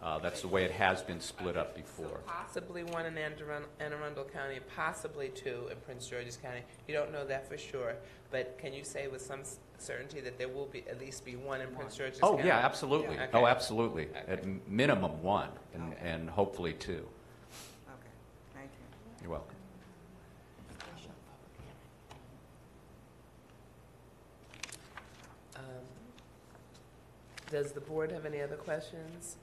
Uh, that's the way it has been split up before. So possibly one in Anne Arundel County, possibly two in Prince George's County. You don't know that for sure, but can you say with some certainty that there will be at least be one in one. Prince George's oh, County? Oh, yeah, absolutely. Yeah. Okay. Oh, absolutely. Okay. At minimum one, and, okay. and hopefully two. You're welcome. Um, does the board have any other questions?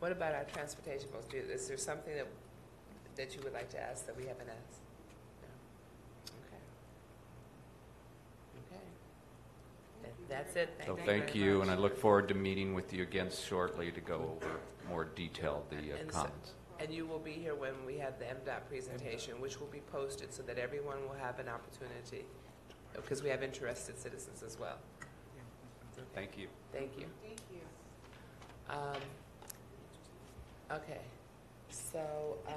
What about our transportation folks? Do, is there something that that you would like to ask that we haven't asked? No. Okay. Okay. That's it. Thank so thank, thank you, much. And I look forward to meeting with you again shortly to go over more detailed the uh, comments. So, and you will be here when we have the M D O T presentation, which will be posted so that everyone will have an opportunity, because we have interested citizens as well. Okay. Thank you. Thank you. Thank you. Um, okay. So, um,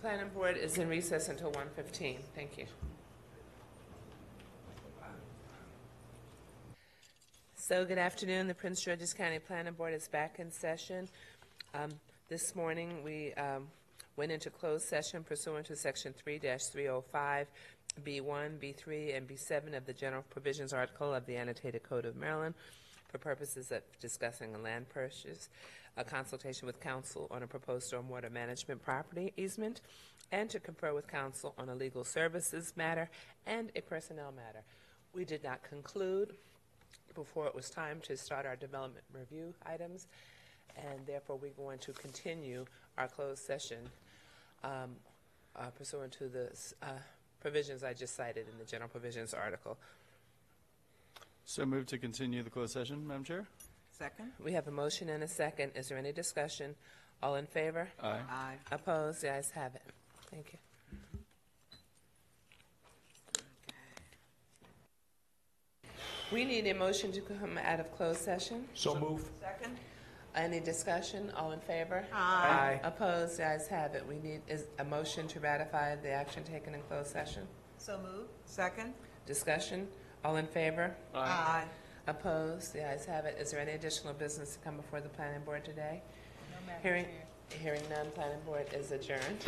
Planning Board is in recess until one fifteen. Thank you. So good afternoon. The Prince George's County Planning Board is back in session. Um, This morning we um, went into closed session pursuant to Section three dash three oh five, B one, B three, and B seven of the General Provisions Article of the Annotated Code of Maryland for purposes of discussing a land purchase, a consultation with counsel on a proposed stormwater management property easement, and to confer with counsel on a legal services matter and a personnel matter. We did not conclude before it was time to start our development review items, and therefore we're going to continue our closed session um, uh, pursuant to the uh, provisions I just cited in the General Provisions Article. So moved to continue the closed session, Madam Chair. Second. We have a motion and a second. Is there any discussion? All in favor? Aye. Aye. Opposed? The ayes have it. Thank you. We need a motion to come out of closed session. So, so move. Second. Any discussion? All in favor? Aye. Aye. Opposed? The ayes have it. We need is a motion to ratify the action taken in closed session. So move. Second. Discussion? All in favor? Aye. Aye. Opposed? The ayes have it. Is there any additional business to come before the Planning Board today? No, Madam Chair. Hearing none, Planning Board is adjourned.